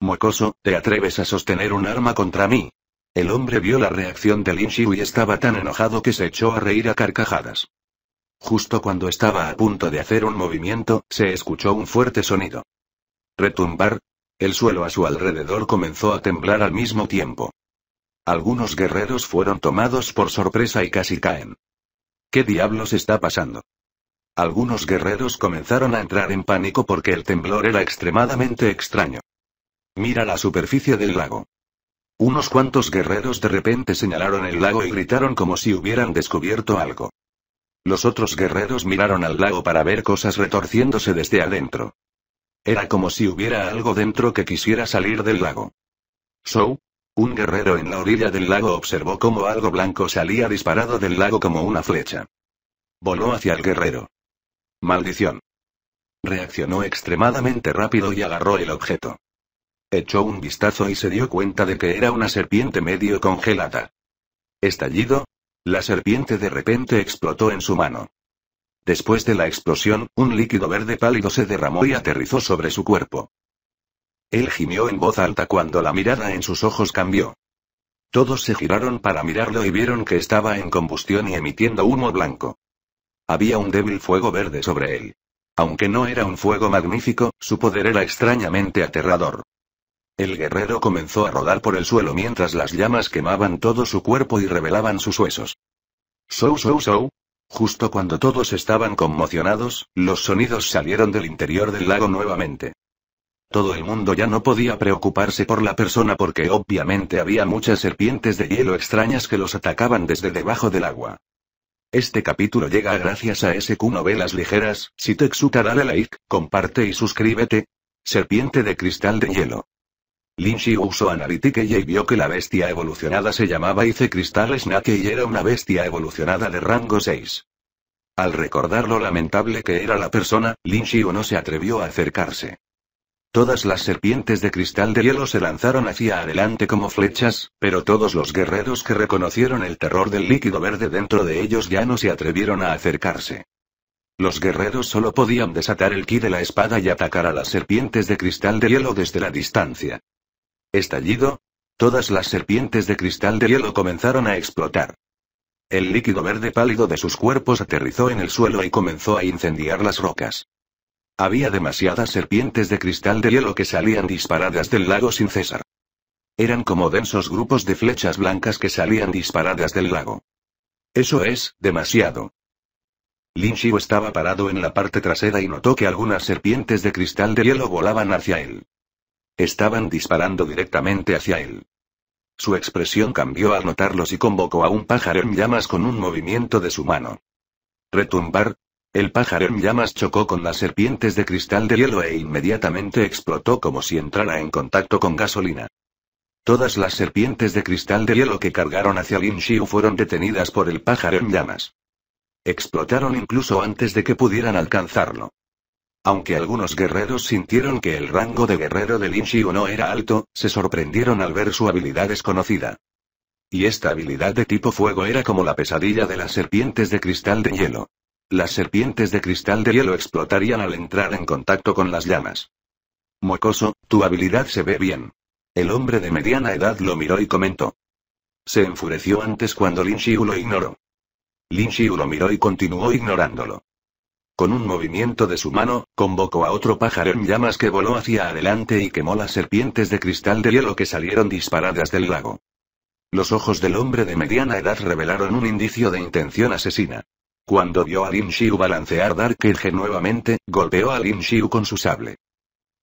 «Mocoso, ¿te atreves a sostener un arma contra mí?» El hombre vio la reacción de Lin Xiu y estaba tan enojado que se echó a reír a carcajadas. Justo cuando estaba a punto de hacer un movimiento, se escuchó un fuerte sonido. Retumbar. El suelo a su alrededor comenzó a temblar al mismo tiempo. Algunos guerreros fueron tomados por sorpresa y casi caen. ¿Qué diablos está pasando? Algunos guerreros comenzaron a entrar en pánico porque el temblor era extremadamente extraño. Mira la superficie del lago. Unos cuantos guerreros de repente señalaron el lago y gritaron como si hubieran descubierto algo. Los otros guerreros miraron al lago para ver cosas retorciéndose desde adentro. Era como si hubiera algo dentro que quisiera salir del lago. Zhou, un guerrero en la orilla del lago, observó cómo algo blanco salía disparado del lago como una flecha. Voló hacia el guerrero. Maldición. Reaccionó extremadamente rápido y agarró el objeto. Echó un vistazo y se dio cuenta de que era una serpiente medio congelada. Estallido. La serpiente de repente explotó en su mano. Después de la explosión, un líquido verde pálido se derramó y aterrizó sobre su cuerpo. Él gimió en voz alta cuando la mirada en sus ojos cambió. Todos se giraron para mirarlo y vieron que estaba en combustión y emitiendo humo blanco. Había un débil fuego verde sobre él. Aunque no era un fuego magnífico, su poder era extrañamente aterrador. El guerrero comenzó a rodar por el suelo mientras las llamas quemaban todo su cuerpo y revelaban sus huesos. Zhou, Zhou, Zhou. Justo cuando todos estaban conmocionados, los sonidos salieron del interior del lago nuevamente. Todo el mundo ya no podía preocuparse por la persona porque obviamente había muchas serpientes de hielo extrañas que los atacaban desde debajo del agua. Este capítulo llega gracias a S Q Novelas Ligeras. Si te exuta, dale like, comparte y suscríbete. Serpiente de cristal de hielo. Lin Xiu usó Analytique y vio que la bestia evolucionada se llamaba Ice Crystal Snake y era una bestia evolucionada de rango seis. Al recordar lo lamentable que era la persona, Lin Xiu no se atrevió a acercarse. Todas las serpientes de cristal de hielo se lanzaron hacia adelante como flechas, pero todos los guerreros que reconocieron el terror del líquido verde dentro de ellos ya no se atrevieron a acercarse. Los guerreros solo podían desatar el ki de la espada y atacar a las serpientes de cristal de hielo desde la distancia. Estallido. Todas las serpientes de cristal de hielo comenzaron a explotar. El líquido verde pálido de sus cuerpos aterrizó en el suelo y comenzó a incendiar las rocas. Había demasiadas serpientes de cristal de hielo que salían disparadas del lago sin cesar. Eran como densos grupos de flechas blancas que salían disparadas del lago. Eso es, demasiado. Lin Xiu estaba parado en la parte trasera y notó que algunas serpientes de cristal de hielo volaban hacia él. Estaban disparando directamente hacia él. Su expresión cambió al notarlos y convocó a un pájaro en llamas con un movimiento de su mano. Retumbar. El pájaro en llamas chocó con las serpientes de cristal de hielo e inmediatamente explotó como si entrara en contacto con gasolina. Todas las serpientes de cristal de hielo que cargaron hacia Lin Xiu fueron detenidas por el pájaro en llamas. Explotaron incluso antes de que pudieran alcanzarlo. Aunque algunos guerreros sintieron que el rango de guerrero de Lin Xiu no era alto, se sorprendieron al ver su habilidad desconocida. Y esta habilidad de tipo fuego era como la pesadilla de las serpientes de cristal de hielo. Las serpientes de cristal de hielo explotarían al entrar en contacto con las llamas. Mocoso, tu habilidad se ve bien. El hombre de mediana edad lo miró y comentó. Se enfureció antes cuando Lin Xiu lo ignoró. Lin Xiu lo miró y continuó ignorándolo. Con un movimiento de su mano, convocó a otro pájaro en llamas que voló hacia adelante y quemó las serpientes de cristal de hielo que salieron disparadas del lago. Los ojos del hombre de mediana edad revelaron un indicio de intención asesina. Cuando vio a Lin Xiu balancear Dark Edge nuevamente, golpeó a Lin Xiu con su sable.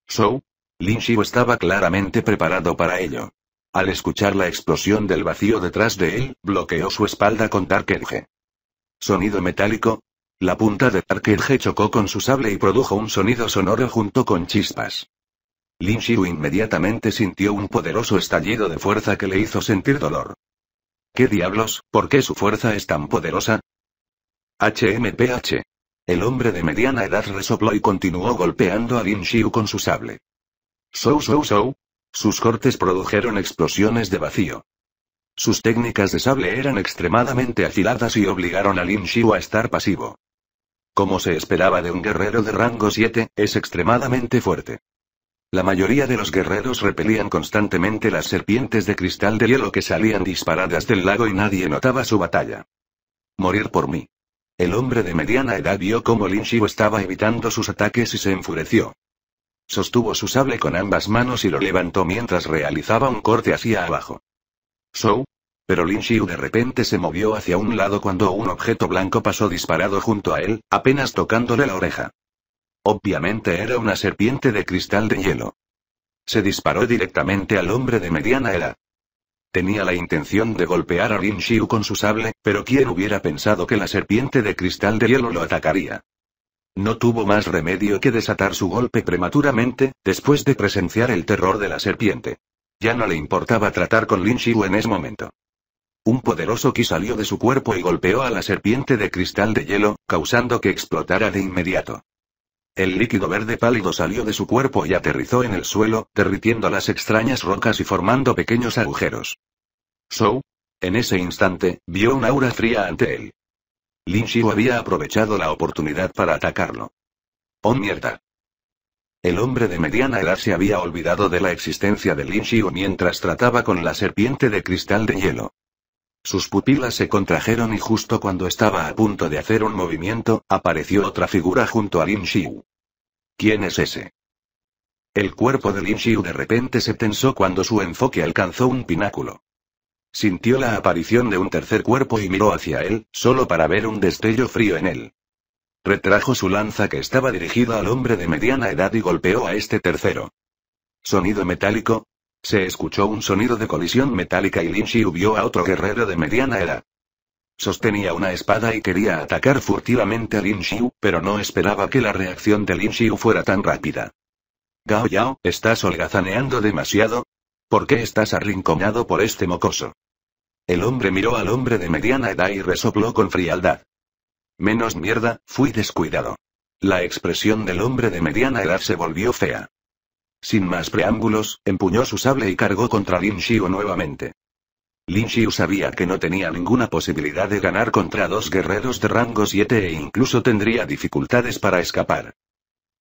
Zhou. Lin Xiu estaba claramente preparado para ello. Al escuchar la explosión del vacío detrás de él, bloqueó su espalda con Dark Edge. Sonido metálico. La punta de Dark Edge chocó con su sable y produjo un sonido sonoro junto con chispas. Lin Xiu inmediatamente sintió un poderoso estallido de fuerza que le hizo sentir dolor. ¿Qué diablos? ¿Por qué su fuerza es tan poderosa? H M P H. El hombre de mediana edad resopló y continuó golpeando a Lin Xiu con su sable. Zhou, Zhou, Zhou. Sus cortes produjeron explosiones de vacío. Sus técnicas de sable eran extremadamente afiladas y obligaron a Lin Xiu a estar pasivo. Como se esperaba de un guerrero de rango siete, es extremadamente fuerte. La mayoría de los guerreros repelían constantemente las serpientes de cristal de hielo que salían disparadas del lago y nadie notaba su batalla. Morir por mí. El hombre de mediana edad vio cómo Lin Xiu estaba evitando sus ataques y se enfureció. Sostuvo su sable con ambas manos y lo levantó mientras realizaba un corte hacia abajo. Zhou. Pero Lin Xiu de repente se movió hacia un lado cuando un objeto blanco pasó disparado junto a él, apenas tocándole la oreja. Obviamente era una serpiente de cristal de hielo. Se disparó directamente al hombre de mediana edad. Tenía la intención de golpear a Lin Xiu con su sable, pero ¿quién hubiera pensado que la serpiente de cristal de hielo lo atacaría? No tuvo más remedio que desatar su golpe prematuramente, después de presenciar el terror de la serpiente. Ya no le importaba tratar con Lin Xiu en ese momento. Un poderoso ki salió de su cuerpo y golpeó a la serpiente de cristal de hielo, causando que explotara de inmediato. El líquido verde pálido salió de su cuerpo y aterrizó en el suelo, derritiendo las extrañas rocas y formando pequeños agujeros. Zhou, en ese instante, vio un aura fría ante él. Lin Xiu había aprovechado la oportunidad para atacarlo. ¡Oh mierda! El hombre de mediana edad se había olvidado de la existencia de Lin Xiu mientras trataba con la serpiente de cristal de hielo. Sus pupilas se contrajeron y justo cuando estaba a punto de hacer un movimiento, apareció otra figura junto a Lin Xiu. ¿Quién es ese? El cuerpo de Lin Xiu de repente se tensó cuando su enfoque alcanzó un pináculo. Sintió la aparición de un tercer cuerpo y miró hacia él, solo para ver un destello frío en él. Retrajo su lanza que estaba dirigida al hombre de mediana edad y golpeó a este tercero. Sonido metálico. Se escuchó un sonido de colisión metálica y Lin Xiu vio a otro guerrero de mediana edad. Sostenía una espada y quería atacar furtivamente a Lin Xiu, pero no esperaba que la reacción de Lin Xiu fuera tan rápida. Gao Yao, ¿estás holgazaneando demasiado? ¿Por qué estás arrinconado por este mocoso? El hombre miró al hombre de mediana edad y resopló con frialdad. Menos mierda, fui descuidado. La expresión del hombre de mediana edad se volvió fea. Sin más preámbulos, empuñó su sable y cargó contra Lin Xiu nuevamente. Lin Xiu sabía que no tenía ninguna posibilidad de ganar contra dos guerreros de rango siete e incluso tendría dificultades para escapar.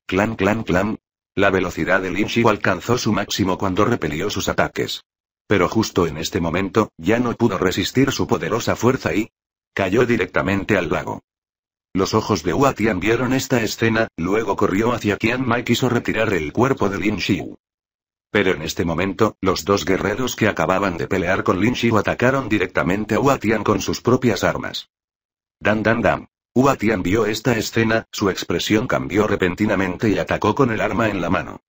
Clan, clan, clan. La velocidad de Lin Xiu alcanzó su máximo cuando repelió sus ataques. Pero justo en este momento, ya no pudo resistir su poderosa fuerza y cayó directamente al lago. Los ojos de Huatian vieron esta escena, luego corrió hacia Qian Mai y quiso retirar el cuerpo de Lin Xiu. Pero en este momento, los dos guerreros que acababan de pelear con Lin Xiu atacaron directamente a Huatian con sus propias armas. Dan dan dan. Huatian vio esta escena, su expresión cambió repentinamente y atacó con el arma en la mano.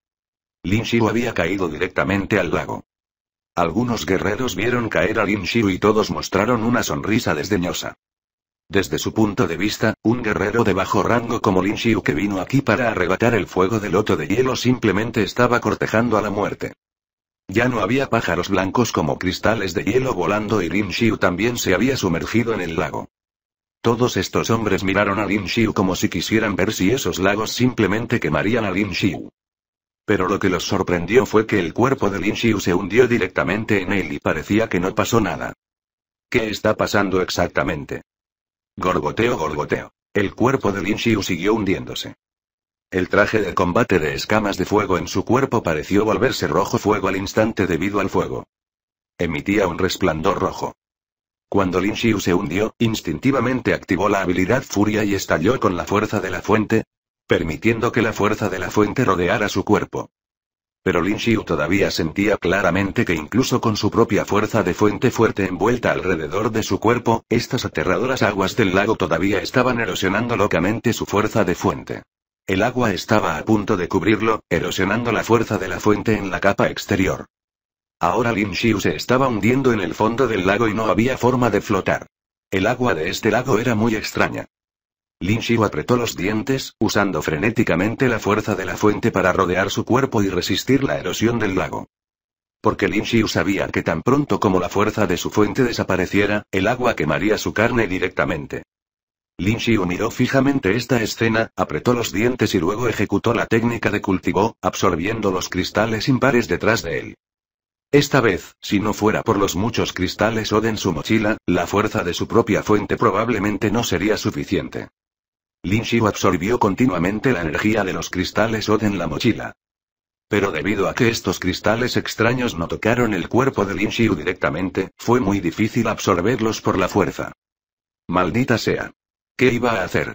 Lin Xiu había caído directamente al lago. Algunos guerreros vieron caer a Lin Xiu y todos mostraron una sonrisa desdeñosa. Desde su punto de vista, un guerrero de bajo rango como Lin Xiu que vino aquí para arrebatar el fuego del loto de hielo simplemente estaba cortejando a la muerte. Ya no había pájaros blancos como cristales de hielo volando y Lin Xiu también se había sumergido en el lago. Todos estos hombres miraron a Lin Xiu como si quisieran ver si esos lagos simplemente quemarían a Lin Xiu. Pero lo que los sorprendió fue que el cuerpo de Lin Xiu se hundió directamente en él y parecía que no pasó nada. ¿Qué está pasando exactamente? Gorgoteo, gorgoteo. El cuerpo de Lin Xiu siguió hundiéndose. El traje de combate de escamas de fuego en su cuerpo pareció volverse rojo fuego al instante debido al fuego. Emitía un resplandor rojo. Cuando Lin Xiu se hundió, instintivamente activó la habilidad Furia y estalló con la fuerza de la fuente, permitiendo que la fuerza de la fuente rodeara su cuerpo. Pero Lin Xiu todavía sentía claramente que incluso con su propia fuerza de fuente fuerte envuelta alrededor de su cuerpo, estas aterradoras aguas del lago todavía estaban erosionando locamente su fuerza de fuente. El agua estaba a punto de cubrirlo, erosionando la fuerza de la fuente en la capa exterior. Ahora Lin Xiu se estaba hundiendo en el fondo del lago y no había forma de flotar. El agua de este lago era muy extraña. Lin Xiu apretó los dientes, usando frenéticamente la fuerza de la fuente para rodear su cuerpo y resistir la erosión del lago. Porque Lin Xiu sabía que tan pronto como la fuerza de su fuente desapareciera, el agua quemaría su carne directamente. Lin Xiu miró fijamente esta escena, apretó los dientes y luego ejecutó la técnica de cultivo, absorbiendo los cristales impares detrás de él. Esta vez, si no fuera por los muchos cristales O D en su mochila, la fuerza de su propia fuente probablemente no sería suficiente. Lin Xiu absorbió continuamente la energía de los cristales O D en la mochila. Pero debido a que estos cristales extraños no tocaron el cuerpo de Lin Xiu directamente, fue muy difícil absorberlos por la fuerza. Maldita sea. ¿Qué iba a hacer?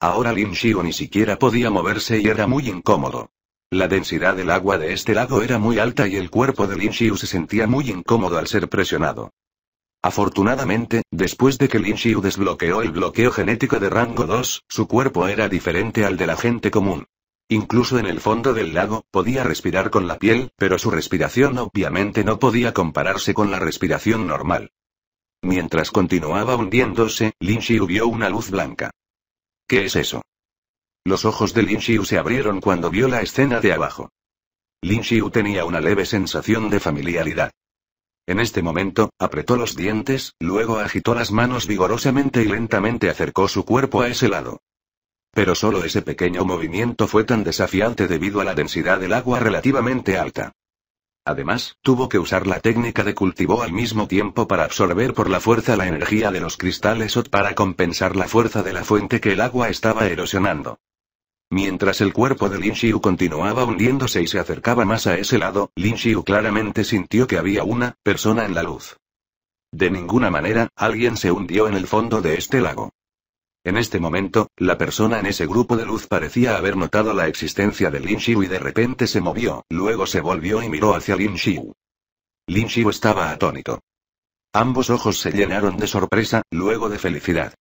Ahora Lin Xiu ni siquiera podía moverse y era muy incómodo. La densidad del agua de este lago era muy alta y el cuerpo de Lin Xiu se sentía muy incómodo al ser presionado. Afortunadamente, después de que Lin Xiu desbloqueó el bloqueo genético de rango dos, su cuerpo era diferente al de la gente común. Incluso en el fondo del lago, podía respirar con la piel, pero su respiración obviamente no podía compararse con la respiración normal. Mientras continuaba hundiéndose, Lin Xiu vio una luz blanca. ¿Qué es eso? Los ojos de Lin Xiu se abrieron cuando vio la escena de abajo. Lin Xiu tenía una leve sensación de familiaridad. En este momento, apretó los dientes, luego agitó las manos vigorosamente y lentamente acercó su cuerpo a ese lado. Pero solo ese pequeño movimiento fue tan desafiante debido a la densidad del agua relativamente alta. Además, tuvo que usar la técnica de cultivo al mismo tiempo para absorber por la fuerza la energía de los cristales O D para compensar la fuerza de la fuente que el agua estaba erosionando. Mientras el cuerpo de Lin Xiu continuaba hundiéndose y se acercaba más a ese lado, Lin Xiu claramente sintió que había una persona en la luz. De ninguna manera, alguien se hundió en el fondo de este lago. En este momento, la persona en ese grupo de luz parecía haber notado la existencia de Lin Xiu y de repente se movió, luego se volvió y miró hacia Lin Xiu. Lin Xiu estaba atónito. Ambos ojos se llenaron de sorpresa, luego de felicidad.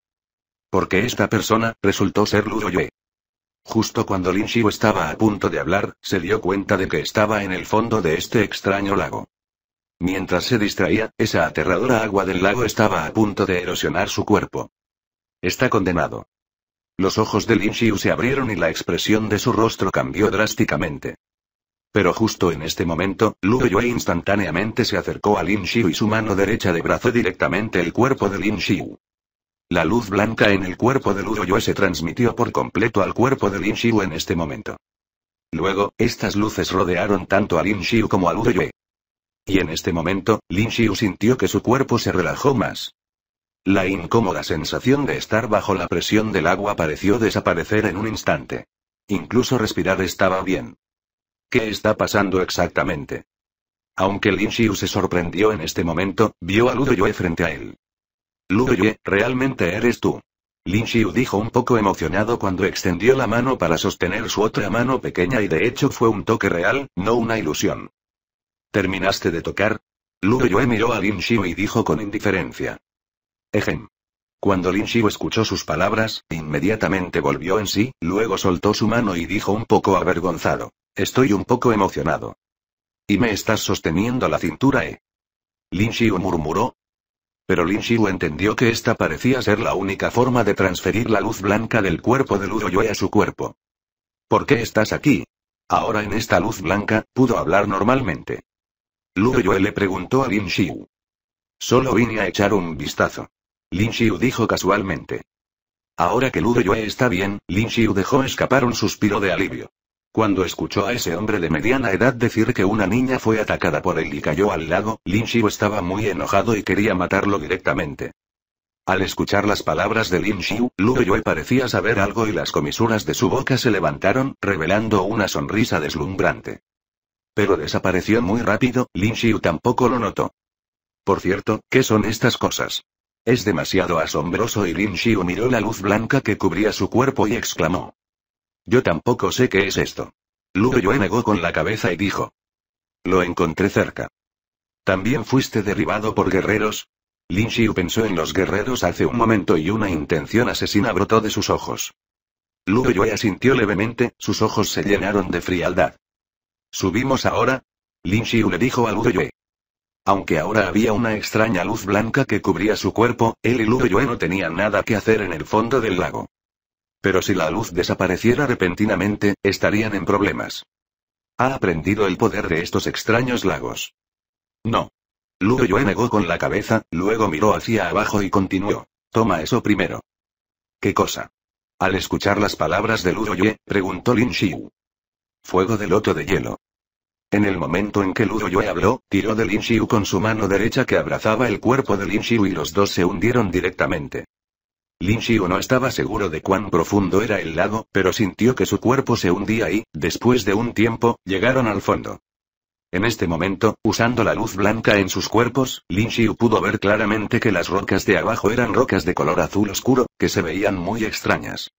Porque esta persona resultó ser Luo Yue. Justo cuando Lin Xiu estaba a punto de hablar, se dio cuenta de que estaba en el fondo de este extraño lago. Mientras se distraía, esa aterradora agua del lago estaba a punto de erosionar su cuerpo. Está condenado. Los ojos de Lin Xiu se abrieron y la expresión de su rostro cambió drásticamente. Pero justo en este momento, Luo Yue instantáneamente se acercó a Lin Xiu y su mano derecha debrazó directamente el cuerpo de Lin Xiu. La luz blanca en el cuerpo de Luo Yue se transmitió por completo al cuerpo de Lin Xiu en este momento. Luego, estas luces rodearon tanto a Lin Xiu como a Luo Yue. Y en este momento, Lin Xiu sintió que su cuerpo se relajó más. La incómoda sensación de estar bajo la presión del agua pareció desaparecer en un instante. Incluso respirar estaba bien. ¿Qué está pasando exactamente? Aunque Lin Xiu se sorprendió en este momento, vio a Luo Yue frente a él. Luo Yue, ¿realmente eres tú? Lin Xiu dijo un poco emocionado cuando extendió la mano para sostener su otra mano pequeña y de hecho fue un toque real, no una ilusión. ¿Terminaste de tocar? Luo Yue miró a Lin Xiu y dijo con indiferencia. Ejem. Cuando Lin Xiu escuchó sus palabras, inmediatamente volvió en sí, luego soltó su mano y dijo un poco avergonzado. Estoy un poco emocionado. ¿Y me estás sosteniendo la cintura, eh? Lin Xiu murmuró. Pero Lin Xiu entendió que esta parecía ser la única forma de transferir la luz blanca del cuerpo de Luo Yue a su cuerpo. ¿Por qué estás aquí? Ahora en esta luz blanca, pudo hablar normalmente. Luo Yue le preguntó a Lin Xiu. Solo vine a echar un vistazo. Lin Xiu dijo casualmente. Ahora que Luo Yue está bien, Lin Xiu dejó escapar un suspiro de alivio. Cuando escuchó a ese hombre de mediana edad decir que una niña fue atacada por él y cayó al lago, Lin Xiu estaba muy enojado y quería matarlo directamente. Al escuchar las palabras de Lin Xiu, Luo Yue parecía saber algo y las comisuras de su boca se levantaron, revelando una sonrisa deslumbrante. Pero desapareció muy rápido, Lin Xiu tampoco lo notó. Por cierto, ¿qué son estas cosas? Es demasiado asombroso y Lin Xiu miró la luz blanca que cubría su cuerpo y exclamó. Yo tampoco sé qué es esto. Luo Yue negó con la cabeza y dijo. Lo encontré cerca. ¿También fuiste derribado por guerreros? Lin Xiu pensó en los guerreros hace un momento y una intención asesina brotó de sus ojos. Luo Yue asintió levemente, sus ojos se llenaron de frialdad. ¿Subimos ahora? Lin Xiu le dijo a Luo Yue. Aunque ahora había una extraña luz blanca que cubría su cuerpo, él y Luo Yue no tenían nada que hacer en el fondo del lago. Pero si la luz desapareciera repentinamente, estarían en problemas. ¿Ha aprendido el poder de estos extraños lagos? No. Luo Yue negó con la cabeza, luego miró hacia abajo y continuó. Toma eso primero. ¿Qué cosa? Al escuchar las palabras de Luo Yue, preguntó Lin Xiu. Fuego de loto de hielo. En el momento en que Luo Yue habló, tiró de Lin Xiu con su mano derecha que abrazaba el cuerpo de Lin Xiu y los dos se hundieron directamente. Lin Xiu no estaba seguro de cuán profundo era el lago, pero sintió que su cuerpo se hundía y, después de un tiempo, llegaron al fondo. En este momento, usando la luz blanca en sus cuerpos, Lin Xiu pudo ver claramente que las rocas de abajo eran rocas de color azul oscuro, que se veían muy extrañas.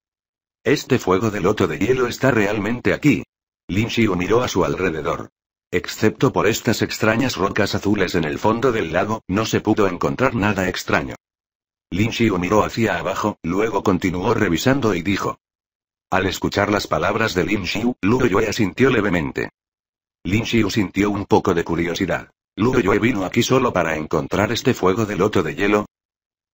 Este fuego de loto de hielo está realmente aquí. Lin Xiu miró a su alrededor. Excepto por estas extrañas rocas azules en el fondo del lago, no se pudo encontrar nada extraño. Lin Xiu miró hacia abajo, luego continuó revisando y dijo. Al escuchar las palabras de Lin Xiu, Luo Yue asintió levemente. Lin Xiu sintió un poco de curiosidad. ¿Luo Yue vino aquí solo para encontrar este fuego de loto de hielo?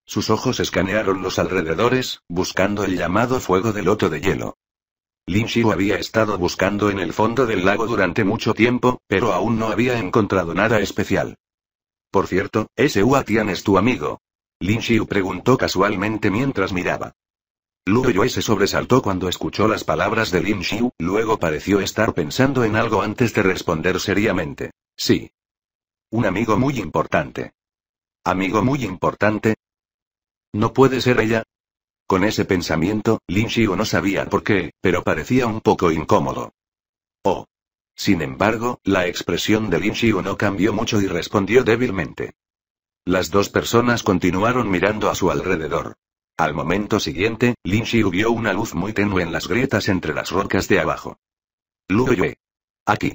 Sus ojos escanearon los alrededores, buscando el llamado fuego de loto de hielo. Lin Xiu había estado buscando en el fondo del lago durante mucho tiempo, pero aún no había encontrado nada especial. Por cierto, ¿ese Huatian es tu amigo? Lin Xiu preguntó casualmente mientras miraba. Luo Yue se sobresaltó cuando escuchó las palabras de Lin Xiu, luego pareció estar pensando en algo antes de responder seriamente. Sí. Un amigo muy importante. ¿Amigo muy importante? ¿No puede ser ella? Con ese pensamiento, Lin Xiu no sabía por qué, pero parecía un poco incómodo. Oh. Sin embargo, la expresión de Lin Xiu no cambió mucho y respondió débilmente. Las dos personas continuaron mirando a su alrededor. Al momento siguiente, Lin Xiu vio una luz muy tenue en las grietas entre las rocas de abajo. Luo Yue. Aquí.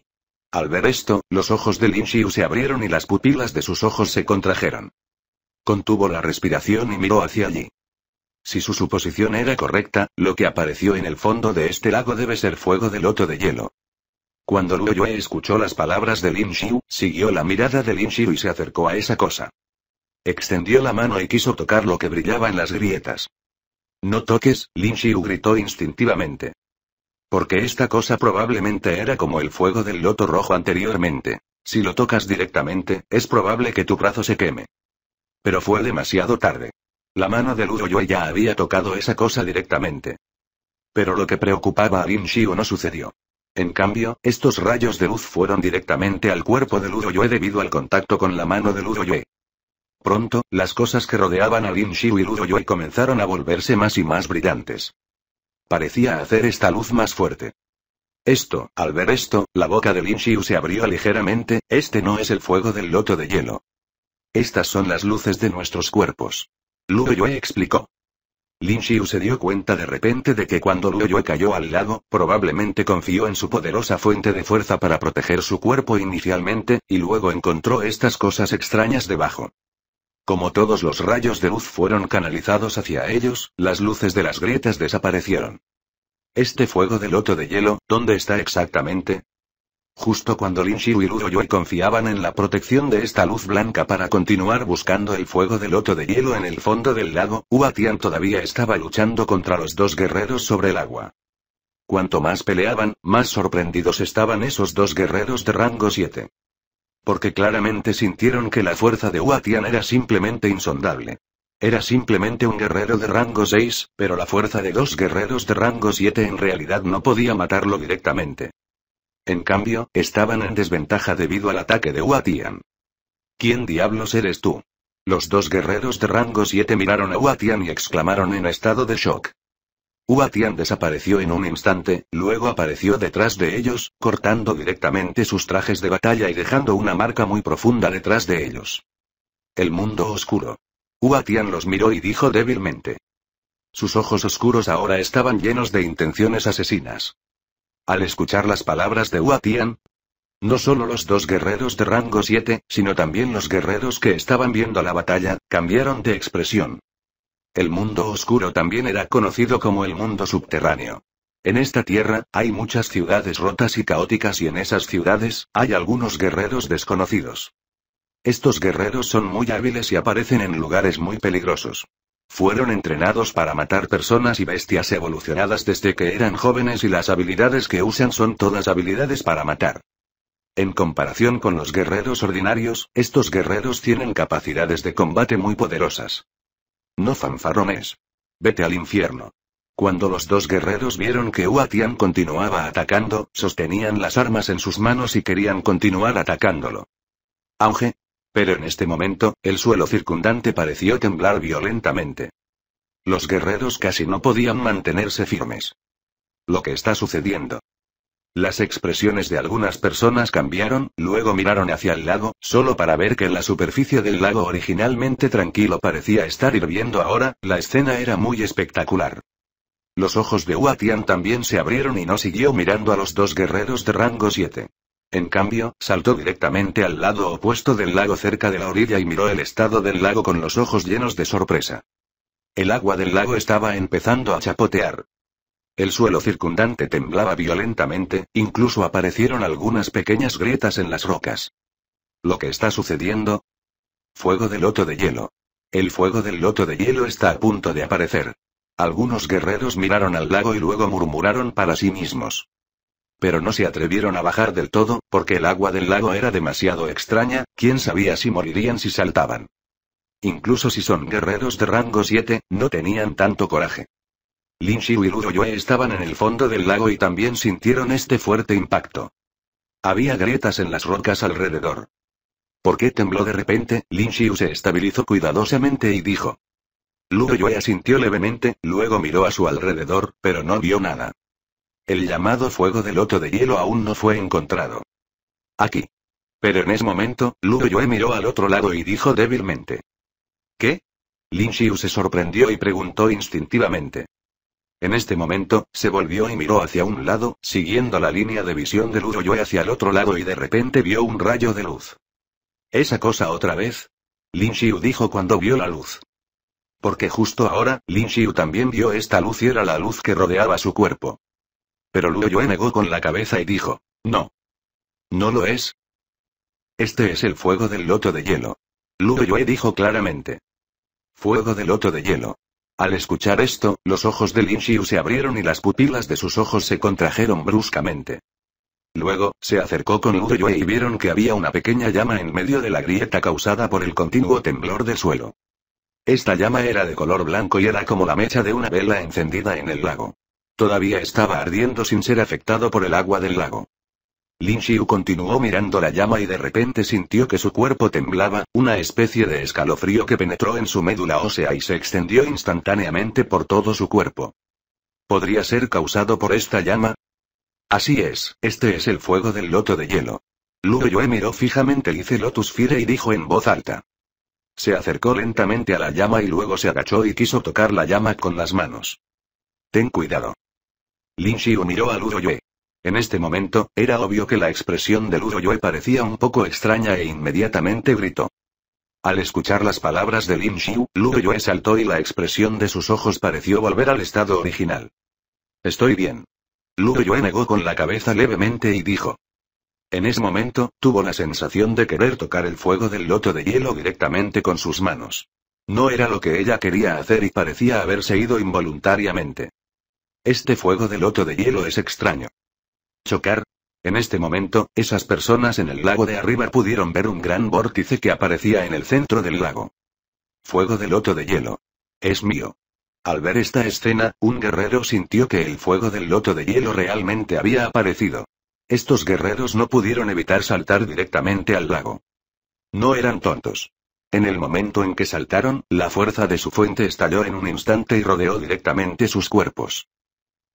Al ver esto, los ojos de Lin Xiu se abrieron y las pupilas de sus ojos se contrajeron. Contuvo la respiración y miró hacia allí. Si su suposición era correcta, lo que apareció en el fondo de este lago debe ser fuego de loto de hielo. Cuando Luo Yue escuchó las palabras de Lin Xiu, siguió la mirada de Lin Xiu y se acercó a esa cosa. Extendió la mano y quiso tocar lo que brillaba en las grietas. «No toques», Lin Xiu gritó instintivamente. Porque esta cosa probablemente era como el fuego del loto rojo anteriormente. Si lo tocas directamente, es probable que tu brazo se queme. Pero fue demasiado tarde. La mano de Luo Yue ya había tocado esa cosa directamente. Pero lo que preocupaba a Lin Xiu no sucedió. En cambio, estos rayos de luz fueron directamente al cuerpo de Luo Yue debido al contacto con la mano de Luo Yue. Pronto, las cosas que rodeaban a Lin Xiu y Luo Yue comenzaron a volverse más y más brillantes. Parecía hacer esta luz más fuerte. Esto, al ver esto, la boca de Lin Xiu se abrió ligeramente. Este no es el fuego del loto de hielo. Estas son las luces de nuestros cuerpos. Luo Yue explicó. Lin Xiu se dio cuenta de repente de que cuando Luo Yue cayó al lago, probablemente confió en su poderosa fuente de fuerza para proteger su cuerpo inicialmente, y luego encontró estas cosas extrañas debajo. Como todos los rayos de luz fueron canalizados hacia ellos, las luces de las grietas desaparecieron. Este fuego de loto de hielo, ¿dónde está exactamente? Justo cuando Lin Xiu y Luo Yue confiaban en la protección de esta luz blanca para continuar buscando el fuego de loto de hielo en el fondo del lago, Huatian todavía estaba luchando contra los dos guerreros sobre el agua. Cuanto más peleaban, más sorprendidos estaban esos dos guerreros de rango siete. Porque claramente sintieron que la fuerza de Huatian era simplemente insondable. Era simplemente un guerrero de rango seis, pero la fuerza de dos guerreros de rango siete en realidad no podía matarlo directamente. En cambio, estaban en desventaja debido al ataque de Huatian. ¿Quién diablos eres tú? Los dos guerreros de rango siete miraron a Huatian y exclamaron en estado de shock. Huatian desapareció en un instante, luego apareció detrás de ellos, cortando directamente sus trajes de batalla y dejando una marca muy profunda detrás de ellos. El mundo oscuro. Huatian los miró y dijo débilmente. Sus ojos oscuros ahora estaban llenos de intenciones asesinas. Al escuchar las palabras de Huatian, no solo los dos guerreros de rango siete, sino también los guerreros que estaban viendo la batalla, cambiaron de expresión. El mundo oscuro también era conocido como el mundo subterráneo. En esta tierra, hay muchas ciudades rotas y caóticas y en esas ciudades, hay algunos guerreros desconocidos. Estos guerreros son muy hábiles y aparecen en lugares muy peligrosos. Fueron entrenados para matar personas y bestias evolucionadas desde que eran jóvenes y las habilidades que usan son todas habilidades para matar. En comparación con los guerreros ordinarios, estos guerreros tienen capacidades de combate muy poderosas. No fanfarrones. Vete al infierno. Cuando los dos guerreros vieron que Huatian continuaba atacando, sostenían las armas en sus manos y querían continuar atacándolo. Auge. Pero en este momento, el suelo circundante pareció temblar violentamente. Los guerreros casi no podían mantenerse firmes. Lo que está sucediendo. Las expresiones de algunas personas cambiaron, luego miraron hacia el lago, solo para ver que la superficie del lago originalmente tranquilo parecía estar hirviendo ahora, la escena era muy espectacular. Los ojos de Huatian también se abrieron y no siguió mirando a los dos guerreros de rango siete. En cambio, saltó directamente al lado opuesto del lago cerca de la orilla y miró el estado del lago con los ojos llenos de sorpresa. El agua del lago estaba empezando a chapotear. El suelo circundante temblaba violentamente, incluso aparecieron algunas pequeñas grietas en las rocas. ¿Lo que está sucediendo? Fuego del loto de hielo. El fuego del loto de hielo está a punto de aparecer. Algunos guerreros miraron al lago y luego murmuraron para sí mismos. Pero no se atrevieron a bajar del todo, porque el agua del lago era demasiado extraña, quién sabía si morirían si saltaban. Incluso si son guerreros de rango siete, no tenían tanto coraje. Lin Xiu y Luo Yue estaban en el fondo del lago y también sintieron este fuerte impacto. Había grietas en las rocas alrededor. ¿Por qué tembló de repente? Lin Xiu se estabilizó cuidadosamente y dijo. Luo Yue asintió levemente, luego miró a su alrededor, pero no vio nada. El llamado fuego del loto de hielo aún no fue encontrado. Aquí. Pero en ese momento, Luo Yue miró al otro lado y dijo débilmente. ¿Qué? Lin Xiu se sorprendió y preguntó instintivamente. En este momento, se volvió y miró hacia un lado, siguiendo la línea de visión de Luo Yue hacia el otro lado y de repente vio un rayo de luz. ¿Esa cosa otra vez? Lin Xiu dijo cuando vio la luz. Porque justo ahora, Lin Xiu también vio esta luz y era la luz que rodeaba su cuerpo. Pero Luo Yue negó con la cabeza y dijo, no. ¿No lo es? Este es el fuego del loto de hielo. Luo Yue dijo claramente. Fuego del loto de hielo. Al escuchar esto, los ojos de Lin Xiu se abrieron y las pupilas de sus ojos se contrajeron bruscamente. Luego, se acercó con Luo Yue y vieron que había una pequeña llama en medio de la grieta causada por el continuo temblor del suelo. Esta llama era de color blanco y era como la mecha de una vela encendida en el lago. Todavía estaba ardiendo sin ser afectado por el agua del lago. Lin Xiu continuó mirando la llama y de repente sintió que su cuerpo temblaba, una especie de escalofrío que penetró en su médula ósea y se extendió instantáneamente por todo su cuerpo. ¿Podría ser causado por esta llama? Así es, este es el fuego del loto de hielo. Luo Yue miró fijamente Lice Lotus Fire y dijo en voz alta. Se acercó lentamente a la llama y luego se agachó y quiso tocar la llama con las manos. Ten cuidado. Lin Xiu miró a Luo Yue. En este momento, era obvio que la expresión de Luo Yue parecía un poco extraña e inmediatamente gritó. Al escuchar las palabras de Lin Xiu, Luo Yue saltó y la expresión de sus ojos pareció volver al estado original. Estoy bien. Luo Yue negó con la cabeza levemente y dijo. En ese momento, tuvo la sensación de querer tocar el fuego del loto de hielo directamente con sus manos. No era lo que ella quería hacer y parecía haberse ido involuntariamente. Este fuego del loto de hielo es extraño. ¿Chocar? En este momento, esas personas en el lago de arriba pudieron ver un gran vórtice que aparecía en el centro del lago. Fuego del loto de hielo. Es mío. Al ver esta escena, un guerrero sintió que el fuego del loto de hielo realmente había aparecido. Estos guerreros no pudieron evitar saltar directamente al lago. No eran tontos. En el momento en que saltaron, la fuerza de su fuente estalló en un instante y rodeó directamente sus cuerpos.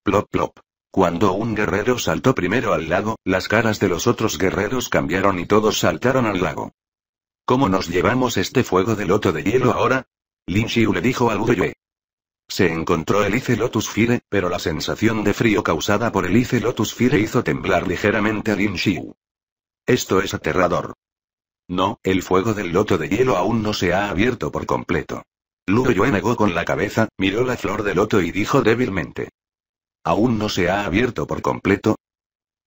Plop plop. Cuando un guerrero saltó primero al lago, las caras de los otros guerreros cambiaron y todos saltaron al lago. ¿Cómo nos llevamos este fuego del loto de hielo ahora? Lin Xiu le dijo a Luo Yue. Se encontró el Ice Lotus Fire, pero la sensación de frío causada por el Ice Lotus Fire hizo temblar ligeramente a Lin Xiu. Esto es aterrador. No, el fuego del loto de hielo aún no se ha abierto por completo. Luo Yue negó con la cabeza, miró la flor del loto y dijo débilmente. ¿Aún no se ha abierto por completo?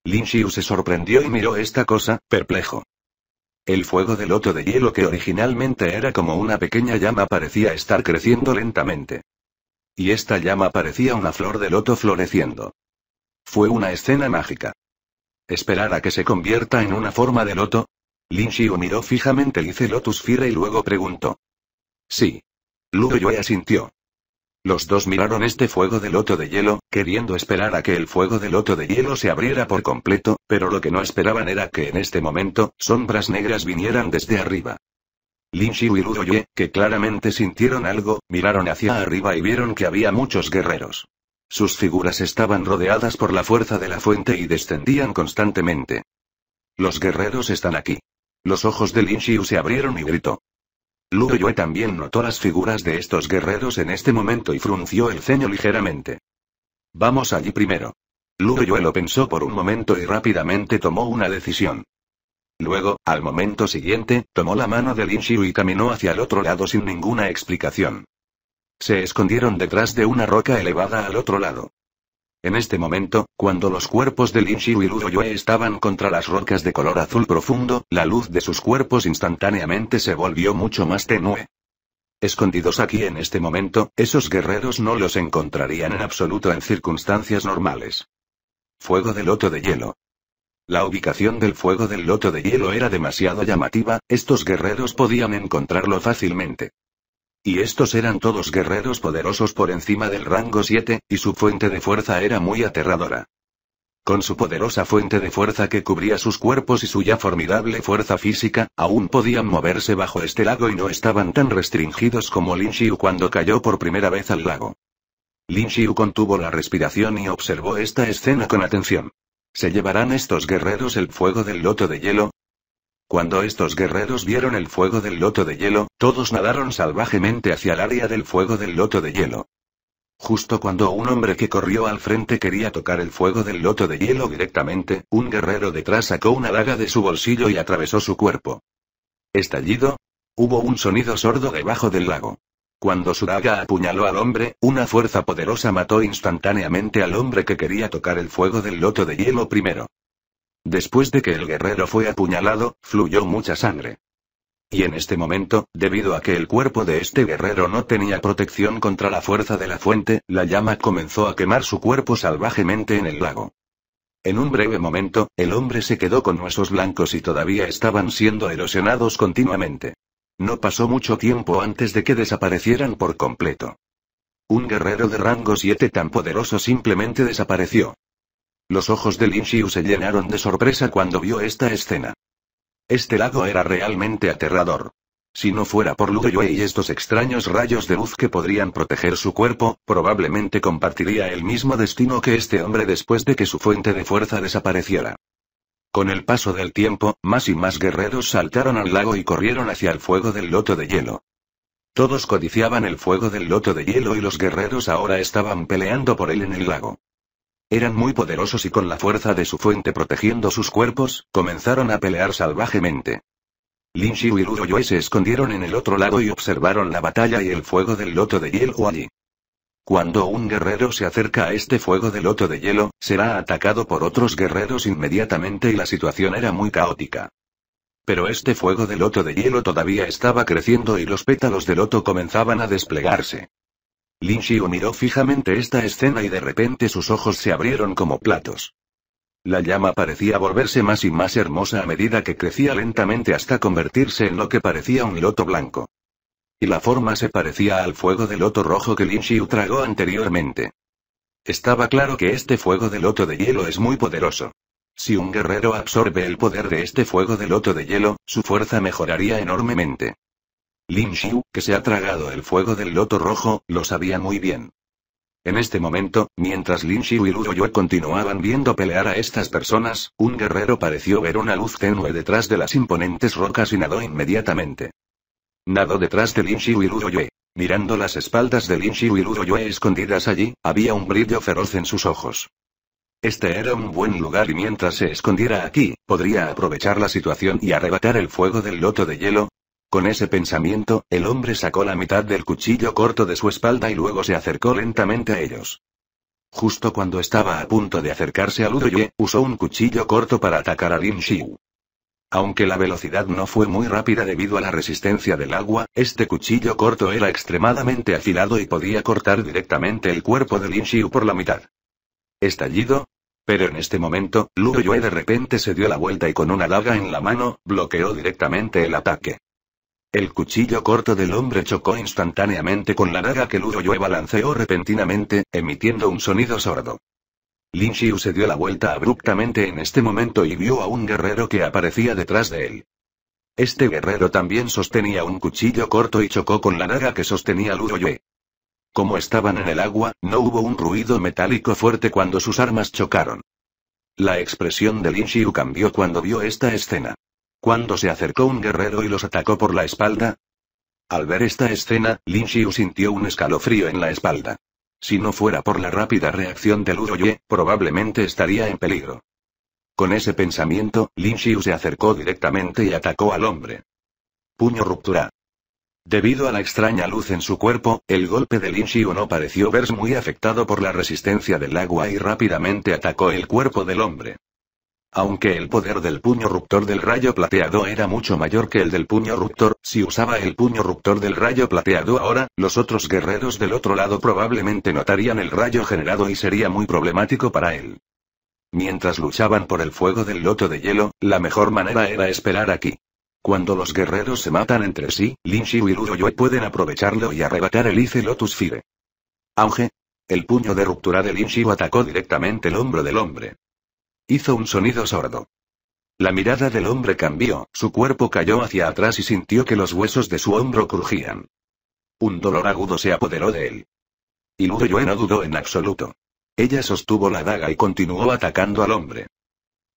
Lin Xiu se sorprendió y miró esta cosa, perplejo. El fuego del loto de hielo que originalmente era como una pequeña llama parecía estar creciendo lentamente. Y esta llama parecía una flor de loto floreciendo. Fue una escena mágica. ¿Esperar a que se convierta en una forma de loto? Lin Xiu miró fijamente Lice Lotus Fire y luego preguntó. Sí. Luo Yue asintió. Los dos miraron este fuego de loto de hielo, queriendo esperar a que el fuego de loto de hielo se abriera por completo, pero lo que no esperaban era que en este momento, sombras negras vinieran desde arriba. Lin Xiu y Luo Yue, que claramente sintieron algo, miraron hacia arriba y vieron que había muchos guerreros. Sus figuras estaban rodeadas por la fuerza de la fuente y descendían constantemente. Los guerreros están aquí. Los ojos de Lin Xiu se abrieron y gritó. Luo Yue también notó las figuras de estos guerreros en este momento y frunció el ceño ligeramente. Vamos allí primero. Luo Yue lo pensó por un momento y rápidamente tomó una decisión. Luego, al momento siguiente, tomó la mano de Lin Xiu y caminó hacia el otro lado sin ninguna explicación. Se escondieron detrás de una roca elevada al otro lado. En este momento, cuando los cuerpos de Lin Xiu y Luo Yue estaban contra las rocas de color azul profundo, la luz de sus cuerpos instantáneamente se volvió mucho más tenue. Escondidos aquí en este momento, esos guerreros no los encontrarían en absoluto en circunstancias normales. Fuego del loto de hielo. La ubicación del fuego del loto de hielo era demasiado llamativa, estos guerreros podían encontrarlo fácilmente. Y estos eran todos guerreros poderosos por encima del rango siete, y su fuente de fuerza era muy aterradora. Con su poderosa fuente de fuerza que cubría sus cuerpos y su ya formidable fuerza física, aún podían moverse bajo este lago y no estaban tan restringidos como Lin Xiu cuando cayó por primera vez al lago. Lin Xiu contuvo la respiración y observó esta escena con atención. ¿Se llevarán estos guerreros el fuego del loto de hielo? Cuando estos guerreros vieron el fuego del loto de hielo, todos nadaron salvajemente hacia el área del fuego del loto de hielo. Justo cuando un hombre que corrió al frente quería tocar el fuego del loto de hielo directamente, un guerrero detrás sacó una daga de su bolsillo y atravesó su cuerpo. ¿Estallido? Hubo un sonido sordo debajo del lago. Cuando su daga apuñaló al hombre, una fuerza poderosa mató instantáneamente al hombre que quería tocar el fuego del loto de hielo primero. Después de que el guerrero fue apuñalado, fluyó mucha sangre. Y en este momento, debido a que el cuerpo de este guerrero no tenía protección contra la fuerza de la fuente, la llama comenzó a quemar su cuerpo salvajemente en el lago. En un breve momento, el hombre se quedó con huesos blancos y todavía estaban siendo erosionados continuamente. No pasó mucho tiempo antes de que desaparecieran por completo. Un guerrero de rango siete tan poderoso simplemente desapareció. Los ojos de Lin Xiu se llenaron de sorpresa cuando vio esta escena. Este lago era realmente aterrador. Si no fuera por Luo Yue y estos extraños rayos de luz que podrían proteger su cuerpo, probablemente compartiría el mismo destino que este hombre después de que su fuente de fuerza desapareciera. Con el paso del tiempo, más y más guerreros saltaron al lago y corrieron hacia el fuego del loto de hielo. Todos codiciaban el fuego del loto de hielo y los guerreros ahora estaban peleando por él en el lago. Eran muy poderosos y con la fuerza de su fuente protegiendo sus cuerpos, comenzaron a pelear salvajemente. Lin Xiu y Luo Yue se escondieron en el otro lago y observaron la batalla y el fuego del loto de hielo allí. Cuando un guerrero se acerca a este fuego de loto de hielo, será atacado por otros guerreros inmediatamente y la situación era muy caótica. Pero este fuego de loto de hielo todavía estaba creciendo y los pétalos de loto comenzaban a desplegarse. Lin Xiu miró fijamente esta escena y de repente sus ojos se abrieron como platos. La llama parecía volverse más y más hermosa a medida que crecía lentamente hasta convertirse en lo que parecía un loto blanco. Y la forma se parecía al fuego de loto rojo que Lin Xiu tragó anteriormente. Estaba claro que este fuego de loto de hielo es muy poderoso. Si un guerrero absorbe el poder de este fuego de loto de hielo, su fuerza mejoraría enormemente. Lin Xiu, que se ha tragado el fuego del loto rojo, lo sabía muy bien. En este momento, mientras Lin Xiu y Luo Yue continuaban viendo pelear a estas personas, un guerrero pareció ver una luz tenue detrás de las imponentes rocas y nadó inmediatamente. Nadó detrás de Lin Xiu y Luo Yue. Mirando las espaldas de Lin Xiu y Luo Yue escondidas allí, había un brillo feroz en sus ojos. Este era un buen lugar y mientras se escondiera aquí, podría aprovechar la situación y arrebatar el fuego del loto de hielo. Con ese pensamiento, el hombre sacó la mitad del cuchillo corto de su espalda y luego se acercó lentamente a ellos. Justo cuando estaba a punto de acercarse a Luo Yue, usó un cuchillo corto para atacar a Lin Xiu. Aunque la velocidad no fue muy rápida debido a la resistencia del agua, este cuchillo corto era extremadamente afilado y podía cortar directamente el cuerpo de Lin Xiu por la mitad. ¿Estallido? Pero en este momento, Luo Yue de repente se dio la vuelta y con una daga en la mano, bloqueó directamente el ataque. El cuchillo corto del hombre chocó instantáneamente con la daga que Luo Yue balanceó repentinamente, emitiendo un sonido sordo. Lin Xiu se dio la vuelta abruptamente en este momento y vio a un guerrero que aparecía detrás de él. Este guerrero también sostenía un cuchillo corto y chocó con la daga que sostenía Luo Yue. Como estaban en el agua, no hubo un ruido metálico fuerte cuando sus armas chocaron. La expresión de Lin Xiu cambió cuando vio esta escena. Cuando se acercó un guerrero y los atacó por la espalda. Al ver esta escena, Lin Xiu sintió un escalofrío en la espalda. Si no fuera por la rápida reacción de Luo Yue, probablemente estaría en peligro. Con ese pensamiento, Lin Xiu se acercó directamente y atacó al hombre. Puño ruptura. Debido a la extraña luz en su cuerpo, el golpe de Lin Xiu no pareció verse muy afectado por la resistencia del agua y rápidamente atacó el cuerpo del hombre. Aunque el poder del puño ruptor del rayo plateado era mucho mayor que el del puño ruptor, si usaba el puño ruptor del rayo plateado ahora, los otros guerreros del otro lado probablemente notarían el rayo generado y sería muy problemático para él. Mientras luchaban por el fuego del loto de hielo, la mejor manera era esperar aquí. Cuando los guerreros se matan entre sí, Lin Xiu y Luo Yue pueden aprovecharlo y arrebatar el Ice Lotus Fire. Auge. El puño de ruptura de Lin Xiu atacó directamente el hombro del hombre. Hizo un sonido sordo. La mirada del hombre cambió, su cuerpo cayó hacia atrás y sintió que los huesos de su hombro crujían. Un dolor agudo se apoderó de él. Y Luo Yue no dudó en absoluto. Ella sostuvo la daga y continuó atacando al hombre.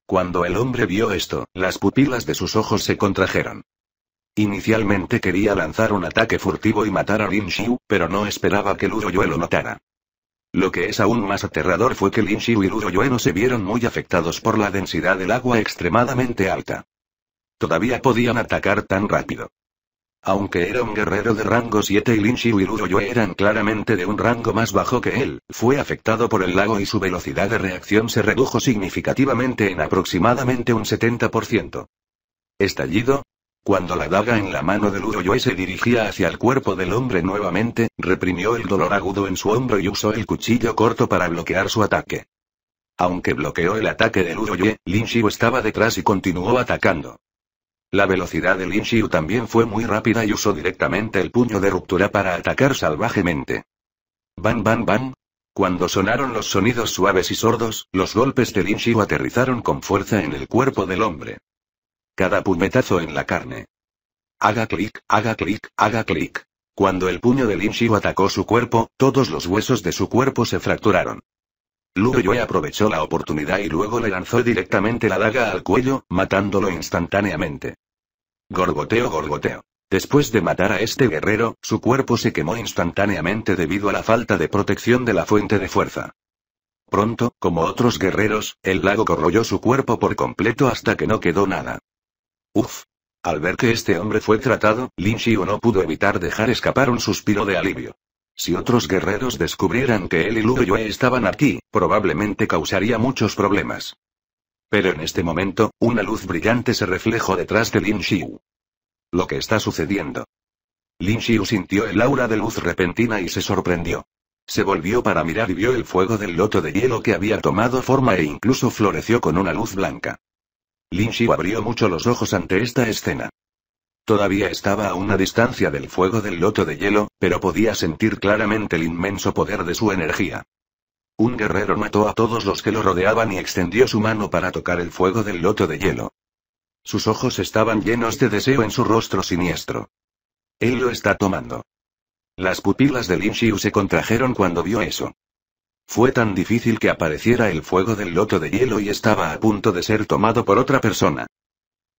Cuando el hombre vio esto, las pupilas de sus ojos se contrajeron. Inicialmente quería lanzar un ataque furtivo y matar a Lin Xiu, pero no esperaba que Luo Yue lo matara. Lo que es aún más aterrador fue que Lin Xiu y Luo Yue no se vieron muy afectados por la densidad del agua extremadamente alta. Todavía podían atacar tan rápido. Aunque era un guerrero de rango siete y Lin Xiu y Luo Yue eran claramente de un rango más bajo que él, fue afectado por el lago y su velocidad de reacción se redujo significativamente en aproximadamente un setenta por ciento. Estallido. Cuando la daga en la mano de Luo Yue se dirigía hacia el cuerpo del hombre nuevamente, reprimió el dolor agudo en su hombro y usó el cuchillo corto para bloquear su ataque. Aunque bloqueó el ataque de Luo Yue, Lin Xiu estaba detrás y continuó atacando. La velocidad de Lin Xiu también fue muy rápida y usó directamente el puño de ruptura para atacar salvajemente. Bam bam bam. Cuando sonaron los sonidos suaves y sordos, los golpes de Lin Xiu aterrizaron con fuerza en el cuerpo del hombre. Cada puñetazo en la carne. Haga clic, haga clic, haga clic. Cuando el puño de Lin Xiu atacó su cuerpo, todos los huesos de su cuerpo se fracturaron. Luo Yue aprovechó la oportunidad y luego le lanzó directamente la daga al cuello, matándolo instantáneamente. Gorgoteo, gorgoteo. Después de matar a este guerrero, su cuerpo se quemó instantáneamente debido a la falta de protección de la fuente de fuerza. Pronto, como otros guerreros, el lago corroyó su cuerpo por completo hasta que no quedó nada. Uf. Al ver que este hombre fue tratado, Lin Xiu no pudo evitar dejar escapar un suspiro de alivio. Si otros guerreros descubrieran que él y Luo Yue estaban aquí, probablemente causaría muchos problemas. Pero en este momento, una luz brillante se reflejó detrás de Lin Xiu. Lo que está sucediendo. Lin Xiu sintió el aura de luz repentina y se sorprendió. Se volvió para mirar y vio el fuego del loto de hielo que había tomado forma e incluso floreció con una luz blanca. Lin Xiu abrió mucho los ojos ante esta escena. Todavía estaba a una distancia del fuego del loto de hielo, pero podía sentir claramente el inmenso poder de su energía. Un guerrero mató a todos los que lo rodeaban y extendió su mano para tocar el fuego del loto de hielo. Sus ojos estaban llenos de deseo en su rostro siniestro. Él lo está tomando. Las pupilas de Lin Xiu se contrajeron cuando vio eso. Fue tan difícil que apareciera el fuego del loto de hielo y estaba a punto de ser tomado por otra persona.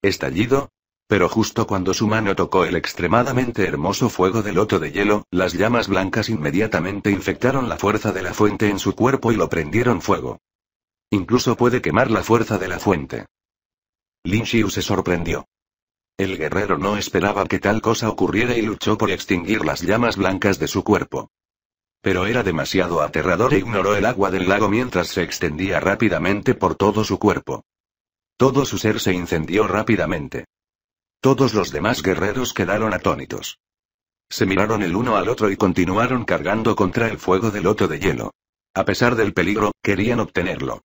Estallido. Pero justo cuando su mano tocó el extremadamente hermoso fuego del loto de hielo, las llamas blancas inmediatamente infectaron la fuerza de la fuente en su cuerpo y lo prendieron fuego. Incluso puede quemar la fuerza de la fuente. Lin Xiu se sorprendió. El guerrero no esperaba que tal cosa ocurriera y luchó por extinguir las llamas blancas de su cuerpo. Pero era demasiado aterrador e ignoró el agua del lago mientras se extendía rápidamente por todo su cuerpo. Todo su ser se incendió rápidamente. Todos los demás guerreros quedaron atónitos. Se miraron el uno al otro y continuaron cargando contra el fuego del loto de hielo. A pesar del peligro, querían obtenerlo.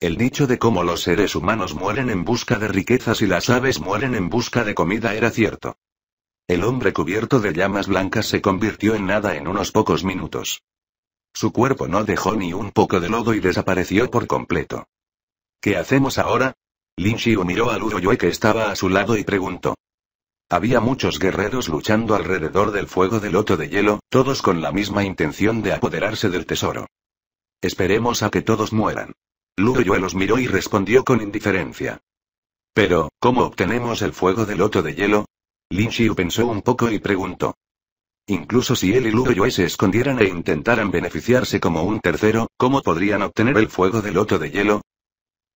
El dicho de cómo los seres humanos mueren en busca de riquezas y las aves mueren en busca de comida era cierto. El hombre cubierto de llamas blancas se convirtió en nada en unos pocos minutos. Su cuerpo no dejó ni un poco de lodo y desapareció por completo. ¿Qué hacemos ahora? Lin Xiu miró a Luo Yue que estaba a su lado y preguntó. Había muchos guerreros luchando alrededor del fuego del loto de hielo, todos con la misma intención de apoderarse del tesoro. Esperemos a que todos mueran. Luo Yue los miró y respondió con indiferencia. Pero, ¿cómo obtenemos el fuego del loto de hielo? Lin Xiu pensó un poco y preguntó. Incluso si él y Luo Yue se escondieran e intentaran beneficiarse como un tercero, ¿cómo podrían obtener el fuego del loto de hielo?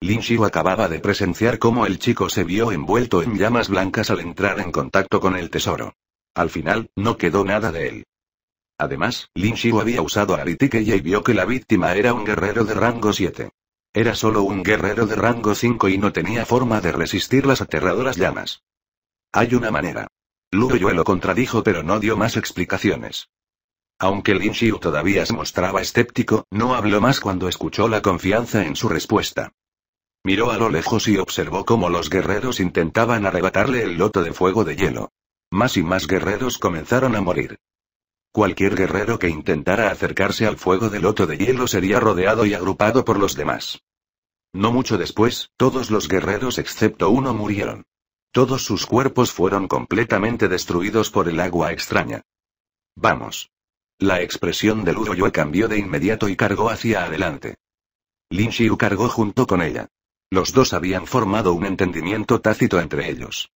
Lin Xiu acababa de presenciar cómo el chico se vio envuelto en llamas blancas al entrar en contacto con el tesoro. Al final, no quedó nada de él. Además, Lin Xiu había usado a Aritiquella y vio que la víctima era un guerrero de rango siete. Era solo un guerrero de rango cinco y no tenía forma de resistir las aterradoras llamas. Hay una manera. Luo Yue lo contradijo pero no dio más explicaciones. Aunque Lin Xiu todavía se mostraba escéptico, no habló más cuando escuchó la confianza en su respuesta. Miró a lo lejos y observó cómo los guerreros intentaban arrebatarle el loto de fuego de hielo. Más y más guerreros comenzaron a morir. Cualquier guerrero que intentara acercarse al fuego del loto de hielo sería rodeado y agrupado por los demás. No mucho después, todos los guerreros excepto uno murieron. Todos sus cuerpos fueron completamente destruidos por el agua extraña. Vamos. La expresión de Luo Yue cambió de inmediato y cargó hacia adelante. Lin Xiu cargó junto con ella. Los dos habían formado un entendimiento tácito entre ellos.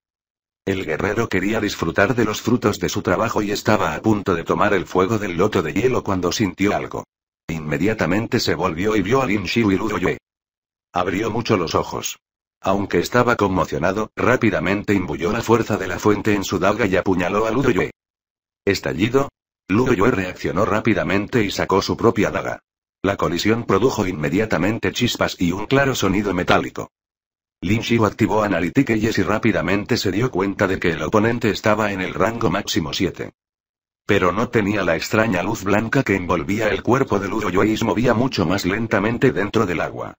El guerrero quería disfrutar de los frutos de su trabajo y estaba a punto de tomar el fuego del loto de hielo cuando sintió algo. Inmediatamente se volvió y vio a Lin Xiu y Luo Yue. Abrió mucho los ojos. Aunque estaba conmocionado, rápidamente imbuyó la fuerza de la fuente en su daga y apuñaló a Luo Yue. ¿Estallido? Luo Yue reaccionó rápidamente y sacó su propia daga. La colisión produjo inmediatamente chispas y un claro sonido metálico. Lin Xiu activó Analytics y rápidamente se dio cuenta de que el oponente estaba en el rango máximo siete. Pero no tenía la extraña luz blanca que envolvía el cuerpo de Luo Yue y se movía mucho más lentamente dentro del agua.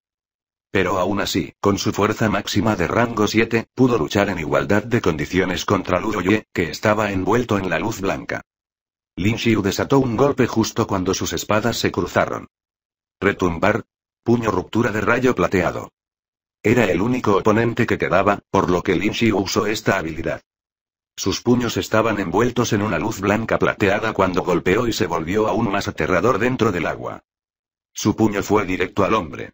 Pero aún así, con su fuerza máxima de rango siete, pudo luchar en igualdad de condiciones contra Luo Yue, que estaba envuelto en la luz blanca. Lin Xiu desató un golpe justo cuando sus espadas se cruzaron. Retumbar. Puño ruptura de rayo plateado. Era el único oponente que quedaba, por lo que Lin Xiu usó esta habilidad. Sus puños estaban envueltos en una luz blanca plateada cuando golpeó y se volvió aún más aterrador dentro del agua. Su puño fue directo al hombre.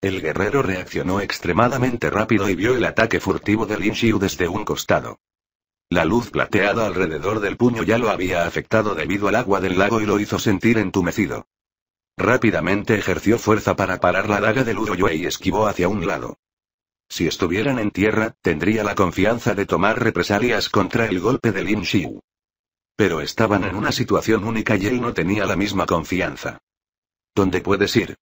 El guerrero reaccionó extremadamente rápido y vio el ataque furtivo de Lin Xiu desde un costado. La luz plateada alrededor del puño ya lo había afectado debido al agua del lago y lo hizo sentir entumecido. Rápidamente ejerció fuerza para parar la daga de Luo Yue y esquivó hacia un lado. Si estuvieran en tierra, tendría la confianza de tomar represalias contra el golpe de Lin Xiu. Pero estaban en una situación única y él no tenía la misma confianza. ¿Dónde puedes ir?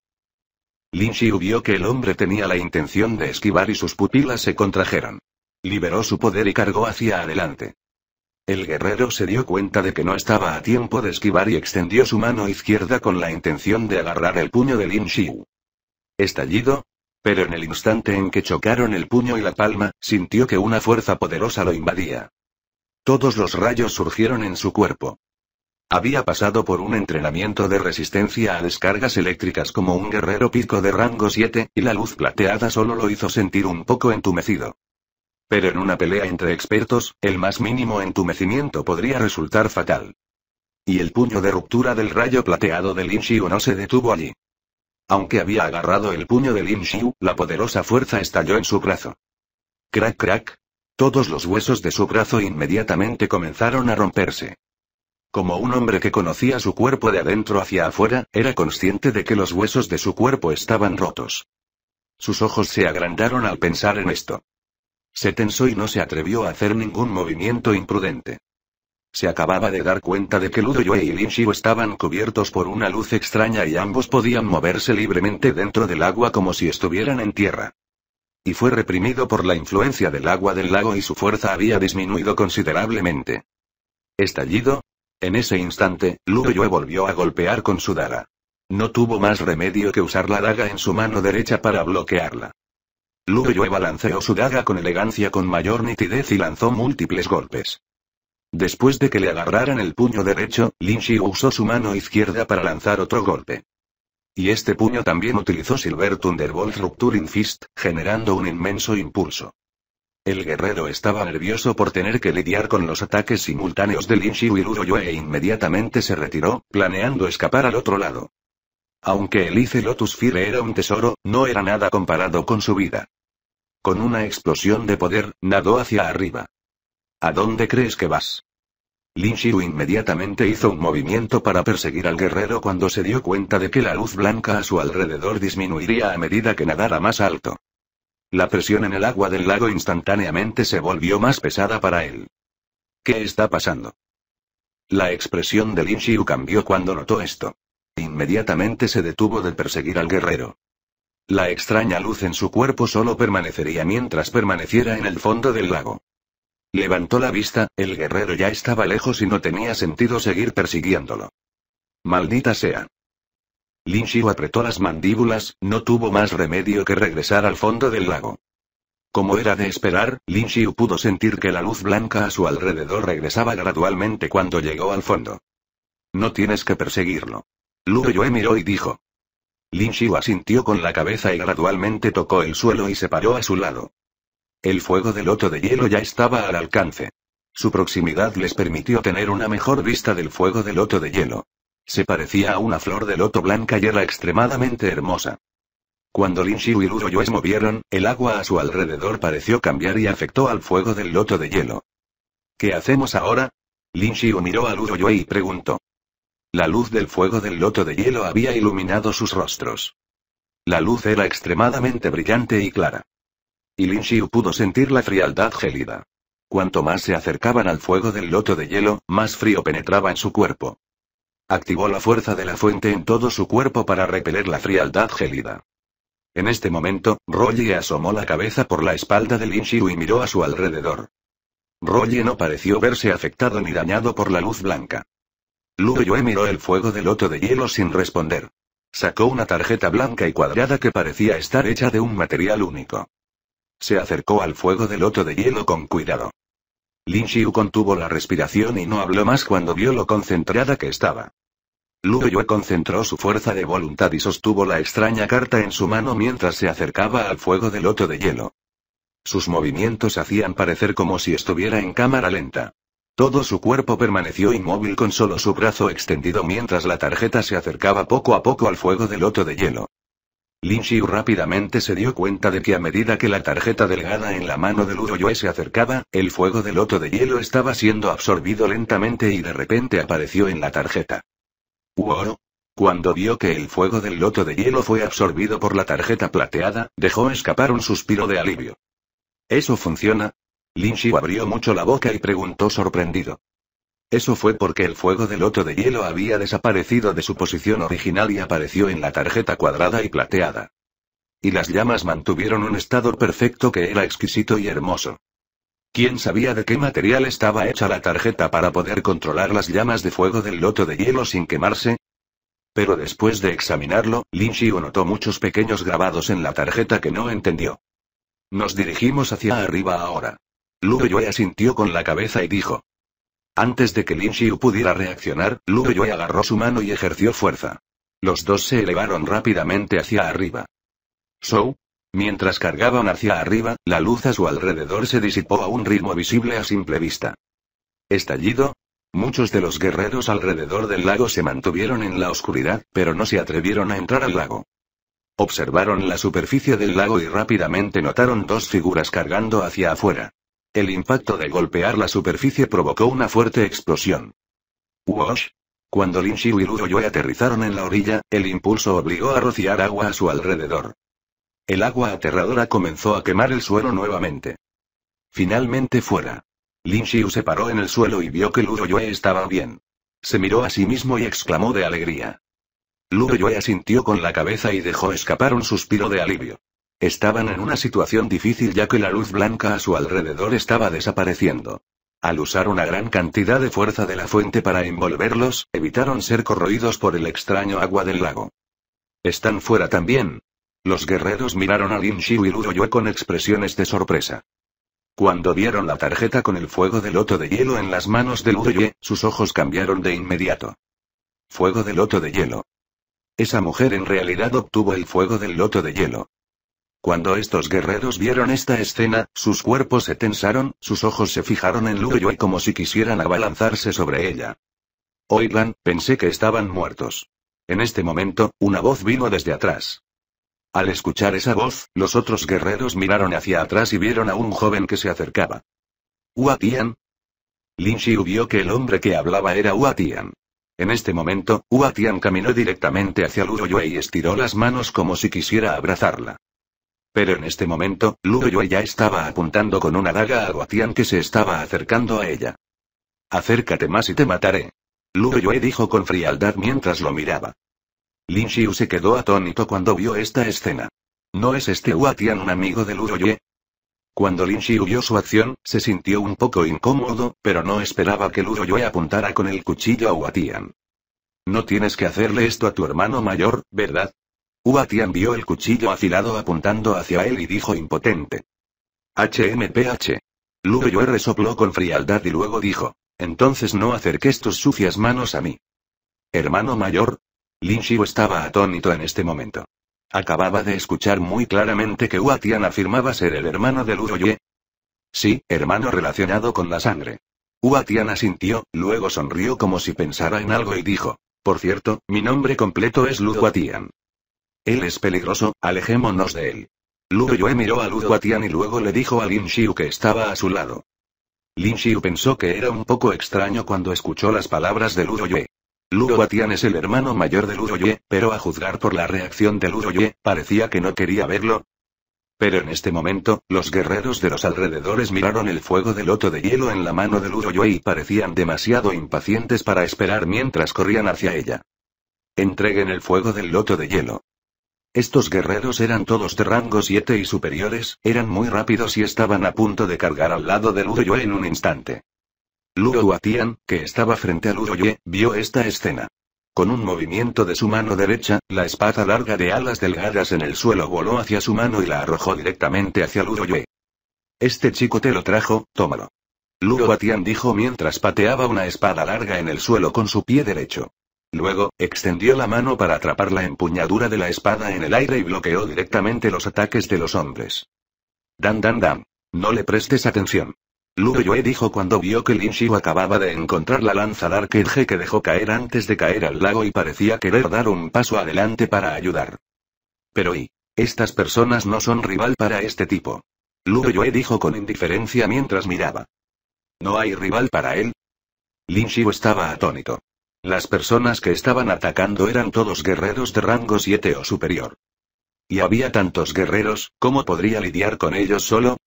Lin Xiu vio que el hombre tenía la intención de esquivar y sus pupilas se contrajeron. Liberó su poder y cargó hacia adelante. El guerrero se dio cuenta de que no estaba a tiempo de esquivar y extendió su mano izquierda con la intención de agarrar el puño de Lin Xiu. Estallido. Pero en el instante en que chocaron el puño y la palma, sintió que una fuerza poderosa lo invadía. Todos los rayos surgieron en su cuerpo. Había pasado por un entrenamiento de resistencia a descargas eléctricas como un guerrero pico de rango siete, y la luz plateada solo lo hizo sentir un poco entumecido. Pero en una pelea entre expertos, el más mínimo entumecimiento podría resultar fatal. Y el puño de ruptura del rayo plateado de Lin Xiu no se detuvo allí. Aunque había agarrado el puño de Lin Xiu, la poderosa fuerza estalló en su brazo. Crac crac. Todos los huesos de su brazo inmediatamente comenzaron a romperse. Como un hombre que conocía su cuerpo de adentro hacia afuera, era consciente de que los huesos de su cuerpo estaban rotos. Sus ojos se agrandaron al pensar en esto. Se tensó y no se atrevió a hacer ningún movimiento imprudente. Se acababa de dar cuenta de que Luo Yue y Lin Xiu estaban cubiertos por una luz extraña y ambos podían moverse libremente dentro del agua como si estuvieran en tierra. Y fue reprimido por la influencia del agua del lago y su fuerza había disminuido considerablemente. Estallido. En ese instante, Luo Yue volvió a golpear con su daga. No tuvo más remedio que usar la daga en su mano derecha para bloquearla. Luo Yue balanceó su daga con elegancia con mayor nitidez y lanzó múltiples golpes. Después de que le agarraran el puño derecho, Lin Xiu usó su mano izquierda para lanzar otro golpe. Y este puño también utilizó Silver Thunderbolt Rupturing Fist, generando un inmenso impulso. El guerrero estaba nervioso por tener que lidiar con los ataques simultáneos de Lin Xiu y Luo Yue e inmediatamente se retiró, planeando escapar al otro lado. Aunque el Ice Lotus Fire era un tesoro, no era nada comparado con su vida. Con una explosión de poder, nadó hacia arriba. ¿A dónde crees que vas? Lin Xiu inmediatamente hizo un movimiento para perseguir al guerrero cuando se dio cuenta de que la luz blanca a su alrededor disminuiría a medida que nadara más alto. La presión en el agua del lago instantáneamente se volvió más pesada para él. ¿Qué está pasando? La expresión de Lin Xiu cambió cuando notó esto. Inmediatamente se detuvo de perseguir al guerrero. La extraña luz en su cuerpo solo permanecería mientras permaneciera en el fondo del lago. Levantó la vista, el guerrero ya estaba lejos y no tenía sentido seguir persiguiéndolo. Maldita sea. Lin Xiu apretó las mandíbulas, no tuvo más remedio que regresar al fondo del lago. Como era de esperar, Lin Xiu pudo sentir que la luz blanca a su alrededor regresaba gradualmente cuando llegó al fondo. No tienes que perseguirlo. Luo Yue miró y dijo. Lin Xiu asintió con la cabeza y gradualmente tocó el suelo y se paró a su lado. El fuego del loto de hielo ya estaba al alcance. Su proximidad les permitió tener una mejor vista del fuego del loto de hielo. Se parecía a una flor de loto blanca y era extremadamente hermosa. Cuando Lin Xiu y Luo Yue se movieron, el agua a su alrededor pareció cambiar y afectó al fuego del loto de hielo. ¿Qué hacemos ahora? Lin Xiu miró a Luo Yue y preguntó. La luz del fuego del loto de hielo había iluminado sus rostros. La luz era extremadamente brillante y clara. Y Lin Xiu pudo sentir la frialdad gélida. Cuanto más se acercaban al fuego del loto de hielo, más frío penetraba en su cuerpo. Activó la fuerza de la fuente en todo su cuerpo para repeler la frialdad gélida. En este momento, Roye asomó la cabeza por la espalda de Lin Xiu y miró a su alrededor. Roye no pareció verse afectado ni dañado por la luz blanca. Luo Yue miró el fuego del loto de hielo sin responder. Sacó una tarjeta blanca y cuadrada que parecía estar hecha de un material único. Se acercó al fuego del loto de hielo con cuidado. Lin Xiu contuvo la respiración y no habló más cuando vio lo concentrada que estaba. Luo Yue concentró su fuerza de voluntad y sostuvo la extraña carta en su mano mientras se acercaba al fuego del loto de hielo. Sus movimientos hacían parecer como si estuviera en cámara lenta. Todo su cuerpo permaneció inmóvil con solo su brazo extendido mientras la tarjeta se acercaba poco a poco al fuego del loto de hielo. Lin Xiu rápidamente se dio cuenta de que a medida que la tarjeta delgada en la mano de Luo Yue se acercaba, el fuego del loto de hielo estaba siendo absorbido lentamente y de repente apareció en la tarjeta. ¡Wow! Cuando vio que el fuego del loto de hielo fue absorbido por la tarjeta plateada, dejó escapar un suspiro de alivio. ¿Eso funciona? Lin Xiu abrió mucho la boca y preguntó sorprendido. Eso fue porque el fuego del loto de hielo había desaparecido de su posición original y apareció en la tarjeta cuadrada y plateada. Y las llamas mantuvieron un estado perfecto que era exquisito y hermoso. ¿Quién sabía de qué material estaba hecha la tarjeta para poder controlar las llamas de fuego del loto de hielo sin quemarse? Pero después de examinarlo, Lin Xiu notó muchos pequeños grabados en la tarjeta que no entendió. Nos dirigimos hacia arriba ahora. Luo Yue asintió con la cabeza y dijo. Antes de que Lin Xiu pudiera reaccionar, Luo Yue agarró su mano y ejerció fuerza. Los dos se elevaron rápidamente hacia arriba. Zhou. Mientras cargaban hacia arriba, la luz a su alrededor se disipó a un ritmo visible a simple vista. Estallido. Muchos de los guerreros alrededor del lago se mantuvieron en la oscuridad, pero no se atrevieron a entrar al lago. Observaron la superficie del lago y rápidamente notaron dos figuras cargando hacia afuera. El impacto de golpear la superficie provocó una fuerte explosión. ¡Woosh! Cuando Lin Xiu y Luo Yue aterrizaron en la orilla, el impulso obligó a rociar agua a su alrededor. El agua aterradora comenzó a quemar el suelo nuevamente. Finalmente fuera. Lin Xiu se paró en el suelo y vio que Luo Yue estaba bien. Se miró a sí mismo y exclamó de alegría. Luo Yue asintió con la cabeza y dejó escapar un suspiro de alivio. Estaban en una situación difícil ya que la luz blanca a su alrededor estaba desapareciendo. Al usar una gran cantidad de fuerza de la fuente para envolverlos, evitaron ser corroídos por el extraño agua del lago. ¿Están fuera también? Los guerreros miraron a Lin Xiu y Luo Yue con expresiones de sorpresa. Cuando vieron la tarjeta con el fuego de loto de hielo en las manos de Luo Yue, sus ojos cambiaron de inmediato. Fuego de loto de hielo. Esa mujer en realidad obtuvo el fuego del loto de hielo. Cuando estos guerreros vieron esta escena, sus cuerpos se tensaron, sus ojos se fijaron en Luo Yue como si quisieran abalanzarse sobre ella. Oigan, pensé que estaban muertos. En este momento, una voz vino desde atrás. Al escuchar esa voz, los otros guerreros miraron hacia atrás y vieron a un joven que se acercaba. ¿Huatian? Lin Xiu vio que el hombre que hablaba era Huatian. En este momento, Huatian caminó directamente hacia Luo Yue y estiró las manos como si quisiera abrazarla. Pero en este momento, Luo Yue ya estaba apuntando con una daga a Huatian que se estaba acercando a ella. «Acércate más y te mataré», Luo Yue dijo con frialdad mientras lo miraba. Lin Xiu se quedó atónito cuando vio esta escena. ¿No es este Huatian un amigo de Luo Yue? Cuando Lin Xiu vio su acción, se sintió un poco incómodo, pero no esperaba que Luo Yue apuntara con el cuchillo a Huatian. No tienes que hacerle esto a tu hermano mayor, ¿verdad? Huatian vio el cuchillo afilado apuntando hacia él y dijo impotente. Hmph. Luo Yue resopló con frialdad y luego dijo. Entonces no acerques tus sucias manos a mí. Hermano mayor. Lin Xiu estaba atónito en este momento. Acababa de escuchar muy claramente que Huatian afirmaba ser el hermano de Luo Yue. Sí, hermano relacionado con la sangre. Huatian asintió, luego sonrió como si pensara en algo y dijo, por cierto, mi nombre completo es Luo Huatian. Él es peligroso, alejémonos de él. Luo Yue miró a Luo Huatian y luego le dijo a Lin Xiu que estaba a su lado. Lin Xiu pensó que era un poco extraño cuando escuchó las palabras de Luo Yue. Luo Huatian es el hermano mayor de Luo Yue, pero a juzgar por la reacción de Luo Yue, parecía que no quería verlo. Pero en este momento, los guerreros de los alrededores miraron el fuego del loto de hielo en la mano de Luo Yue y parecían demasiado impacientes para esperar mientras corrían hacia ella. Entreguen el fuego del loto de hielo. Estos guerreros eran todos de rango siete y superiores, eran muy rápidos y estaban a punto de cargar al lado de Luo Yue en un instante. Luo Huatian, que estaba frente a Luo Yue, vio esta escena. Con un movimiento de su mano derecha, la espada larga de alas delgadas en el suelo voló hacia su mano y la arrojó directamente hacia Luo Yue. Este chico te lo trajo, tómalo. Luo Huatian dijo mientras pateaba una espada larga en el suelo con su pie derecho. Luego, extendió la mano para atrapar la empuñadura de la espada en el aire y bloqueó directamente los ataques de los hombres. Dan dan dan. No le prestes atención. Luo Yue dijo cuando vio que Lin Xiu acababa de encontrar la lanza larga y que dejó caer antes de caer al lago y parecía querer dar un paso adelante para ayudar. Pero y, estas personas no son rival para este tipo. Luo Yue dijo con indiferencia mientras miraba. ¿No hay rival para él? Lin Xiu estaba atónito. Las personas que estaban atacando eran todos guerreros de rango siete o superior. Y había tantos guerreros, ¿cómo podría lidiar con ellos solo?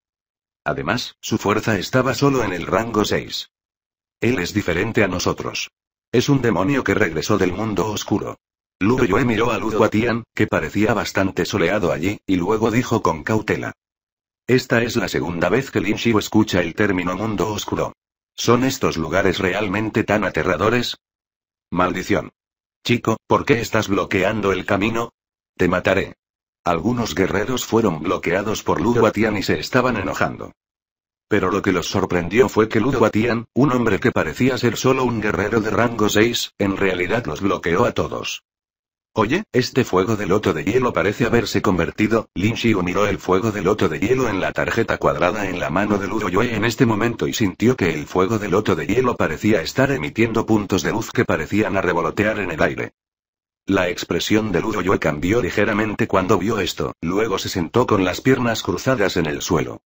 Además, su fuerza estaba solo en el rango seis. Él es diferente a nosotros. Es un demonio que regresó del mundo oscuro. Luo Yue miró a Luo Huatian, que parecía bastante soleado allí, y luego dijo con cautela. Esta es la segunda vez que Lin Xiu escucha el término mundo oscuro. ¿Son estos lugares realmente tan aterradores? Maldición. Chico, ¿por qué estás bloqueando el camino? Te mataré. Algunos guerreros fueron bloqueados por Luo Huatian y se estaban enojando. Pero lo que los sorprendió fue que Luo Huatian, un hombre que parecía ser solo un guerrero de rango seis, en realidad los bloqueó a todos. Oye, este fuego de loto de hielo parece haberse convertido. Lin Xiu miró el fuego de loto de hielo en la tarjeta cuadrada en la mano de Luo Yue en este momento y sintió que el fuego de loto de hielo parecía estar emitiendo puntos de luz que parecían a revolotear en el aire. La expresión de Luo Yue cambió ligeramente cuando vio esto, luego se sentó con las piernas cruzadas en el suelo.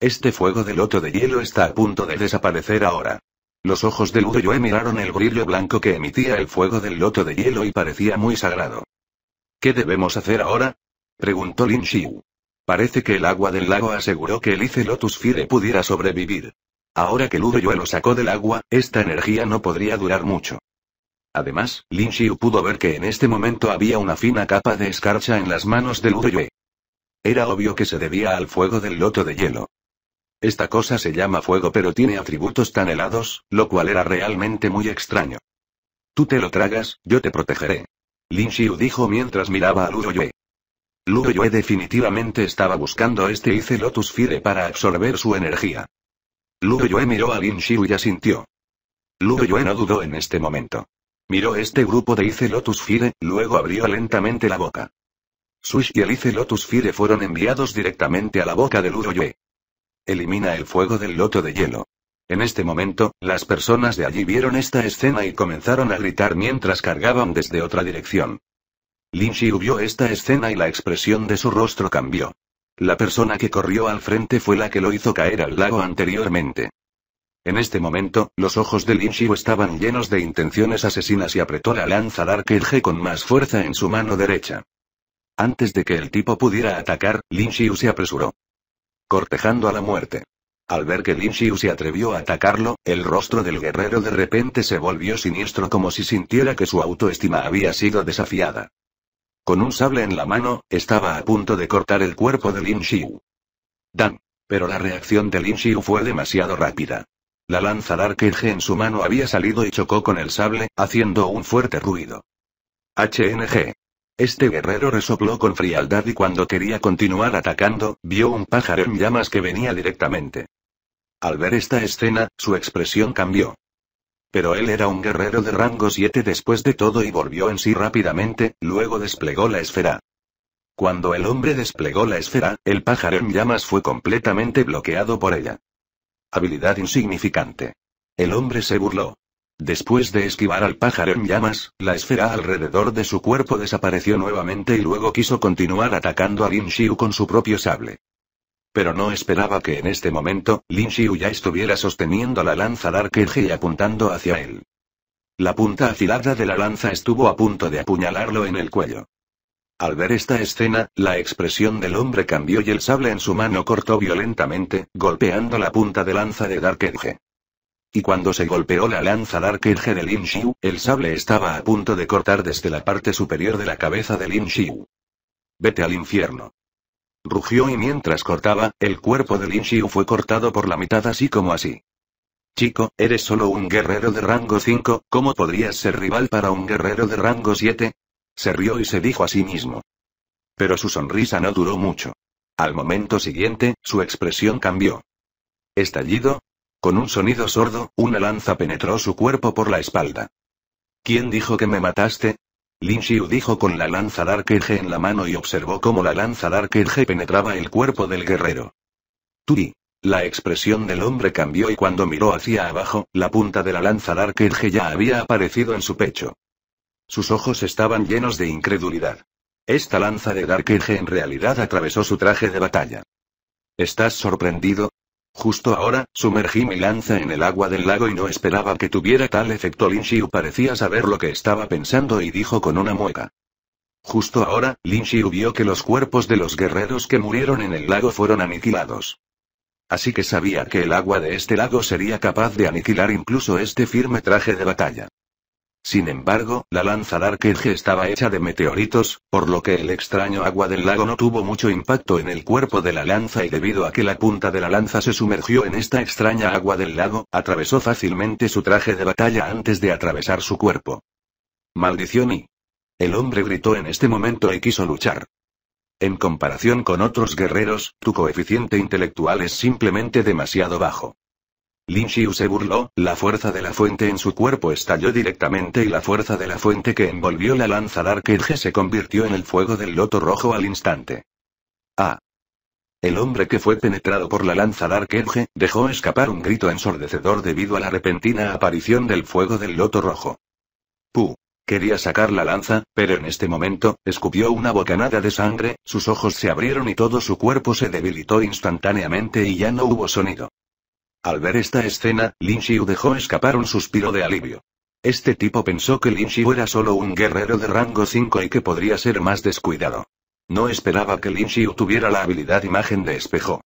Este fuego de loto de hielo está a punto de desaparecer ahora. Los ojos de Luo Yue miraron el brillo blanco que emitía el fuego del loto de hielo y parecía muy sagrado. ¿Qué debemos hacer ahora? Preguntó Lin Xiu. Parece que el agua del lago aseguró que el Ice Lotus Fire pudiera sobrevivir. Ahora que Luo Yue lo sacó del agua, esta energía no podría durar mucho. Además, Lin Xiu pudo ver que en este momento había una fina capa de escarcha en las manos de Luo Yue. Era obvio que se debía al fuego del loto de hielo. Esta cosa se llama fuego pero tiene atributos tan helados, lo cual era realmente muy extraño. Tú te lo tragas, yo te protegeré. Lin Xiu dijo mientras miraba a Luo Yue. Luo Yue definitivamente estaba buscando este Ice Lotus Fire para absorber su energía. Luo Yue miró a Lin Xiu y asintió. Luo Yue no dudó en este momento. Miró este grupo de Ice Lotus Fire, luego abrió lentamente la boca. Swish y el Ice Lotus Fire fueron enviados directamente a la boca de Luo Yue. Elimina el fuego del loto de hielo. En este momento, las personas de allí vieron esta escena y comenzaron a gritar mientras cargaban desde otra dirección. Lin Xiu vio esta escena y la expresión de su rostro cambió. La persona que corrió al frente fue la que lo hizo caer al lago anteriormente. En este momento, los ojos de Lin Xiu estaban llenos de intenciones asesinas y apretó la lanza Dark Edge con más fuerza en su mano derecha. Antes de que el tipo pudiera atacar, Lin Xiu se apresuró. Cortejando a la muerte. Al ver que Lin Xiu se atrevió a atacarlo, el rostro del guerrero de repente se volvió siniestro como si sintiera que su autoestima había sido desafiada. Con un sable en la mano, estaba a punto de cortar el cuerpo de Lin Xiu. ¡Dan! Pero la reacción de Lin Xiu fue demasiado rápida. La lanza Dark Edge en su mano había salido y chocó con el sable, haciendo un fuerte ruido. H N G. Este guerrero resopló con frialdad y cuando quería continuar atacando, vio un pájaro en llamas que venía directamente. Al ver esta escena, su expresión cambió. Pero él era un guerrero de rango siete después de todo y volvió en sí rápidamente, luego desplegó la esfera. Cuando el hombre desplegó la esfera, el pájaro en llamas fue completamente bloqueado por ella. Habilidad insignificante. El hombre se burló. Después de esquivar al pájaro en llamas, la esfera alrededor de su cuerpo desapareció nuevamente y luego quiso continuar atacando a Lin Xiu con su propio sable. Pero no esperaba que en este momento, Lin Xiu ya estuviera sosteniendo la lanza Dark Edge y apuntando hacia él. La punta afilada de la lanza estuvo a punto de apuñalarlo en el cuello. Al ver esta escena, la expresión del hombre cambió y el sable en su mano cortó violentamente, golpeando la punta de lanza de Dark Edge. Y cuando se golpeó la lanza Dark Edge de Lin Xiu, el sable estaba a punto de cortar desde la parte superior de la cabeza de Lin Xiu. Vete al infierno. Rugió y mientras cortaba, el cuerpo de Lin Xiu fue cortado por la mitad así como así. Chico, eres solo un guerrero de rango cinco, ¿cómo podrías ser rival para un guerrero de rango siete? Se rió y se dijo a sí mismo. Pero su sonrisa no duró mucho. Al momento siguiente, su expresión cambió. ¿Estallido? Con un sonido sordo, una lanza penetró su cuerpo por la espalda. ¿Quién dijo que me mataste? Lin Xiu dijo con la lanza Dark Edge en la mano y observó cómo la lanza Dark Edge penetraba el cuerpo del guerrero. Turi. La expresión del hombre cambió y cuando miró hacia abajo, la punta de la lanza Dark Edge ya había aparecido en su pecho. Sus ojos estaban llenos de incredulidad. Esta lanza de Dark Edge en realidad atravesó su traje de batalla. ¿Estás sorprendido? Justo ahora, sumergí mi lanza en el agua del lago y no esperaba que tuviera tal efecto. Lin Xiu parecía saber lo que estaba pensando y dijo con una mueca. Justo ahora, Lin Xiu vio que los cuerpos de los guerreros que murieron en el lago fueron aniquilados. Así que sabía que el agua de este lago sería capaz de aniquilar incluso este firme traje de batalla. Sin embargo, la lanza Dark Edge estaba hecha de meteoritos, por lo que el extraño agua del lago no tuvo mucho impacto en el cuerpo de la lanza y debido a que la punta de la lanza se sumergió en esta extraña agua del lago, atravesó fácilmente su traje de batalla antes de atravesar su cuerpo. Maldición y... El hombre gritó en este momento y quiso luchar. En comparación con otros guerreros, tu coeficiente intelectual es simplemente demasiado bajo. Lin Xiu se burló, la fuerza de la fuente en su cuerpo estalló directamente y la fuerza de la fuente que envolvió la lanza Dark Edge se convirtió en el fuego del loto rojo al instante. ¡Ah! El hombre que fue penetrado por la lanza Dark Edge, dejó escapar un grito ensordecedor debido a la repentina aparición del fuego del loto rojo. ¡Puh! Quería sacar la lanza, pero en este momento, escupió una bocanada de sangre, sus ojos se abrieron y todo su cuerpo se debilitó instantáneamente y ya no hubo sonido. Al ver esta escena, Lin Xiu dejó escapar un suspiro de alivio. Este tipo pensó que Lin Xiu era solo un guerrero de rango cinco y que podría ser más descuidado. No esperaba que Lin Xiu tuviera la habilidad imagen de espejo.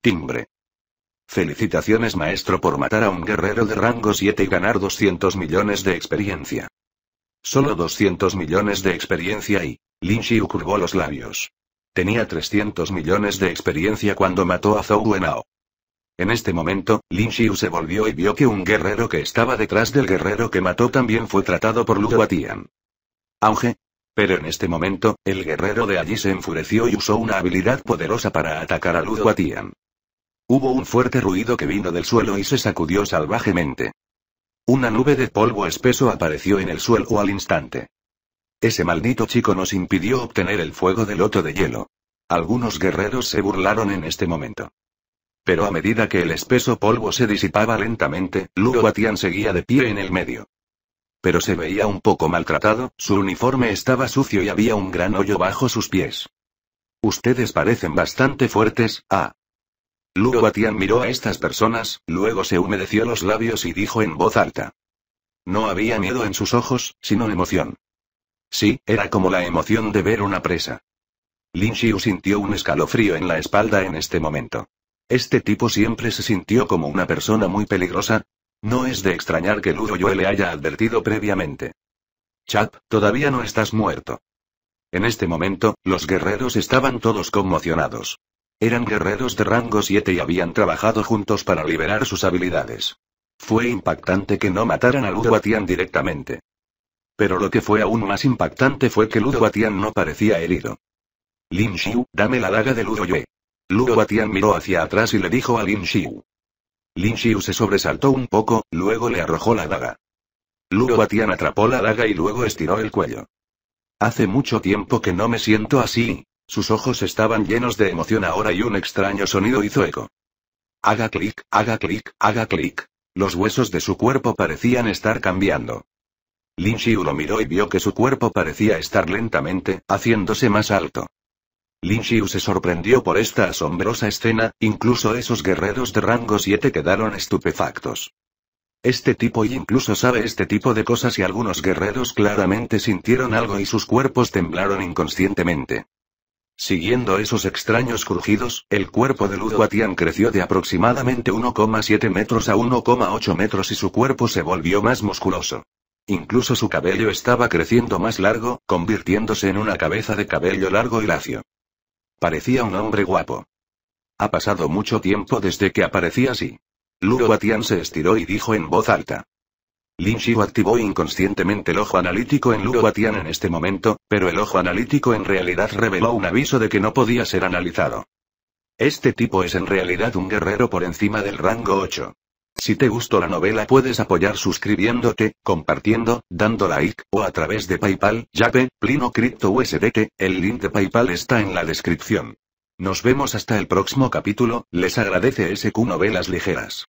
Timbre. Felicitaciones maestro por matar a un guerrero de rango siete y ganar doscientos millones de experiencia. Solo doscientos millones de experiencia y... Lin Xiu curvó los labios. Tenía trescientos millones de experiencia cuando mató a Zhou Wenao. En este momento, Lin Xiu se volvió y vio que un guerrero que estaba detrás del guerrero que mató también fue tratado por Luo Huatian. Auge. Pero en este momento, el guerrero de allí se enfureció y usó una habilidad poderosa para atacar a Luo Huatian. Hubo un fuerte ruido que vino del suelo y se sacudió salvajemente. Una nube de polvo espeso apareció en el suelo al instante. Ese maldito chico nos impidió obtener el fuego del loto de hielo. Algunos guerreros se burlaron en este momento. Pero a medida que el espeso polvo se disipaba lentamente, Luo Huatian seguía de pie en el medio. Pero se veía un poco maltratado, su uniforme estaba sucio y había un gran hoyo bajo sus pies. Ustedes parecen bastante fuertes, ah. Luo Huatian miró a estas personas, luego se humedeció los labios y dijo en voz alta. No había miedo en sus ojos, sino emoción. Sí, era como la emoción de ver una presa. Lin Xiu sintió un escalofrío en la espalda en este momento. ¿Este tipo siempre se sintió como una persona muy peligrosa? No es de extrañar que Luo Yue le haya advertido previamente. Chap, todavía no estás muerto. En este momento, los guerreros estaban todos conmocionados. Eran guerreros de rango siete y habían trabajado juntos para liberar sus habilidades. Fue impactante que no mataran a Luo Huatian directamente. Pero lo que fue aún más impactante fue que Luo Huatian no parecía herido. Lin Xiu, dame la daga de Luo Yue. Luo Huatian miró hacia atrás y le dijo a Lin Xiu. Lin Xiu se sobresaltó un poco, luego le arrojó la daga. Luo Huatian atrapó la daga y luego estiró el cuello. Hace mucho tiempo que no me siento así. Sus ojos estaban llenos de emoción ahora y un extraño sonido hizo eco. Haga clic, haga clic, haga clic. Los huesos de su cuerpo parecían estar cambiando. Lin Xiu lo miró y vio que su cuerpo parecía estar lentamente, haciéndose más alto. Lin Xiu se sorprendió por esta asombrosa escena, incluso esos guerreros de rango siete quedaron estupefactos. Este tipo incluso sabe este tipo de cosas y algunos guerreros claramente sintieron algo y sus cuerpos temblaron inconscientemente. Siguiendo esos extraños crujidos, el cuerpo de Luo Huatian creció de aproximadamente uno coma siete metros a uno coma ocho metros y su cuerpo se volvió más musculoso. Incluso su cabello estaba creciendo más largo, convirtiéndose en una cabeza de cabello largo y lacio. Parecía un hombre guapo. Ha pasado mucho tiempo desde que aparecía así. Luo Huatian se estiró y dijo en voz alta. Lin Xiu activó inconscientemente el ojo analítico en Luo Huatian en este momento, pero el ojo analítico en realidad reveló un aviso de que no podía ser analizado. Este tipo es en realidad un guerrero por encima del rango ocho. Si te gustó la novela puedes apoyar suscribiéndote, compartiendo, dando like, o a través de PayPal, Yape, Plino Crypto U S D T, el link de PayPal está en la descripción. Nos vemos hasta el próximo capítulo, les agradece S Q Novelas Ligeras.